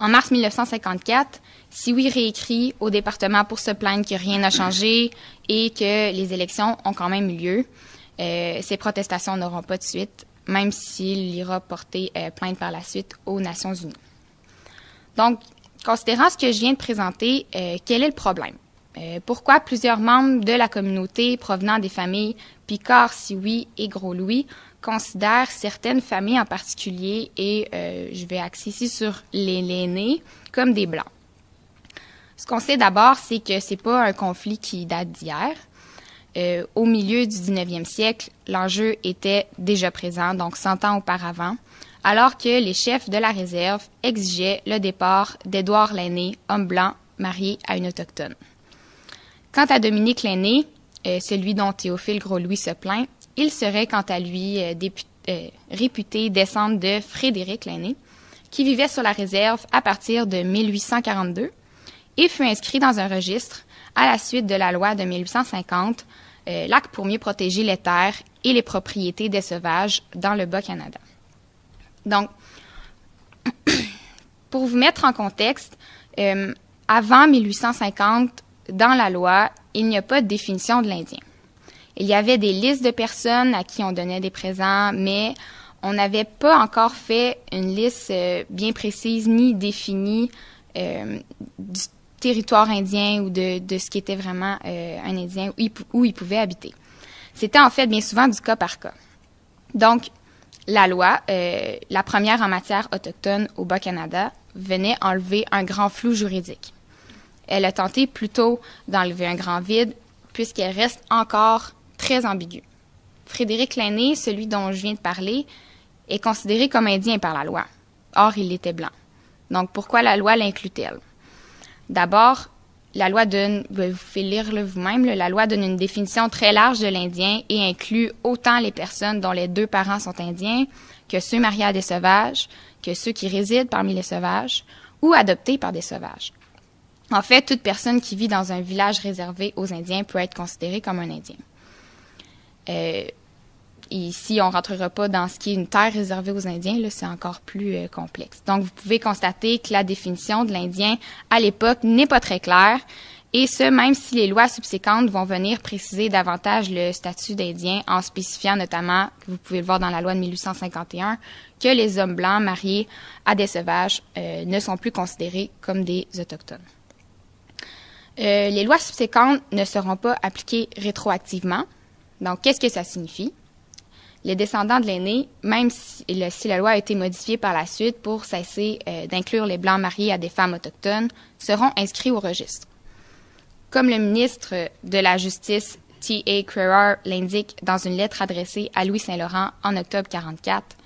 En mars mille neuf cent cinquante-quatre, Sioui réécrit au département pour se plaindre que rien n'a changé et que les élections ont quand même eu lieu. Euh, ces protestations n'auront pas de suite, même s'il ira porter euh, plainte par la suite aux Nations unies. Donc, considérant ce que je viens de présenter, euh, quel est le problème? Euh, pourquoi plusieurs membres de la communauté provenant des familles Picard, Sioui et Gros-Louis considèrent certaines familles en particulier, et euh, je vais axer ici sur les l'aîné, comme des Blancs? Ce qu'on sait d'abord, c'est que c'est pas un conflit qui date d'hier. Euh, au milieu du dix-neuvième siècle, l'enjeu était déjà présent, donc cent ans auparavant, alors que les chefs de la réserve exigeaient le départ d'Édouard Lenné, homme blanc marié à une autochtone. Quant à Dominique Lenné, euh, celui dont Théophile Gros-Louis se plaint, il serait quant à lui euh, euh, réputé descendant de Frédéric Lenné, qui vivait sur la réserve à partir de mille huit cent quarante-deux et fut inscrit dans un registre à la suite de la loi de mille huit cent cinquante, euh, l'acte pour mieux protéger les terres et les propriétés des sauvages dans le Bas-Canada. Donc, pour vous mettre en contexte, euh, avant mille huit cent cinquante, dans la loi, il n'y a pas de définition de l'Indien. Il y avait des listes de personnes à qui on donnait des présents, mais on n'avait pas encore fait une liste euh, bien précise ni définie euh, du territoire indien ou de, de ce qui était vraiment euh, un Indien, où il, où il pouvait habiter. C'était en fait bien souvent du cas par cas. Donc, la loi, euh, la première en matière autochtone au Bas-Canada, venait enlever un grand flou juridique. Elle a tenté plutôt d'enlever un grand vide, puisqu'elle reste encore très ambiguë. Frédéric Lenné, celui dont je viens de parler, est considéré comme indien par la loi. Or, il était blanc. Donc, pourquoi la loi l'inclut-elle? D'abord, la loi donne, ben, vous pouvez lire là, vous-même, là, la loi donne une définition très large de l'Indien et inclut autant les personnes dont les deux parents sont indiens que ceux mariés à des sauvages, que ceux qui résident parmi les sauvages ou adoptés par des sauvages. En fait, toute personne qui vit dans un village réservé aux Indiens peut être considérée comme un Indien. Euh, ici, on ne rentrera pas dans ce qui est une terre réservée aux Indiens, là, c'est encore plus euh, complexe. Donc, vous pouvez constater que la définition de l'Indien à l'époque n'est pas très claire, et ce, même si les lois subséquentes vont venir préciser davantage le statut d'Indien en spécifiant notamment, que vous pouvez le voir dans la loi de mille huit cent cinquante et un, que les hommes blancs mariés à des sauvages euh, ne sont plus considérés comme des Autochtones. Euh, les lois subséquentes ne seront pas appliquées rétroactivement. Donc, qu'est-ce que ça signifie? Les descendants de l'aîné, même si, le, si la loi a été modifiée par la suite pour cesser euh, d'inclure les Blancs mariés à des femmes autochtones, seront inscrits au registre. Comme le ministre de la Justice, T A Crerar, l'indique dans une lettre adressée à Louis Saint-Laurent en octobre mille neuf cent quarante-quatre,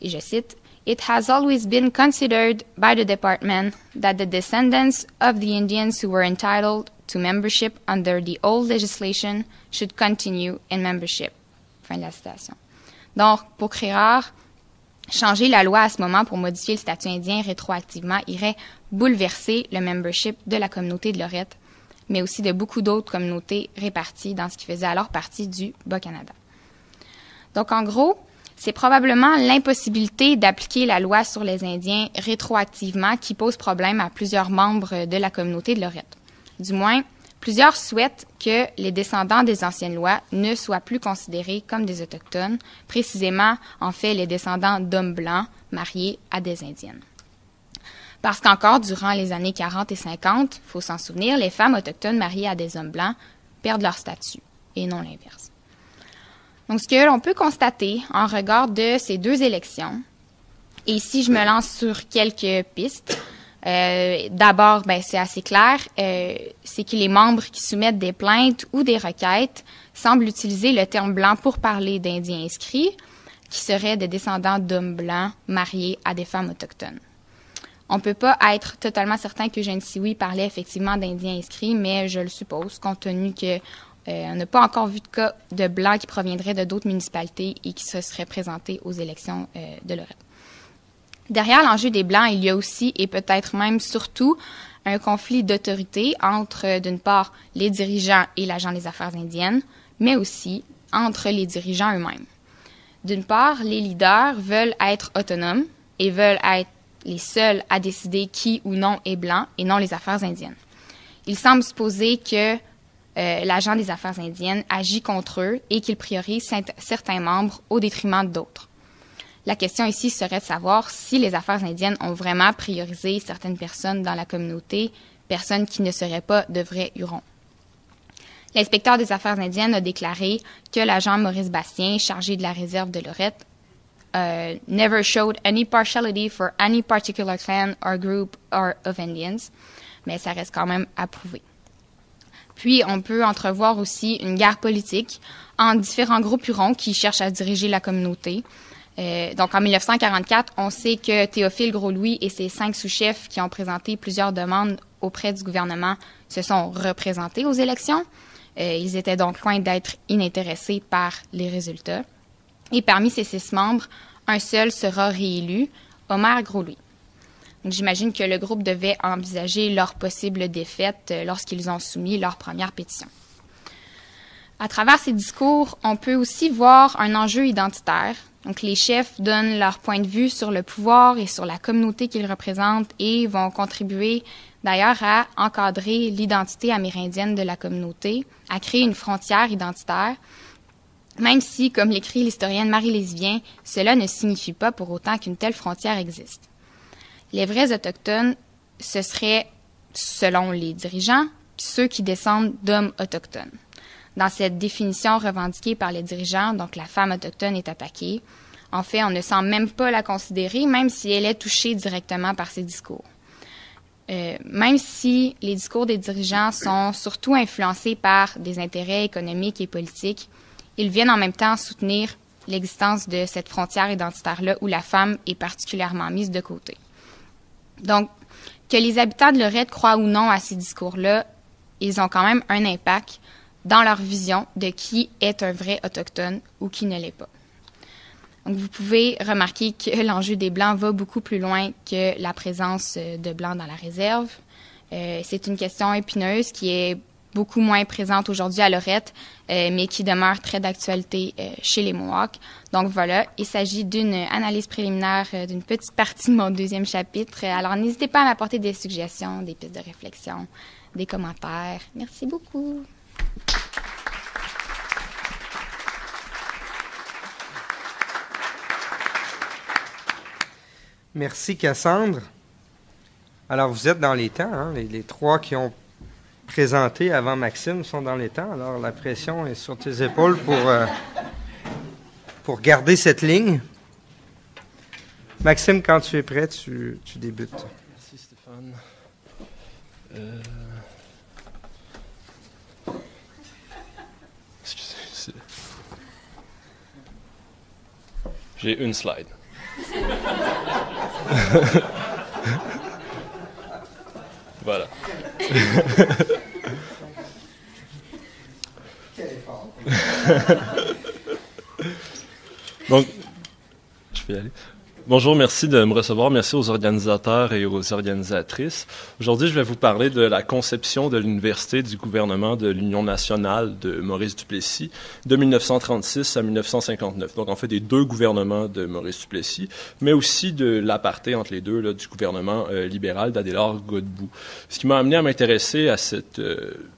et je cite, « It has always been considered by the Department that the descendants of the Indians who were entitled to membership under the old legislation should continue in membership. » Fin de la citation. Donc, pour Crerar, changer la loi à ce moment pour modifier le statut indien rétroactivement irait bouleverser le membership de la communauté de Lorette, mais aussi de beaucoup d'autres communautés réparties dans ce qui faisait alors partie du Bas-Canada. Donc, en gros, c'est probablement l'impossibilité d'appliquer la loi sur les Indiens rétroactivement qui pose problème à plusieurs membres de la communauté de Lorette. Du moins, plusieurs souhaitent que les descendants des anciennes lois ne soient plus considérés comme des Autochtones, précisément, en fait, les descendants d'hommes blancs mariés à des Indiennes. Parce qu'encore durant les années quarante et cinquante, il faut s'en souvenir, les femmes autochtones mariées à des hommes blancs perdent leur statut, et non l'inverse. Donc, ce que l'on peut constater en regard de ces deux élections, et ici, je me lance sur quelques pistes. Euh, D'abord, ben, c'est assez clair, euh, c'est que les membres qui soumettent des plaintes ou des requêtes semblent utiliser le terme blanc pour parler d'Indiens inscrits, qui seraient des descendants d'hommes blancs mariés à des femmes autochtones. On ne peut pas être totalement certain que Eugène Sioui parlait effectivement d'Indiens inscrits, mais je le suppose, compte tenu que Euh, on n'a pas encore vu de cas de blancs qui proviendraient de d'autres municipalités et qui se seraient présentés aux élections euh, de Lorette. Derrière l'enjeu des Blancs, il y a aussi, et peut-être même surtout, un conflit d'autorité entre, euh, d'une part, les dirigeants et l'agent des affaires indiennes, mais aussi entre les dirigeants eux-mêmes. D'une part, les leaders veulent être autonomes et veulent être les seuls à décider qui ou non est blanc et non les affaires indiennes. Il semble supposer que Euh, l'agent des affaires indiennes agit contre eux et qu'il priorise certains membres au détriment d'autres. La question ici serait de savoir si les affaires indiennes ont vraiment priorisé certaines personnes dans la communauté, personnes qui ne seraient pas de vrais Hurons. L'inspecteur des affaires indiennes a déclaré que l'agent Maurice Bastien, chargé de la réserve de Lorette, uh, « never showed any partiality for any particular clan or group or of Indians », mais ça reste quand même à prouver. Puis, on peut entrevoir aussi une guerre politique en différents groupes hurons qui cherchent à diriger la communauté. Euh, donc, en mille neuf cent quarante-quatre, on sait que Théophile Gros-Louis et ses cinq sous-chefs qui ont présenté plusieurs demandes auprès du gouvernement se sont représentés aux élections. Euh, ils étaient donc loin d'être inintéressés par les résultats. Et parmi ces six membres, un seul sera réélu, Omer Gros-Louis. J'imagine que le groupe devait envisager leur possible défaite lorsqu'ils ont soumis leur première pétition. À travers ces discours, on peut aussi voir un enjeu identitaire. Donc, les chefs donnent leur point de vue sur le pouvoir et sur la communauté qu'ils représentent et vont contribuer d'ailleurs à encadrer l'identité amérindienne de la communauté, à créer une frontière identitaire, même si, comme l'écrit l'historienne Marie Lésivien, cela ne signifie pas pour autant qu'une telle frontière existe. Les vrais Autochtones, ce seraient, selon les dirigeants, ceux qui descendent d'hommes autochtones. Dans cette définition revendiquée par les dirigeants, donc la femme autochtone est attaquée. En fait, on ne semble même pas la considérer, même si elle est touchée directement par ces discours. Euh, même si les discours des dirigeants sont surtout influencés par des intérêts économiques et politiques, ils viennent en même temps soutenir l'existence de cette frontière identitaire-là où la femme est particulièrement mise de côté. Donc, Que les habitants de Lorette croient ou non à ces discours-là, ils ont quand même un impact dans leur vision de qui est un vrai autochtone ou qui ne l'est pas. Donc, vous pouvez remarquer que l'enjeu des Blancs va beaucoup plus loin que la présence de Blancs dans la réserve. Euh, c'est une question épineuse qui est beaucoup moins présente aujourd'hui à Lorette, euh, mais qui demeure très d'actualité euh, chez les Mohawks. Donc voilà, il s'agit d'une analyse préliminaire euh, d'une petite partie de mon deuxième chapitre. Alors n'hésitez pas à m'apporter des suggestions, des pistes de réflexion, des commentaires. Merci beaucoup. Merci, Cassandre. Alors, vous êtes dans les temps. Hein? Les, les trois qui ont présenté avant Maxime sont dans les temps. Alors, la pression est sur tes épaules pour, euh, pour garder cette ligne. Maxime, quand tu es prêt, tu, tu débutes. Merci, Stéphane. Euh... Excusez. J'ai une slide. Voilà. Donc, je vais y aller. Bonjour, merci de me recevoir. Merci aux organisateurs et aux organisatrices. Aujourd'hui, je vais vous parler de la conception de l'université du gouvernement de l'Union nationale de Maurice Duplessis de mille neuf cent trente-six à mille neuf cent cinquante-neuf. Donc, en fait, des deux gouvernements de Maurice Duplessis, mais aussi de l'aparté entre les deux là, du gouvernement euh, libéral d'Adélard Godbout. Ce qui m'a amené à m'intéresser à cette... Euh,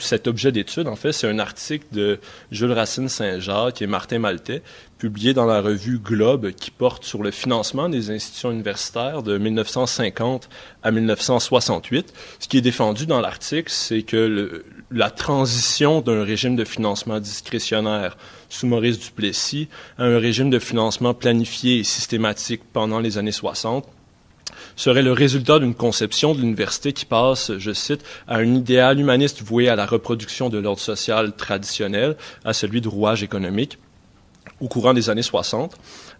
Cet objet d'étude, en fait, c'est un article de Jules Racine-Saint-Jacques et Martin Maltais, publié dans la revue Globe, qui porte sur le financement des institutions universitaires de mille neuf cent cinquante à mille neuf cent soixante-huit. Ce qui est défendu dans l'article, c'est que le, la transition d'un régime de financement discrétionnaire sous Maurice Duplessis à un régime de financement planifié et systématique pendant les années soixante serait le résultat d'une conception de l'université qui passe, je cite, à un idéal humaniste voué à la reproduction de l'ordre social traditionnel, à celui de rouage économique, au courant des années soixante,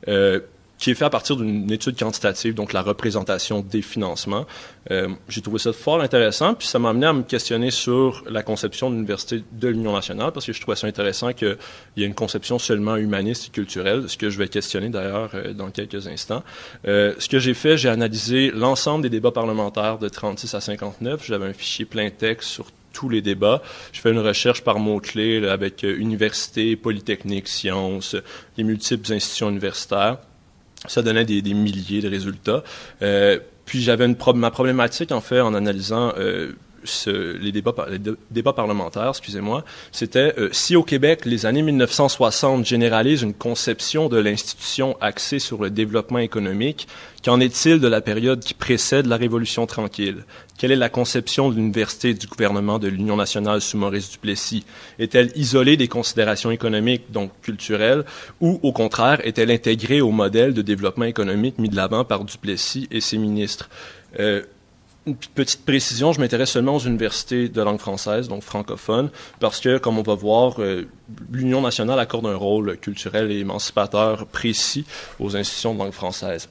euh, qui est fait à partir d'une étude quantitative, donc la représentation des financements. Euh, j'ai trouvé ça fort intéressant, puis ça m'a amené à me questionner sur la conception de l'université de l'Union nationale, parce que je trouvais ça intéressant qu'il y ait une conception seulement humaniste et culturelle, ce que je vais questionner d'ailleurs euh, dans quelques instants. Euh, ce que j'ai fait, j'ai analysé l'ensemble des débats parlementaires de trente-six à cinquante-neuf. J'avais un fichier plein texte sur tous les débats. Je fais une recherche par mots-clés là, avec euh, université, polytechnique, sciences, les multiples institutions universitaires. Ça donnait des, des milliers de résultats. Euh, puis j'avais une pro- ma problématique, en fait, en analysant euh, ce, les, débats par- les de- débats parlementaires, excusez-moi, c'était euh, si au Québec, les années mille neuf cent soixante généralisent une conception de l'institution axée sur le développement économique, qu'en est-il de la période qui précède la Révolution tranquille? Quelle est la conception de l'université et du gouvernement de l'Union nationale sous Maurice Duplessis? Est-elle isolée des considérations économiques, donc culturelles, ou au contraire, est-elle intégrée au modèle de développement économique mis de l'avant par Duplessis et ses ministres? Euh, Une petite précision, je m'intéresse seulement aux universités de langue française, donc francophone, parce que, comme on va voir, euh, l'Union nationale accorde un rôle culturel et émancipateur précis aux institutions de langue française.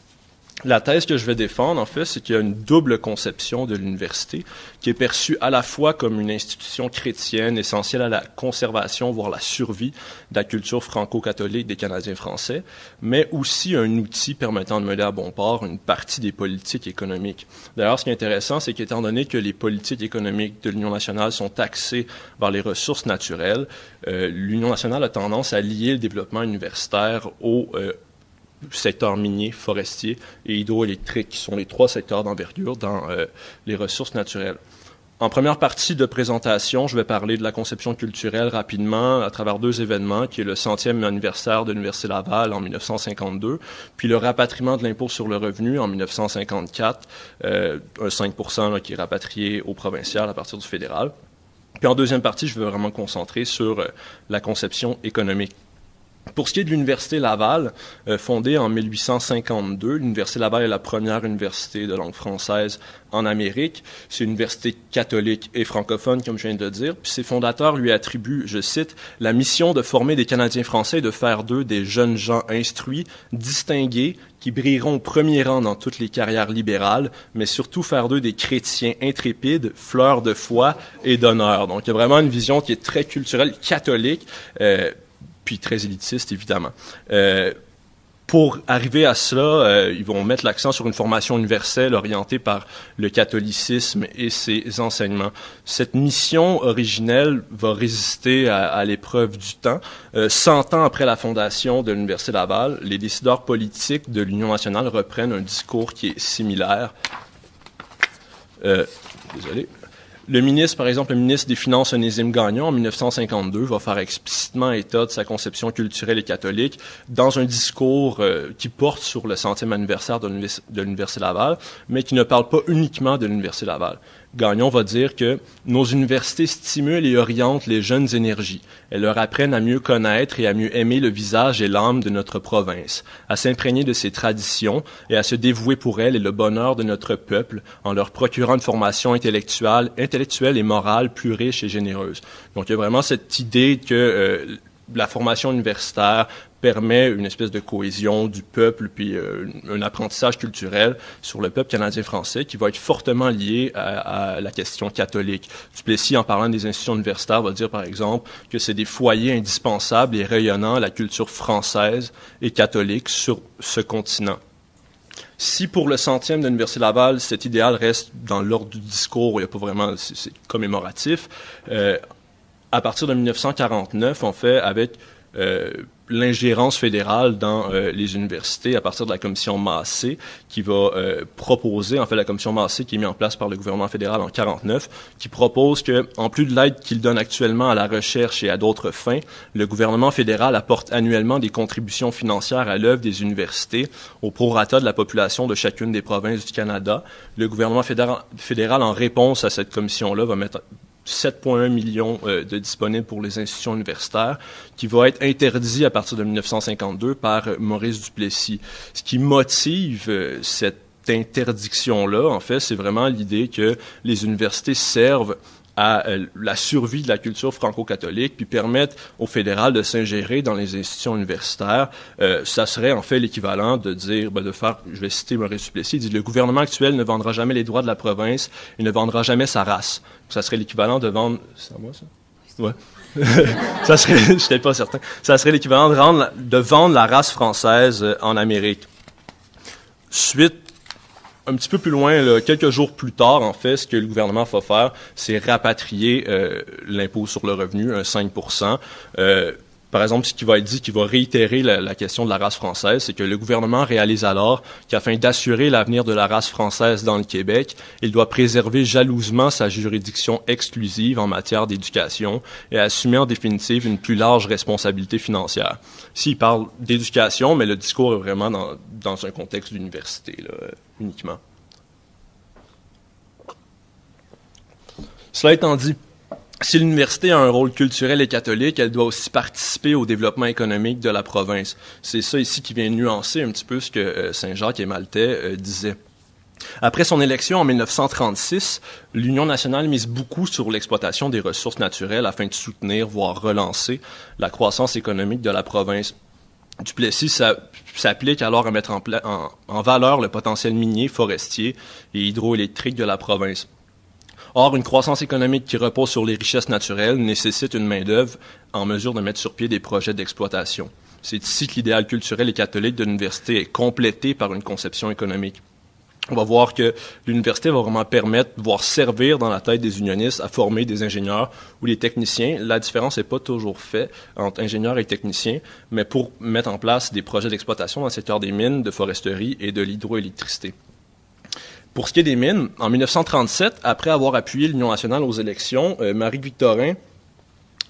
La thèse que je vais défendre, en fait, c'est qu'il y a une double conception de l'université qui est perçue à la fois comme une institution chrétienne essentielle à la conservation, voire la survie de la culture franco-catholique des Canadiens français, mais aussi un outil permettant de mener à bon port une partie des politiques économiques. D'ailleurs, ce qui est intéressant, c'est qu'étant donné que les politiques économiques de l'Union nationale sont axées vers les ressources naturelles, euh, l'Union nationale a tendance à lier le développement universitaire au euh, secteurs miniers, forestiers et hydroélectriques, qui sont les trois secteurs d'envergure dans euh, les ressources naturelles. En première partie de présentation, je vais parler de la conception culturelle rapidement à travers deux événements, qui est le centième anniversaire de l'Université Laval en mille neuf cent cinquante-deux, puis le rapatriement de l'impôt sur le revenu en mille neuf cent cinquante-quatre, euh, un cinq pour cent là, qui est rapatrié au provincial à partir du fédéral. Puis en deuxième partie, je vais vraiment me concentrer sur euh, la conception économique. Pour ce qui est de l'Université Laval, euh, fondée en mille huit cent cinquante-deux, l'Université Laval est la première université de langue française en Amérique. C'est une université catholique et francophone, comme je viens de le dire. Puis ses fondateurs lui attribuent, je cite, « la mission de former des Canadiens français et de faire d'eux des jeunes gens instruits, distingués, qui brilleront au premier rang dans toutes les carrières libérales, mais surtout faire d'eux des chrétiens intrépides, fleurs de foi et d'honneur. » Donc, il y a vraiment une vision qui est très culturelle, catholique, euh, puis très élitiste, évidemment. Euh, pour arriver à cela, euh, ils vont mettre l'accent sur une formation universelle orientée par le catholicisme et ses enseignements. Cette mission originelle va résister à, à l'épreuve du temps. Euh, cent ans après la fondation de l'Université Laval, les décideurs politiques de l'Union nationale reprennent un discours qui est similaire. Euh, désolé. Le ministre, par exemple, le ministre des Finances, Onésime Gagnon, en mille neuf cent cinquante-deux, va faire explicitement état de sa conception culturelle et catholique dans un discours euh, qui porte sur le centième anniversaire de l'Université Laval, mais qui ne parle pas uniquement de l'Université Laval. Gagnon va dire que « nos universités stimulent et orientent les jeunes énergies. Elles leur apprennent à mieux connaître et à mieux aimer le visage et l'âme de notre province, à s'imprégner de ses traditions et à se dévouer pour elles et le bonheur de notre peuple en leur procurant une formation intellectuelle, intellectuelle et morale plus riche et généreuse. » Donc, il y a vraiment cette idée que euh, la formation universitaire permet une espèce de cohésion du peuple, puis euh, un apprentissage culturel sur le peuple canadien-français qui va être fortement lié à, à la question catholique. Duplessis, en parlant des institutions universitaires, va dire par exemple que c'est des foyers indispensables et rayonnants à la culture française et catholique sur ce continent. Si pour le centième de l'Université Laval, cet idéal reste dans l'ordre du discours, il n'y a pas vraiment, c'est commémoratif, euh, à partir de mille neuf cent quarante-neuf, on fait avec euh, l'ingérence fédérale dans euh, les universités à partir de la commission Massé qui va euh, proposer, en fait la commission Massé qui est mise en place par le gouvernement fédéral en mille neuf cent quarante-neuf, qui propose que, en plus de l'aide qu'il donne actuellement à la recherche et à d'autres fins, le gouvernement fédéral apporte annuellement des contributions financières à l'œuvre des universités au prorata de la population de chacune des provinces du Canada. Le gouvernement fédéral, fédéral en réponse à cette commission-là, va mettre sept virgule un millions euh, de disponibles pour les institutions universitaires, qui va être interdit à partir de mille neuf cent cinquante-deux par euh, Maurice Duplessis. Ce qui motive euh, cette interdiction-là, en fait, c'est vraiment l'idée que les universités servent à euh, la survie de la culture franco-catholique, puis permettent au fédéral de s'ingérer dans les institutions universitaires. Euh, ça serait en fait l'équivalent de dire, ben, de faire, je vais citer Maurice Duplessis, il dit « le gouvernement actuel ne vendra jamais les droits de la province et ne vendra jamais sa race ». Ça serait l'équivalent de vendre... C'est à moi, ça? Ouais. Ça serait, je n'étais pas certain. Ça serait l'équivalent de, rendre la... de vendre la race française euh, en Amérique. Suite un petit peu plus loin, là, quelques jours plus tard, en fait, ce que le gouvernement va faire, c'est rapatrier euh, l'impôt sur le revenu, un cinq pour cent. Euh, par exemple, ce qui va être dit, qui va réitérer la, la question de la race française, c'est que le gouvernement réalise alors qu'afin d'assurer l'avenir de la race française dans le Québec, il doit préserver jalousement sa juridiction exclusive en matière d'éducation et assumer en définitive une plus large responsabilité financière. Ici, il parle d'éducation, mais le discours est vraiment dans, dans un contexte d'université, là, uniquement. Cela étant dit, si l'université a un rôle culturel et catholique, elle doit aussi participer au développement économique de la province. C'est ça ici qui vient nuancer un petit peu ce que euh, Saint-Jacques et Maltais euh, disaient. Après son élection en mille neuf cent trente-six, l'Union nationale mise beaucoup sur l'exploitation des ressources naturelles afin de soutenir, voire relancer, la croissance économique de la province. Duplessis s'applique alors à mettre en, en, en valeur le potentiel minier, forestier et hydroélectrique de la province. Or, une croissance économique qui repose sur les richesses naturelles nécessite une main-d'œuvre en mesure de mettre sur pied des projets d'exploitation. C'est ici que l'idéal culturel et catholique de l'université est complété par une conception économique. On va voir que l'université va vraiment permettre, voire servir dans la tête des unionistes à former des ingénieurs ou des techniciens. La différence n'est pas toujours faite entre ingénieurs et techniciens, mais pour mettre en place des projets d'exploitation dans le secteur des mines, de foresterie et de l'hydroélectricité. Pour ce qui est des mines, en mille neuf cent trente-sept, après avoir appuyé l'Union nationale aux élections, euh, Marie-Victorin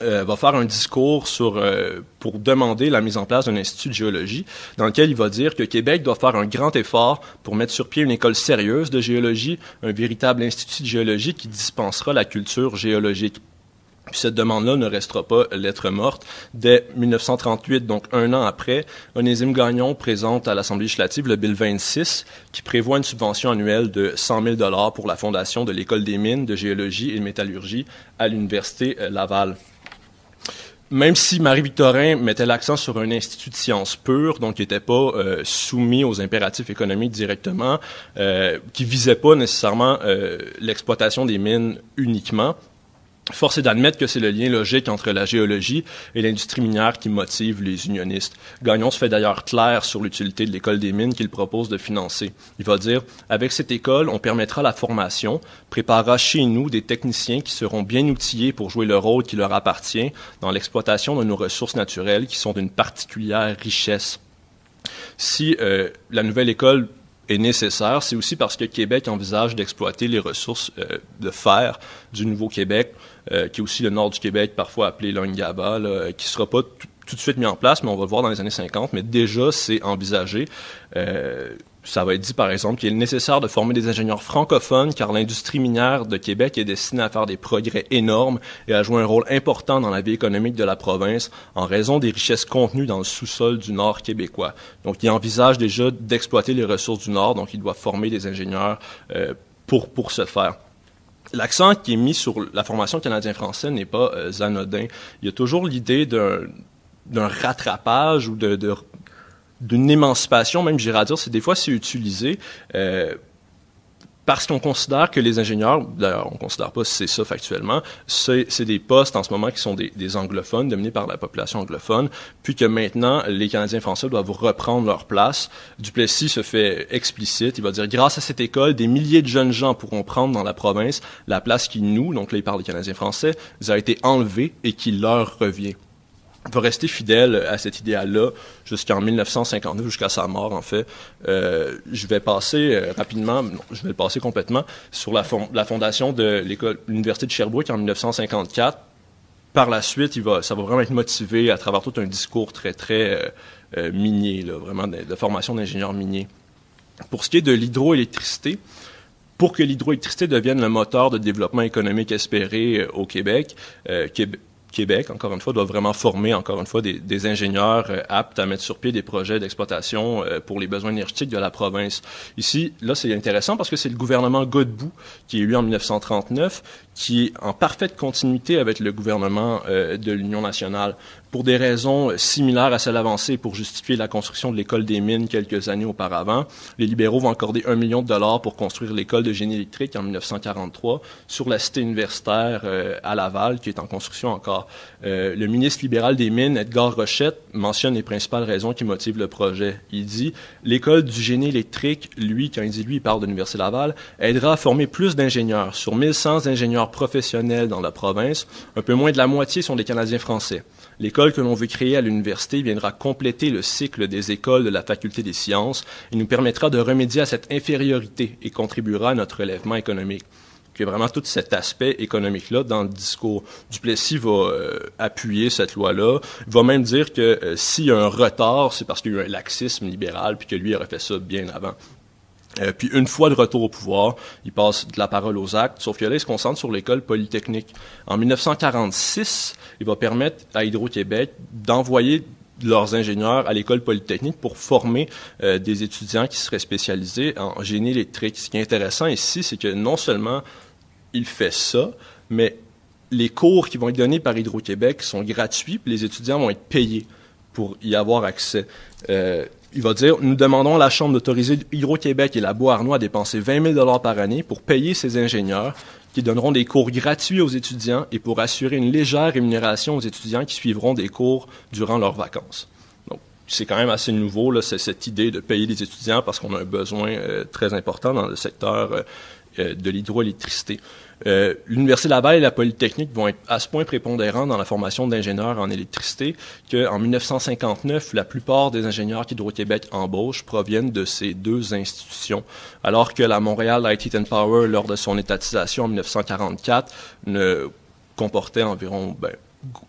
euh, va faire un discours sur, euh, pour demander la mise en place d'un institut de géologie, dans lequel il va dire que Québec doit faire un grand effort pour mettre sur pied une école sérieuse de géologie, un véritable institut de géologie qui dispensera la culture géologique. Puis cette demande-là ne restera pas lettre morte. Dès mille neuf cent trente-huit, donc un an après, Onésime Gagnon présente à l'Assemblée législative le Bill vingt-six, qui prévoit une subvention annuelle de cent mille dollars pour la fondation de l'École des mines, de géologie et de métallurgie à l'Université Laval. Même si Marie-Victorin mettait l'accent sur un institut de sciences pures, donc qui n'était pas euh, soumis aux impératifs économiques directement, euh, qui ne visait pas nécessairement euh, l'exploitation des mines uniquement, force est d'admettre que c'est le lien logique entre la géologie et l'industrie minière qui motive les unionistes. Gagnon se fait d'ailleurs clair sur l'utilité de l'école des mines qu'il propose de financer. Il va dire « Avec cette école, on permettra la formation, préparera chez nous des techniciens qui seront bien outillés pour jouer le rôle qui leur appartient dans l'exploitation de nos ressources naturelles qui sont d'une particulière richesse. » Si euh, la nouvelle école est nécessaire, c'est aussi parce que Québec envisage d'exploiter les ressources euh, de fer du Nouveau-Québec, Euh, qui est aussi le nord du Québec, parfois appelé l'Ongaba, là, qui ne sera pas tout de suite mis en place, mais on va le voir dans les années cinquante. Mais déjà, c'est envisagé. Euh, ça va être dit, par exemple, qu'il est nécessaire de former des ingénieurs francophones, car l'industrie minière de Québec est destinée à faire des progrès énormes et à jouer un rôle important dans la vie économique de la province en raison des richesses contenues dans le sous-sol du nord québécois. Donc, il envisage déjà d'exploiter les ressources du nord, donc il doit former des ingénieurs euh, pour, pour ce faire. L'accent qui est mis sur la formation canadien-français n'est pas euh, anodin. Il y a toujours l'idée d'un, d'un rattrapage ou de, de, d'une émancipation, même j'irais à dire, c'est des fois c'est utilisé euh, parce qu'on considère que les ingénieurs, d'ailleurs on ne considère pas si c'est ça factuellement, c'est, c'est des postes en ce moment qui sont des, des anglophones, dominés par la population anglophone, puis que maintenant les Canadiens-Français doivent reprendre leur place. Duplessis se fait explicite, il va dire « Grâce à cette école, des milliers de jeunes gens pourront prendre dans la province la place qui nous, donc là il parle des Canadiens-Français, a été enlevée et qui leur revient. » Il va rester fidèle à cet idéal-là jusqu'en mille neuf cent cinquante-neuf, jusqu'à sa mort, en fait. Euh, je vais passer euh, rapidement, non, je vais le passer complètement, sur la, fond- la fondation de l'école, l'Université de Sherbrooke en mille neuf cent cinquante-quatre. Par la suite, il va, ça va vraiment être motivé à travers tout un discours très, très euh, euh, minier, là, vraiment de, de formation d'ingénieurs miniers. Pour ce qui est de l'hydroélectricité, pour que l'hydroélectricité devienne le moteur de développement économique espéré euh, au Québec, euh, Québec, Québec, encore une fois, doit vraiment former, encore une fois, des, des ingénieurs euh, aptes à mettre sur pied des projets d'exploitation euh, pour les besoins énergétiques de la province. Ici, là, c'est intéressant parce que c'est le gouvernement Godbout, qui est élu en mille neuf cent trente-neuf, qui est en parfaite continuité avec le gouvernement euh, de l'Union nationale pour des raisons similaires à celles avancées pour justifier la construction de l'école des mines quelques années auparavant. Les libéraux vont accorder un million de dollars pour construire l'école de génie électrique en mille neuf cent quarante-trois sur la cité universitaire euh, à Laval, qui est en construction encore. Euh, le ministre libéral des Mines, Edgar Rochette, mentionne les principales raisons qui motivent le projet. Il dit « L'école du génie électrique, lui, quand il dit lui, il parle de l'Université Laval, aidera à former plus d'ingénieurs. Sur mille cent ingénieurs professionnels dans la province, un peu moins de la moitié sont des Canadiens français. » L'école que l'on veut créer à l'université viendra compléter le cycle des écoles de la Faculté des sciences et nous permettra de remédier à cette infériorité et contribuera à notre relèvement économique. Donc, il y a vraiment tout cet aspect économique-là dans le discours. Duplessis va euh, appuyer cette loi-là. Il va même dire que euh, s'il y a un retard, c'est parce qu'il y a eu un laxisme libéral puis que lui aurait fait ça bien avant. Euh, puis une fois de retour au pouvoir, il passe de la parole aux actes, sauf que là, il se concentre sur l'école polytechnique. En mille neuf cent quarante-six, il va permettre à Hydro-Québec d'envoyer leurs ingénieurs à l'école polytechnique pour former euh, des étudiants qui seraient spécialisés en génie électrique. Ce qui est intéressant ici, c'est que non seulement il fait ça, mais les cours qui vont être donnés par Hydro-Québec sont gratuits, puis les étudiants vont être payés pour y avoir accès. Euh, Il va dire « Nous demandons à la Chambre d'autoriser Hydro-Québec et la Beauharnois à dépenser vingt mille dollars par année pour payer ces ingénieurs qui donneront des cours gratuits aux étudiants et pour assurer une légère rémunération aux étudiants qui suivront des cours durant leurs vacances. » Donc, c'est quand même assez nouveau, là, c'est cette idée de payer les étudiants parce qu'on a un besoin euh, très important dans le secteur euh, de l'hydroélectricité. Euh, L'Université Laval et la Polytechnique vont être à ce point prépondérants dans la formation d'ingénieurs en électricité qu'en mille neuf cent cinquante-neuf, la plupart des ingénieurs qu'Hydro-Québec embauche proviennent de ces deux institutions, alors que la Montréal I T and Power, lors de son étatisation en mille neuf cent quarante-quatre, ne comportait environ... Ben,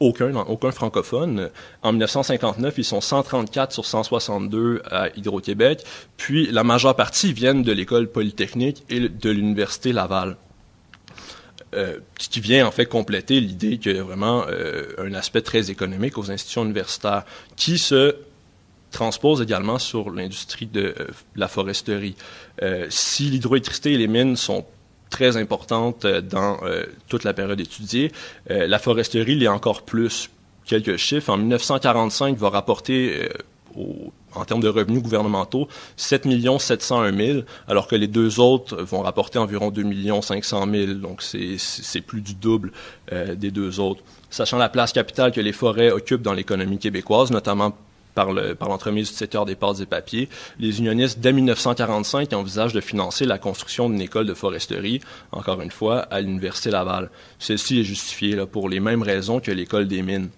Aucun, aucun francophone. En mille neuf cent cinquante-neuf, ils sont cent trente-quatre sur cent soixante-deux à Hydro-Québec, puis la majeure partie viennent de l'école polytechnique et de l'Université Laval. Euh, ce qui vient en fait compléter l'idée qu'il y a vraiment euh, un aspect très économique aux institutions universitaires qui se transpose également sur l'industrie de, euh, de la foresterie. Euh, si l'hydroélectricité et les mines sont très importantes euh, dans euh, toute la période étudiée, euh, la foresterie l'est encore plus. Quelques chiffres, en mille neuf cent quarante-cinq va rapporter euh, au en termes de revenus gouvernementaux, sept millions sept cent un mille, alors que les deux autres vont rapporter environ deux millions cinq cent mille. Donc, c'est, c'est plus du double euh, des deux autres. Sachant la place capitale que les forêts occupent dans l'économie québécoise, notamment par, le, par l'entremise du secteur des pâtes et papiers, les unionistes, dès mille neuf cent quarante-cinq, envisagent de financer la construction d'une école de foresterie, encore une fois, à l'Université Laval. Celle-ci est justifiée là, pour les mêmes raisons que l'école des mines.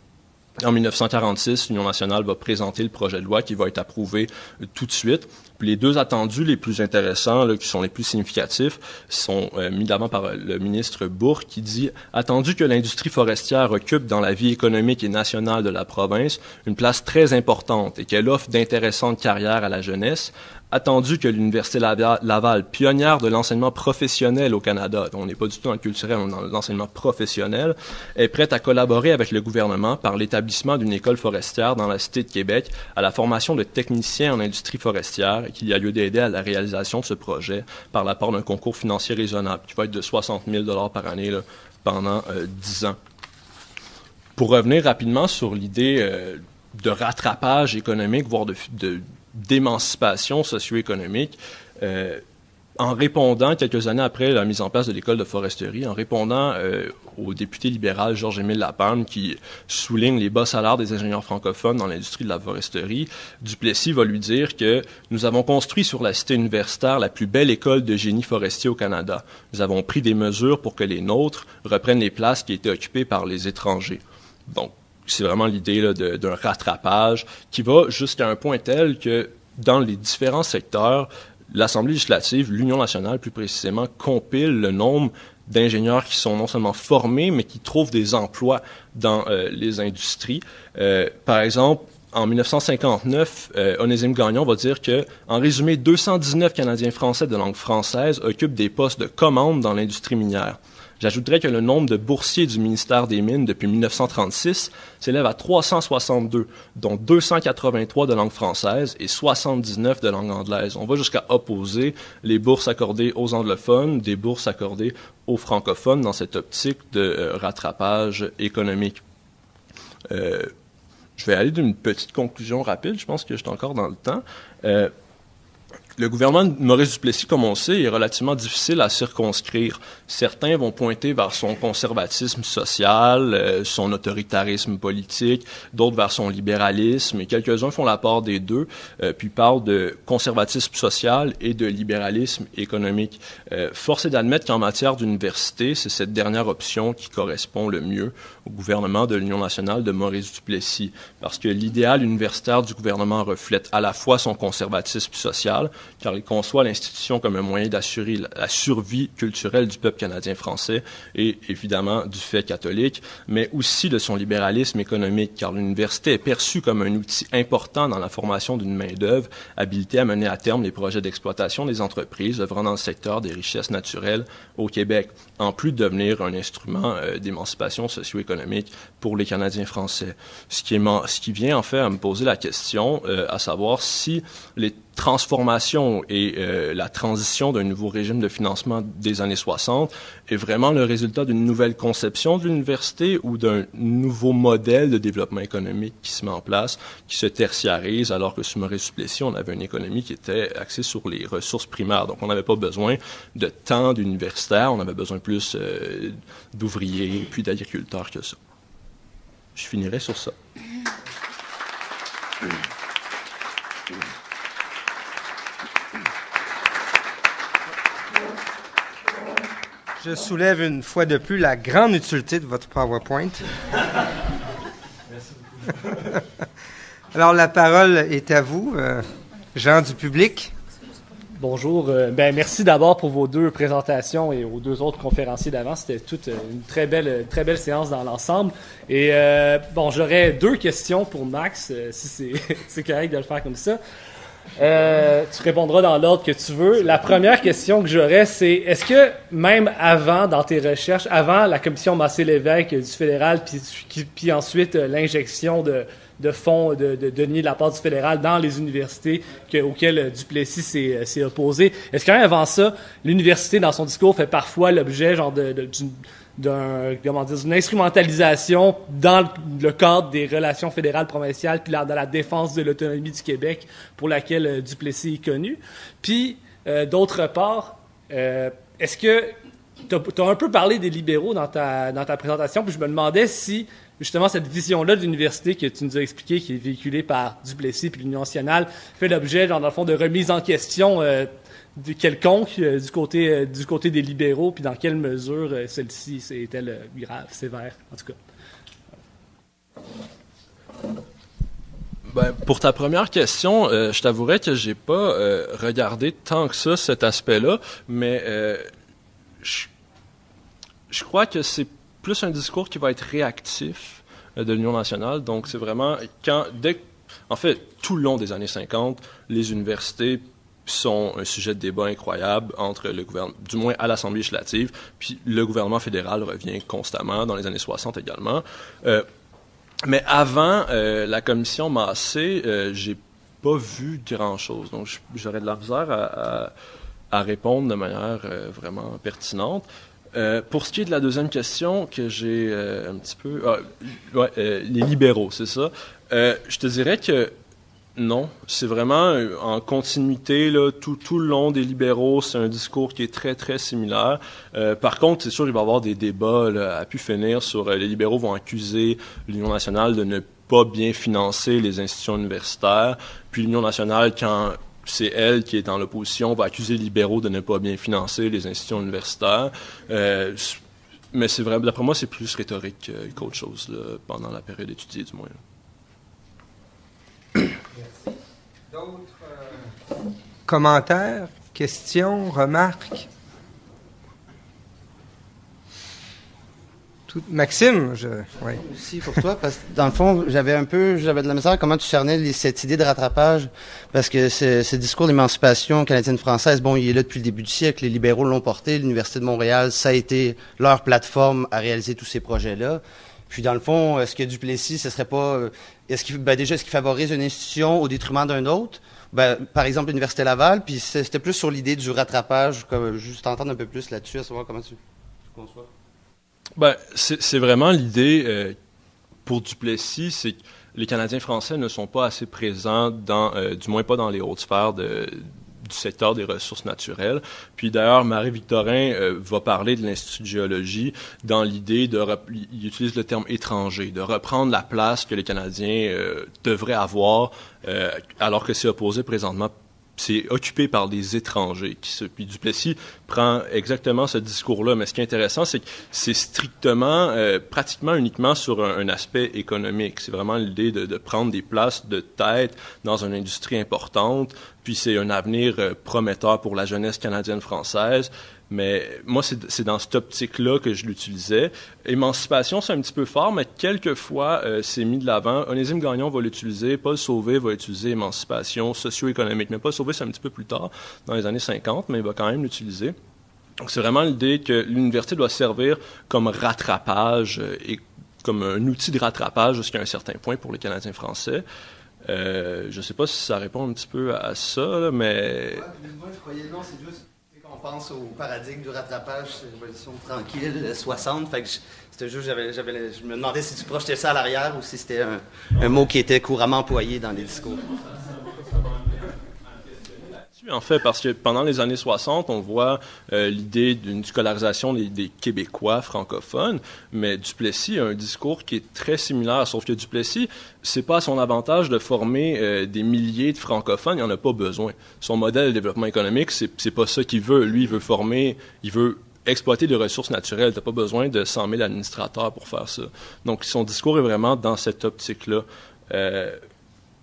En mille neuf cent quarante-six, l'Union nationale va présenter le projet de loi qui va être approuvé euh, tout de suite. Puis les deux attendus les plus intéressants, là, qui sont les plus significatifs, sont euh, mis d'avant par le ministre Bourg qui dit « Attendu que l'industrie forestière occupe dans la vie économique et nationale de la province une place très importante et qu'elle offre d'intéressantes carrières à la jeunesse, attendu que l'Université Laval, pionnière de l'enseignement professionnel au Canada, donc on n'est pas du tout dans le culturel, on est dans l'enseignement professionnel, est prête à collaborer avec le gouvernement par l'établissement d'une école forestière dans la Cité de Québec à la formation de techniciens en industrie forestière et qu'il y a lieu d'aider à la réalisation de ce projet par l'apport d'un concours financier raisonnable qui va être de soixante mille dollars par année là, pendant euh, dix ans. Pour revenir rapidement sur l'idée euh, de rattrapage économique, voire de... de d'émancipation socio-économique, euh, en répondant, quelques années après la mise en place de l'école de foresterie, en répondant euh, au député libéral Georges-Émile Lapalme, qui souligne les bas salaires des ingénieurs francophones dans l'industrie de la foresterie, Duplessis va lui dire que « Nous avons construit sur la cité universitaire la plus belle école de génie forestier au Canada. Nous avons pris des mesures pour que les nôtres reprennent les places qui étaient occupées par les étrangers. » Donc, c'est vraiment l'idée là, de, d'un rattrapage qui va jusqu'à un point tel que dans les différents secteurs, l'Assemblée législative, l'Union nationale plus précisément, compile le nombre d'ingénieurs qui sont non seulement formés, mais qui trouvent des emplois dans euh, les industries. Euh, par exemple, en mille neuf cent cinquante-neuf, euh, Onésime Gagnon va dire que, en résumé, deux cent dix-neuf Canadiens français de langue française occupent des postes de commande dans l'industrie minière. J'ajouterais que le nombre de boursiers du ministère des Mines depuis mille neuf cent trente-six s'élève à trois cent soixante-deux, dont deux cent quatre-vingt-trois de langue française et soixante-dix-neuf de langue anglaise. On va jusqu'à opposer les bourses accordées aux anglophones, des bourses accordées aux francophones dans cette optique de euh, rattrapage économique. Euh, je vais aller d'une petite conclusion rapide, je pense que je suis encore dans le temps. Euh, Le gouvernement de Maurice Duplessis, comme on le sait, est relativement difficile à circonscrire. Certains vont pointer vers son conservatisme social, euh, son autoritarisme politique, d'autres vers son libéralisme, et quelques-uns font la part des deux, euh, puis parlent de conservatisme social et de libéralisme économique. Euh, force est d'admettre qu'en matière d'université, c'est cette dernière option qui correspond le mieux au gouvernement de l'Union nationale de Maurice Duplessis, parce que l'idéal universitaire du gouvernement reflète à la fois son conservatisme social, car il conçoit l'institution comme un moyen d'assurer la survie culturelle du peuple canadien-français et, évidemment, du fait catholique, mais aussi de son libéralisme économique, car l'université est perçue comme un outil important dans la formation d'une main-d'œuvre habilitée à mener à terme les projets d'exploitation des entreprises œuvrant dans le secteur des richesses naturelles au Québec, en plus de devenir un instrument euh, d'émancipation socio-économique pour les Canadiens-français. Ce qui, est, ce qui vient, en fait, à me poser la question, euh, à savoir si les transformation et euh, la transition d'un nouveau régime de financement des années soixante est vraiment le résultat d'une nouvelle conception de l'université ou d'un nouveau modèle de développement économique qui se met en place, qui se tertiarise, alors que sous Maurice Duplessis, on avait une économie qui était axée sur les ressources primaires. Donc, on n'avait pas besoin de tant d'universitaires, on avait besoin plus euh, d'ouvriers puis d'agriculteurs que ça. Je finirai sur ça. Je soulève une fois de plus la grande utilité de votre PowerPoint. Merci beaucoup. Alors, la parole est à vous, euh, gens du public. Bonjour. Euh, ben, merci d'abord pour vos deux présentations et aux deux autres conférenciers d'avant. C'était toute une très belle, très belle séance dans l'ensemble. Et euh, bon, j'aurais deux questions pour Max, euh, si c'est, c'est correct de le faire comme ça. Euh, tu répondras dans l'ordre que tu veux. La première question que j'aurais, c'est est-ce que même avant, dans tes recherches, avant la commission Massé-Lévesque du fédéral, puis, puis ensuite l'injection de, de fonds, de, de deniers de la part du fédéral dans les universités que, auxquelles Duplessis s'est, s'est opposé, est-ce qu'en avant ça, l'université, dans son discours, fait parfois l'objet genre de, de, d'une... D'un, comment dire, d'une instrumentalisation dans le cadre des relations fédérales provinciales puis dans la défense de l'autonomie du Québec pour laquelle euh, Duplessis est connu. Puis, euh, d'autre part, euh, est-ce que tu as un peu parlé des libéraux dans ta, dans ta présentation, puis je me demandais si, justement, cette vision-là de l'université que tu nous as expliquée, qui est véhiculée par Duplessis puis l'Union nationale, fait l'objet, genre, dans le fond, de remise en question euh, de quelconque euh, du, côté, euh, du côté des libéraux, puis dans quelle mesure euh, celle-ci est-elle euh, grave, sévère, en tout cas? Ben, pour ta première question, euh, je t'avouerais que j'ai pas euh, regardé tant que ça cet aspect-là, mais euh, je, je crois que c'est plus un discours qui va être réactif euh, de l'Union nationale, donc c'est vraiment quand, dès, en fait, tout le long des années cinquante, les universités sont un sujet de débat incroyable entre le gouvernement, du moins à l'Assemblée législative, puis le gouvernement fédéral revient constamment, dans les années soixante également. Euh, mais avant euh, la commission Massé, euh, j'ai pas vu grand-chose, donc j'aurais de la misère à, à, à répondre de manière euh, vraiment pertinente. Euh, pour ce qui est de la deuxième question que j'ai euh, un petit peu... Ah, ouais, euh, les libéraux, c'est ça. Euh, je te dirais que non, c'est vraiment en continuité, là, tout, tout le long des libéraux, c'est un discours qui est très, très similaire. Euh, par contre, c'est sûr qu'il va y avoir des débats là, à pu finir sur... Euh, les libéraux vont accuser l'Union nationale de ne pas bien financer les institutions universitaires. Puis l'Union nationale, quand c'est elle qui est dans l'opposition, va accuser les libéraux de ne pas bien financer les institutions universitaires. Euh, mais c'est vrai, d'après moi, c'est plus rhétorique euh, qu'autre chose, là, pendant la période étudiée, du moins. Là. Merci. D'autres euh, commentaires, questions, remarques? Tout, Maxime, je... Oui. Aussi pour toi, parce que dans le fond, j'avais un peu, j'avais de la misère comment tu cernais les, cette idée de rattrapage, parce que ce, ce discours d'émancipation canadienne-française, bon, il est là depuis le début du siècle, les libéraux l'ont porté, l'Université de Montréal, ça a été leur plateforme à réaliser tous ces projets-là. Puis dans le fond, est-ce que Duplessis, ce serait pas... Est-ce qu'il, ben déjà, est-ce qu'il favorise une institution au détriment d'un autre? Ben, par exemple, l'Université Laval, puis c'était plus sur l'idée du rattrapage, comme, juste entendre un peu plus là-dessus, à savoir comment tu conçois. Ben, c'est, c'est vraiment l'idée euh, pour Duplessis, c'est que les Canadiens français ne sont pas assez présents, dans, euh, du moins pas dans les hautes sphères de... du secteur des ressources naturelles. Puis d'ailleurs, Marie-Victorin euh, va parler de l'Institut de géologie dans l'idée de... Rep- il utilise le terme étranger, de reprendre la place que les Canadiens euh, devraient avoir, euh, alors que c'est opposé présentement, c'est occupé par des étrangers. Qui se, puis Duplessis prend exactement ce discours-là. Mais ce qui est intéressant, c'est que c'est strictement, euh, pratiquement uniquement sur un, un aspect économique. C'est vraiment l'idée de, de prendre des places de tête dans une industrie importante. Puis c'est un avenir euh, prometteur pour la jeunesse canadienne-française. Mais moi, c'est, c'est dans cette optique-là que je l'utilisais. Émancipation, c'est un petit peu fort, mais quelquefois, euh, c'est mis de l'avant. Onésime Gagnon va l'utiliser, Paul Sauvé va utiliser émancipation socio-économique. Mais Paul Sauvé, c'est un petit peu plus tard, dans les années cinquante, mais il va quand même l'utiliser. Donc, c'est vraiment l'idée que l'université doit servir comme rattrapage euh, et comme un outil de rattrapage jusqu'à un certain point pour les Canadiens français. Euh, je ne sais pas si ça répond un petit peu à ça, là, mais... Moi, je croyais non, c'est juste... On pense au paradigme du rattrapage, c'est la révolution tranquille, soixante, fait que je, c'était juste, j'avais, j'avais, je me demandais si tu projetais ça à l'arrière ou si c'était un, un mot qui était couramment employé dans les discours. En fait, parce que pendant les années soixante, on voit euh, l'idée d'une scolarisation des, des Québécois francophones, mais Duplessis a un discours qui est très similaire, sauf que Duplessis, c'est pas à son avantage de former euh, des milliers de francophones, il n'en a pas besoin. Son modèle de développement économique, c'est, c'est pas ça qu'il veut. Lui, il veut former, il veut exploiter des ressources naturelles. T'as pas besoin de cent mille administrateurs pour faire ça. Donc, son discours est vraiment dans cette optique-là. Euh,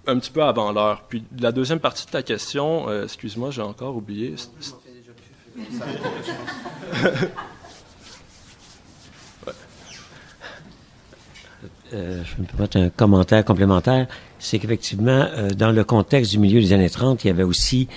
Un petit peu avant l'heure. Puis la deuxième partie de ta question, euh, excuse-moi, j'ai encore oublié. ouais. euh, je peux mettre un commentaire complémentaire, c'est qu'effectivement, euh, dans le contexte du milieu des années trente, il y avait aussi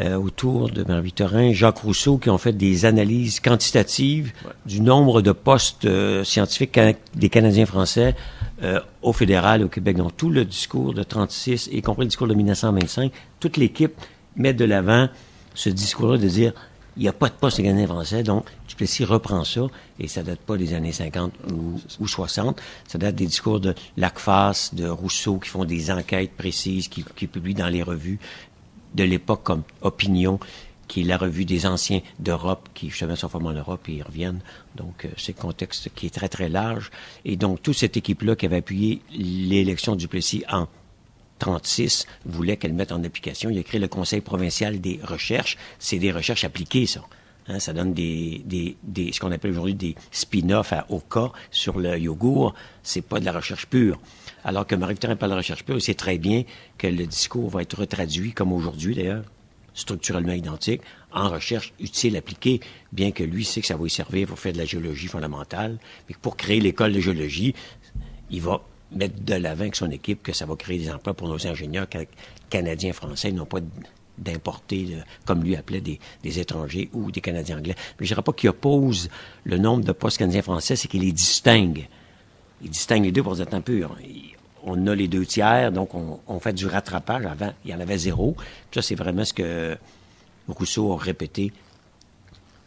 euh, autour de Marie-Victorin, Jacques Rousseau, qui ont fait des analyses quantitatives ouais. du nombre de postes euh, scientifiques can- des Canadiens français euh, au fédéral, au Québec. Donc, tout le discours de trente-six, y compris le discours de mille neuf cent vingt-cinq, toute l'équipe met de l'avant ce discours-là de dire... Il n'y a pas de poste des Canadiens français, donc Duplessis reprend ça, et ça date pas des années cinquante ou, ou soixante, ça date des discours de Lacfas, de Rousseau, qui font des enquêtes précises, qui, qui publient dans les revues de l'époque comme Opinion, qui est la revue des anciens d'Europe, qui justement sont formés en Europe et ils reviennent. Donc, euh, c'est le contexte qui est très, très large. Et donc, toute cette équipe-là qui avait appuyé l'élection de Duplessis en trente-six voulait qu'elle mette en application. Il a créé le Conseil provincial des recherches. C'est des recherches appliquées, ça. Hein, ça donne des, des, des, ce qu'on appelle aujourd'hui des spin-offs à Oka sur le yogourt. C'est pas de la recherche pure. Alors que Marie-Victorin parle de recherche pure, il sait très bien que le discours va être retraduit, comme aujourd'hui d'ailleurs, structurellement identique, en recherche utile appliquée, bien que lui sait que ça va lui servir pour faire de la géologie fondamentale. Mais pour créer l'école de géologie, il va mettre de l'avant avec son équipe que ça va créer des emplois pour nos ingénieurs can- canadiens, français, non pas d'importer, le, comme lui appelait, des, des étrangers ou des Canadiens anglais. Mais je ne dirais pas qu'il oppose le nombre de postes canadiens français, c'est qu'il les distingue. Il distingue les deux pour des temps purs. On a les deux tiers, donc on, on fait du rattrapage. Avant, il y en avait zéro. Puis ça, c'est vraiment ce que Rousseau a répété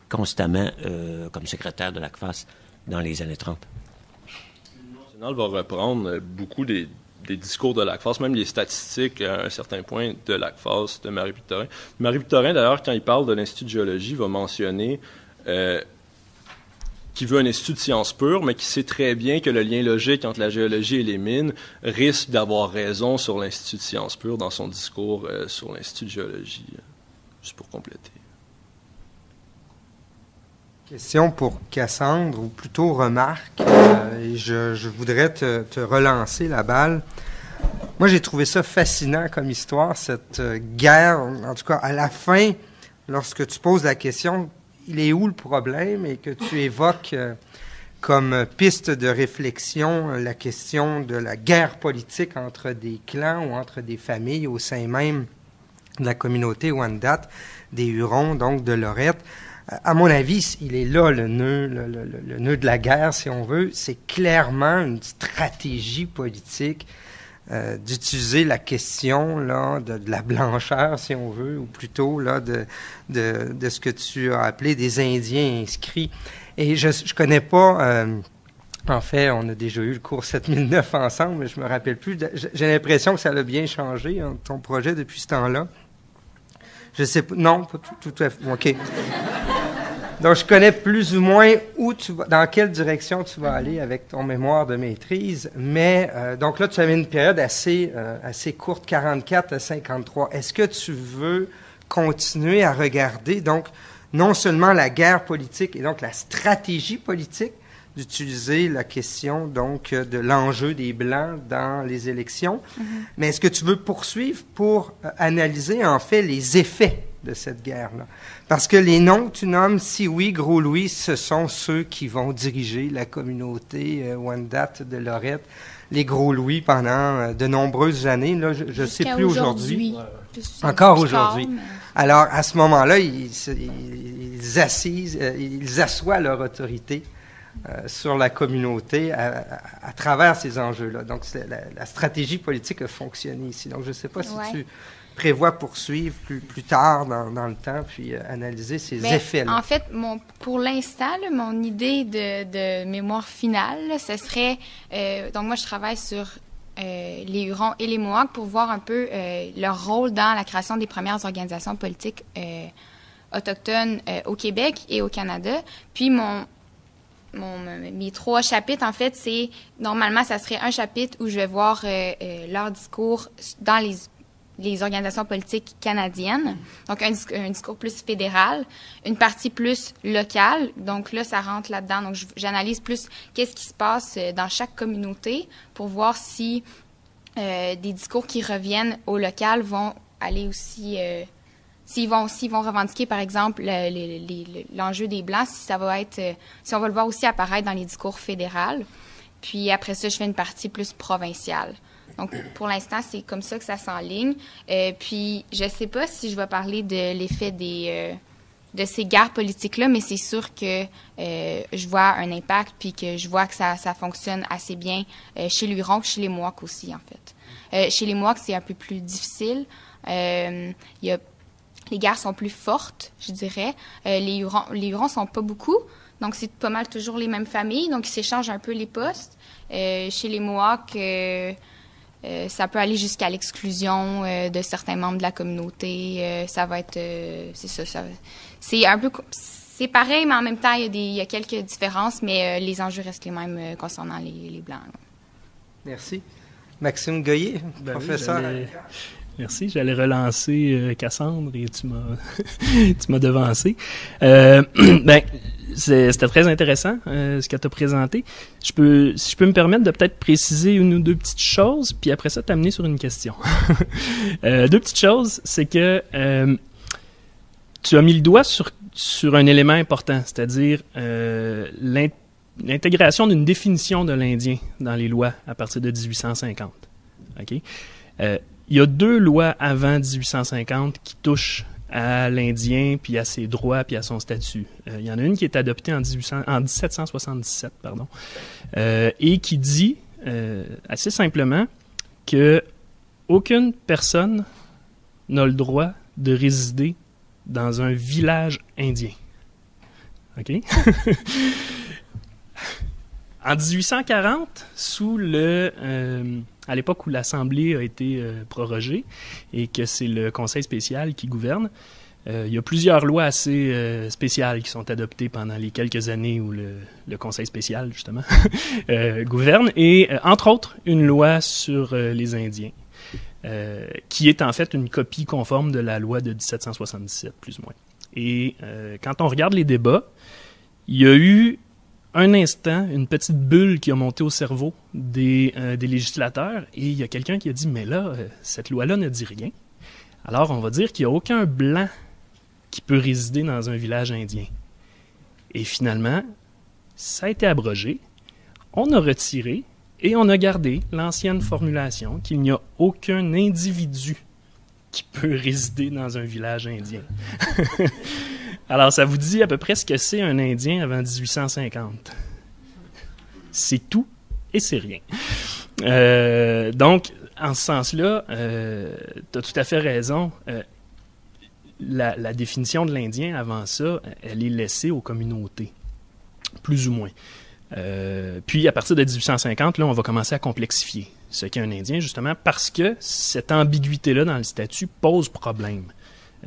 constamment euh, comme secrétaire de l'A C F A S dans les années trente. Va reprendre beaucoup des, des discours de l'A C F A S, même les statistiques à un certain point de l'A C F A S, de Marie-Victorin. Marie-Victorin, d'ailleurs, quand il parle de l'Institut de géologie, va mentionner euh, qu'il veut un institut de sciences pures, mais qu'il sait très bien que le lien logique entre la géologie et les mines risque d'avoir raison sur l'Institut de sciences pures dans son discours euh, sur l'Institut de géologie. Juste pour compléter. Question pour Cassandre, ou plutôt remarque, euh, et je, je voudrais te, te relancer la balle. Moi, j'ai trouvé ça fascinant comme histoire, cette euh, guerre, en tout cas, à la fin, lorsque tu poses la question, il est où le problème, et que tu évoques euh, comme piste de réflexion la question de la guerre politique entre des clans ou entre des familles au sein même de la communauté Wendat, des Hurons, donc de Lorette. À mon avis, il est là le nœud, le, le, le nœud de la guerre, si on veut. C'est clairement une stratégie politique euh, d'utiliser la question là de, de la blancheur, si on veut, ou plutôt là de, de, de ce que tu as appelé des Indiens inscrits. Et je je connais pas. Euh, en fait, on a déjà eu le cours sept mille neuf ensemble, mais je me rappelle plus. De, j'ai l'impression que ça a bien changé, hein, ton projet depuis ce temps-là. Je sais pas. Non, pas tout, tout à fait. OK. Donc, je connais plus ou moins où tu vas, dans quelle direction tu vas aller avec ton mémoire de maîtrise, mais euh, donc là, tu avais une période assez, euh, assez courte, quarante-quatre à cinquante-trois. Est-ce que tu veux continuer à regarder, donc, non seulement la guerre politique et donc la stratégie politique, d'utiliser la question, donc, de l'enjeu des Blancs dans les élections. Mm-hmm. Mais est-ce que tu veux poursuivre pour analyser, en fait, les effets de cette guerre-là? Parce que les noms que tu nommes, Sioui, Gros-Louis, ce sont ceux qui vont diriger la communauté euh, Wendat de Lorette, les Gros-Louis, pendant euh, de nombreuses années. Là, je ne sais plus aujourd'hui. aujourd'hui. Ouais. Encore aujourd'hui. Mais... Alors, à ce moment-là, ils, ils, assisent, euh, ils assoient leur autorité Euh, sur la communauté à, à, à travers ces enjeux-là. Donc, c'est la, la stratégie politique a fonctionné ici. Donc, je ne sais pas si ouais. tu prévois poursuivre plus, plus tard dans, dans le temps, puis euh, analyser ces mais, effets-là. En fait, mon, pour l'instant, là, mon idée de, de mémoire finale, là, ce serait... Euh, donc, moi, je travaille sur euh, les Hurons et les Mohawks pour voir un peu euh, leur rôle dans la création des premières organisations politiques euh, autochtones euh, au Québec et au Canada. Puis, mon... Mon, mes trois chapitres, en fait, c'est... Normalement, ça serait un chapitre où je vais voir euh, euh, leur discours dans les, les organisations politiques canadiennes. Donc, un, un discours plus fédéral, une partie plus locale. Donc, là, ça rentre là-dedans. Donc, je, j'analyse plus qu'est-ce qui se passe dans chaque communauté pour voir si euh, des discours qui reviennent au local vont aller aussi... Euh, S'ils vont, s'ils vont revendiquer, par exemple, le, le, le, l'enjeu des Blancs, si ça va être, si on va le voir aussi apparaître dans les discours fédéraux. Puis après ça, je fais une partie plus provinciale. Donc, pour l'instant, c'est comme ça que ça s'enligne. Euh, puis, je ne sais pas si je vais parler de l'effet des euh, de ces guerres politiques-là, mais c'est sûr que euh, je vois un impact puis que je vois que ça, ça fonctionne assez bien euh, chez l'Huron, chez les Mohawks aussi, en fait. Euh, chez les Mohawks, c'est un peu plus difficile. Euh, y a, les guerres sont plus fortes, je dirais. Euh, les Hurons, les Hurons sont pas beaucoup. Donc, c'est pas mal toujours les mêmes familles. Donc, ils s'échangent un peu les postes. Euh, chez les Mohawks... Euh, Euh, ça peut aller jusqu'à l'exclusion euh, de certains membres de la communauté. Euh, ça va être... Euh, c'est ça, ça c'est un peu... C'est pareil, mais en même temps, il y a, des, il y a quelques différences, mais euh, les enjeux restent les mêmes euh, concernant les, les Blancs. Là. Merci. Maxime Goyer, ben professeur... Oui, merci, j'allais relancer euh, Cassandre et tu m'as tu m'as devancé. Euh, ben, c'était très intéressant euh, ce qu'elle t'a présenté. Je peux, si je peux me permettre de peut-être préciser une ou deux petites choses, puis après ça t'amener sur une question. euh, deux petites choses, c'est que euh, tu as mis le doigt sur sur un élément important, c'est-à-dire euh, l'intégration d'une définition de l'Indien dans les lois à partir de dix-huit cent cinquante. Ok. Euh, Il y a deux lois avant dix-huit cent cinquante qui touchent à l'Indien, puis à ses droits, puis à son statut. Euh, il y en a une qui est adoptée en, dix-huit cents, en dix-sept cent soixante-dix-sept pardon, euh, et qui dit euh, assez simplement que aucune personne n'a le droit de résider dans un village indien. OK? En dix-huit cent quarante, sous le... Euh, à l'époque où l'Assemblée a été euh, prorogée et que c'est le Conseil spécial qui gouverne, euh, il y a plusieurs lois assez euh, spéciales qui sont adoptées pendant les quelques années où le, le Conseil spécial, justement, euh, gouverne, et euh, entre autres, une loi sur euh, les Indiens, euh, qui est en fait une copie conforme de la loi de dix-sept cent soixante-dix-sept, plus ou moins. Et euh, quand on regarde les débats, il y a eu... un instant, une petite bulle qui a monté au cerveau des, euh, des législateurs, et il y a quelqu'un qui a dit « Mais là, euh, cette loi-là ne dit rien. Alors, on va dire qu'il n'y a aucun Blanc qui peut résider dans un village indien. » Et finalement, ça a été abrogé, on a retiré et on a gardé l'ancienne formulation qu'il n'y a aucun individu qui peut résider dans un village indien. Alors, ça vous dit à peu près ce que c'est un Indien avant dix-huit cent cinquante. C'est tout et c'est rien. Euh, donc, en ce sens-là, euh, tu as tout à fait raison. Euh, la, la définition de l'Indien avant ça, elle est laissée aux communautés, plus ou moins. Euh, puis, à partir de dix-huit cent cinquante, là, on va commencer à complexifier ce qu'est un Indien, justement, parce que cette ambiguïté-là dans le statut pose problème.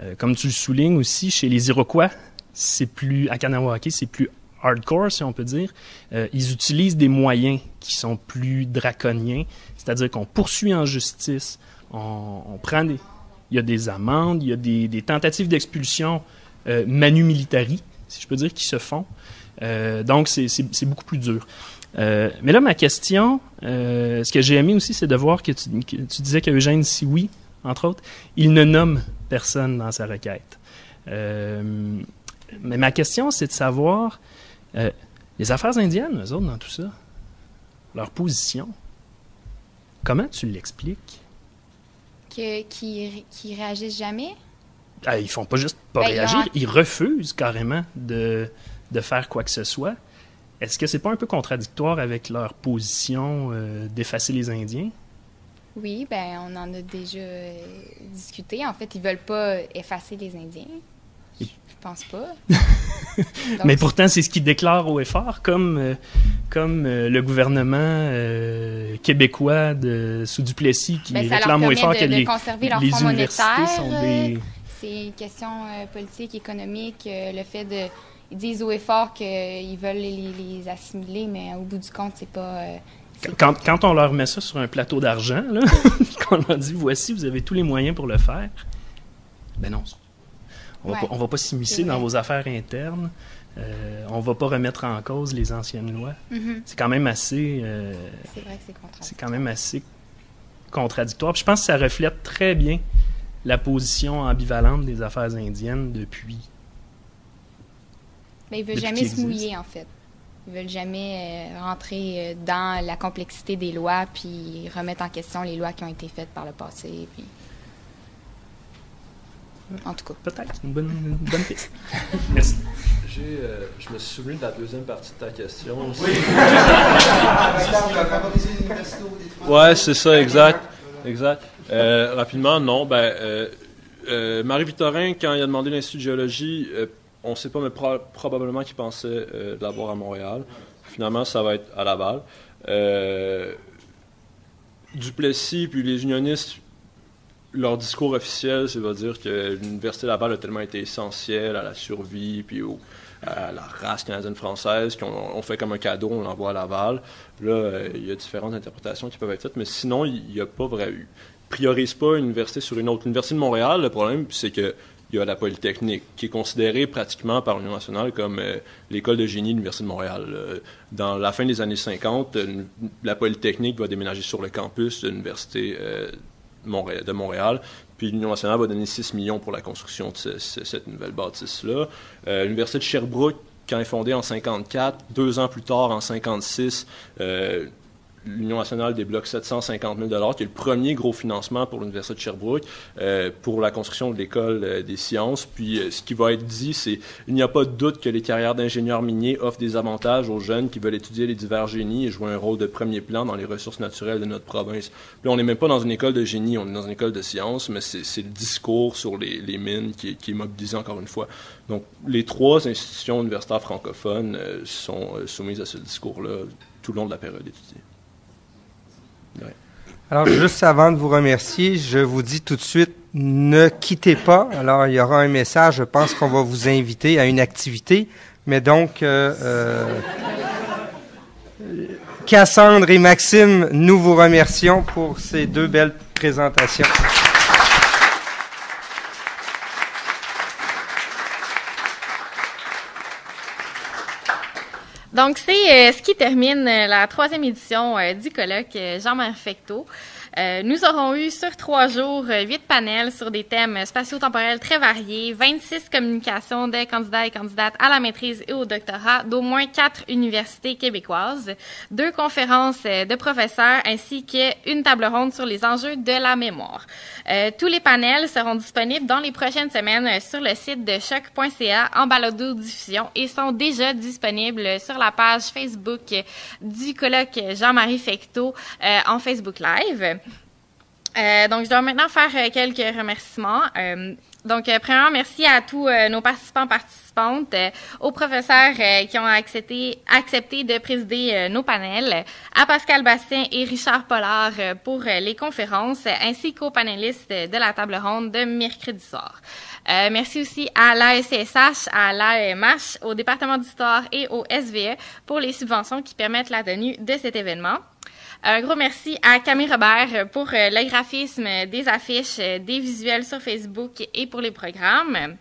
Euh, comme tu le soulignes aussi, chez les Iroquois, c'est plus, à Kanawake, c'est plus hardcore, si on peut dire. Euh, ils utilisent des moyens qui sont plus draconiens, c'est-à-dire qu'on poursuit en justice, on, on prend des... Il y a des amendes, il y a des, des tentatives d'expulsion euh, manu militari, si je peux dire, qui se font. Euh, donc, c'est, c'est, c'est beaucoup plus dur. Euh, mais là, ma question, euh, ce que j'ai aimé aussi, c'est de voir que tu, que tu disais qu'Eugène Sioui, entre autres, il ne nomme personne dans sa requête. Euh, mais ma question, c'est de savoir, euh, les affaires indiennes, eux autres, dans tout ça, leur position, comment tu l'expliques? Que, qu'ils, qu'ils réagissent jamais? Ah, ils font pas juste pas ben, réagir, ils refusent carrément de, de faire quoi que ce soit. Est-ce que c'est pas un peu contradictoire avec leur position euh, d'effacer les Indiens? Oui, ben on en a déjà euh, discuté. En fait, ils veulent pas effacer les Indiens. Je pense pas. Donc, mais pourtant, c'est ce qu'ils déclarent haut et fort, comme, euh, comme euh, le gouvernement euh, québécois de, sous Duplessis qui ben, réclame haut et fort de, que de les, conserver leur les fonds universités sont des... Euh, c'est une question euh, politique, économique, euh, le fait de... Ils disent haut et fort qu'ils veulent les, les assimiler, mais au bout du compte, c'est pas... Euh, Quand, quand on leur met ça sur un plateau d'argent, là, qu'on leur dit « Voici, vous avez tous les moyens pour le faire », ben non, on ouais, ne va pas s'immiscer dans vos affaires internes, euh, on ne va pas remettre en cause les anciennes lois. Mm-hmm. C'est quand même assez... Euh, c'est vrai que c'est contradictoire. C'est quand même assez contradictoire. Puis je pense que ça reflète très bien la position ambivalente des affaires indiennes depuis... Ben, il ne veut jamais se mouiller, en fait. Ils veulent jamais euh, rentrer dans la complexité des lois puis remettre en question les lois qui ont été faites par le passé. Puis... En tout cas. Peut-être. Une bonne, une bonne piste. Merci. J'ai, euh, je me suis souvenu de la deuxième partie de ta question. Oui. Ouais, c'est ça, exact. Exact. Euh, rapidement, non. Ben, euh, euh, Marie-Victorin, quand il a demandé l'Institut de géologie, euh, on ne sait pas, mais pro probablement qu'il pensait euh, de l'avoir à Montréal. Finalement, ça va être à Laval. Euh, Duplessis, puis les unionistes, leur discours officiel, ça veut dire que l'Université Laval a tellement été essentielle à la survie, puis au, à la race canadienne-française, qu'on fait comme un cadeau, on l'envoie à Laval. Là, euh, il y a différentes interprétations qui peuvent être faites, mais sinon, il n'y a pas vraiment eu. Priorise pas une université sur une autre. L'Université de Montréal, le problème, c'est que il y a la Polytechnique, qui est considérée pratiquement par l'Union nationale comme euh, l'école de génie de l'Université de Montréal. Euh, dans la fin des années cinquante, euh, la Polytechnique va déménager sur le campus de l'Université euh, de Montréal, puis l'Union nationale va donner six millions pour la construction de ce, ce, cette nouvelle bâtisse-là. Euh, L'Université de Sherbrooke, quand elle est fondée en cinquante-quatre, deux ans plus tard, en cinquante-six, euh, l'Union nationale débloque sept cent cinquante mille dollars, qui est le premier gros financement pour l'Université de Sherbrooke, euh, pour la construction de l'École euh, des sciences. Puis euh, ce qui va être dit, c'est qu'il n'y a pas de doute que les carrières d'ingénieurs miniers offrent des avantages aux jeunes qui veulent étudier les divers génies et jouer un rôle de premier plan dans les ressources naturelles de notre province. Puis on n'est même pas dans une école de génie, on est dans une école de sciences, mais c'est le discours sur les, les mines qui, qui est mobilisé encore une fois. Donc les trois institutions universitaires francophones euh, sont euh, soumises à ce discours-là tout le long de la période étudiée. Ouais. Alors, juste avant de vous remercier, je vous dis tout de suite, ne quittez pas. Alors, il y aura un message, je pense qu'on va vous inviter à une activité. Mais donc, euh, euh, Cassandre et Maxime, nous vous remercions pour ces deux belles présentations. Donc, c'est euh, ce qui termine euh, la troisième édition euh, du colloque euh, Jean-Marie Fecteau. Euh, nous aurons eu sur trois jours euh, huit panels sur des thèmes euh, spatio-temporels très variés, vingt-six communications des candidats et candidates à la maîtrise et au doctorat d'au moins quatre universités québécoises, deux conférences euh, de professeurs ainsi qu'une table ronde sur les enjeux de la mémoire. Euh, tous les panels seront disponibles dans les prochaines semaines euh, sur le site de choc point c a en balado-diffusion et sont déjà disponibles sur la page Facebook du colloque Jean-Marie Fecteau euh, en Facebook Live. Euh, donc, je dois maintenant faire euh, quelques remerciements. Euh, donc, euh, premièrement, merci à tous euh, nos participants, participantes, euh, aux professeurs euh, qui ont accepté, accepté de présider euh, nos panels, à Pascal Bastien et Richard Pollard euh, pour euh, les conférences, ainsi qu'aux panélistes de la table ronde de mercredi soir. Euh, merci aussi à l'A E C S H, à l'A M H, au département d'histoire et au S V E pour les subventions qui permettent la tenue de cet événement. Un gros merci à Camille Robert pour le graphisme des affiches, des visuels sur Facebook et pour les programmes.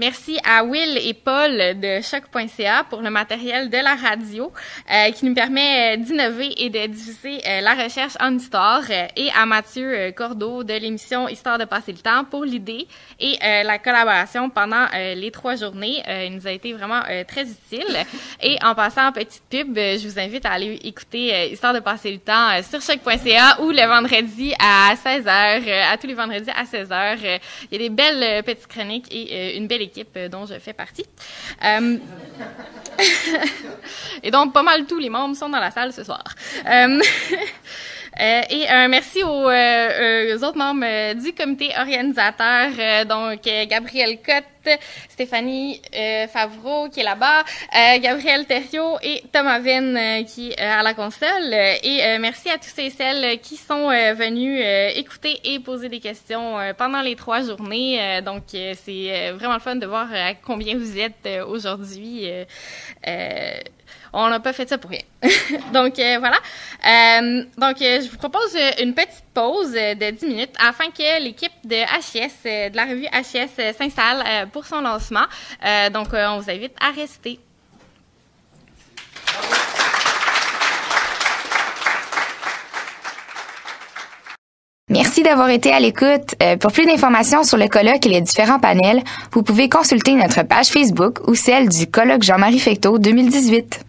Merci à Will et Paul de choc point c a pour le matériel de la radio euh, qui nous permet d'innover et de diffuser euh, la recherche en histoire et à Mathieu Cordeau de l'émission Histoire de passer le temps pour l'idée et euh, la collaboration pendant euh, les trois journées. Euh, il nous a été vraiment euh, très utile. Et en passant en petite pub, je vous invite à aller écouter euh, Histoire de passer le temps euh, sur choc point c a ou le vendredi à seize heures, euh, à tous les vendredis à seize heures. Euh, il y a des belles euh, petites chroniques et euh, une belle équipe dont je fais partie. Euh, et donc, pas mal tous les membres sont dans la salle ce soir. Euh, Euh, et un merci aux, euh, aux autres membres euh, du comité organisateur, euh, donc euh, Gabriel Cotte, Stéphanie euh, Favreau qui est là-bas, euh, Gabriel Thériault et Thomas Venn euh, qui est euh, à la console. Et euh, merci à tous ceux et celles qui sont euh, venus euh, écouter et poser des questions euh, pendant les trois journées. Euh, donc, euh, c'est vraiment le fun de voir à combien vous êtes euh, aujourd'hui. Euh, euh, On n'a pas fait ça pour rien. donc, euh, voilà. Euh, donc, euh, je vous propose une petite pause de dix minutes afin que l'équipe de H S, de la revue H S, s'installe euh, pour son lancement. Euh, donc, euh, on vous invite à rester. Merci d'avoir été à l'écoute. Euh, pour plus d'informations sur le colloque et les différents panels, vous pouvez consulter notre page Facebook ou celle du colloque Jean-Marie Fecteau deux mille dix-huit.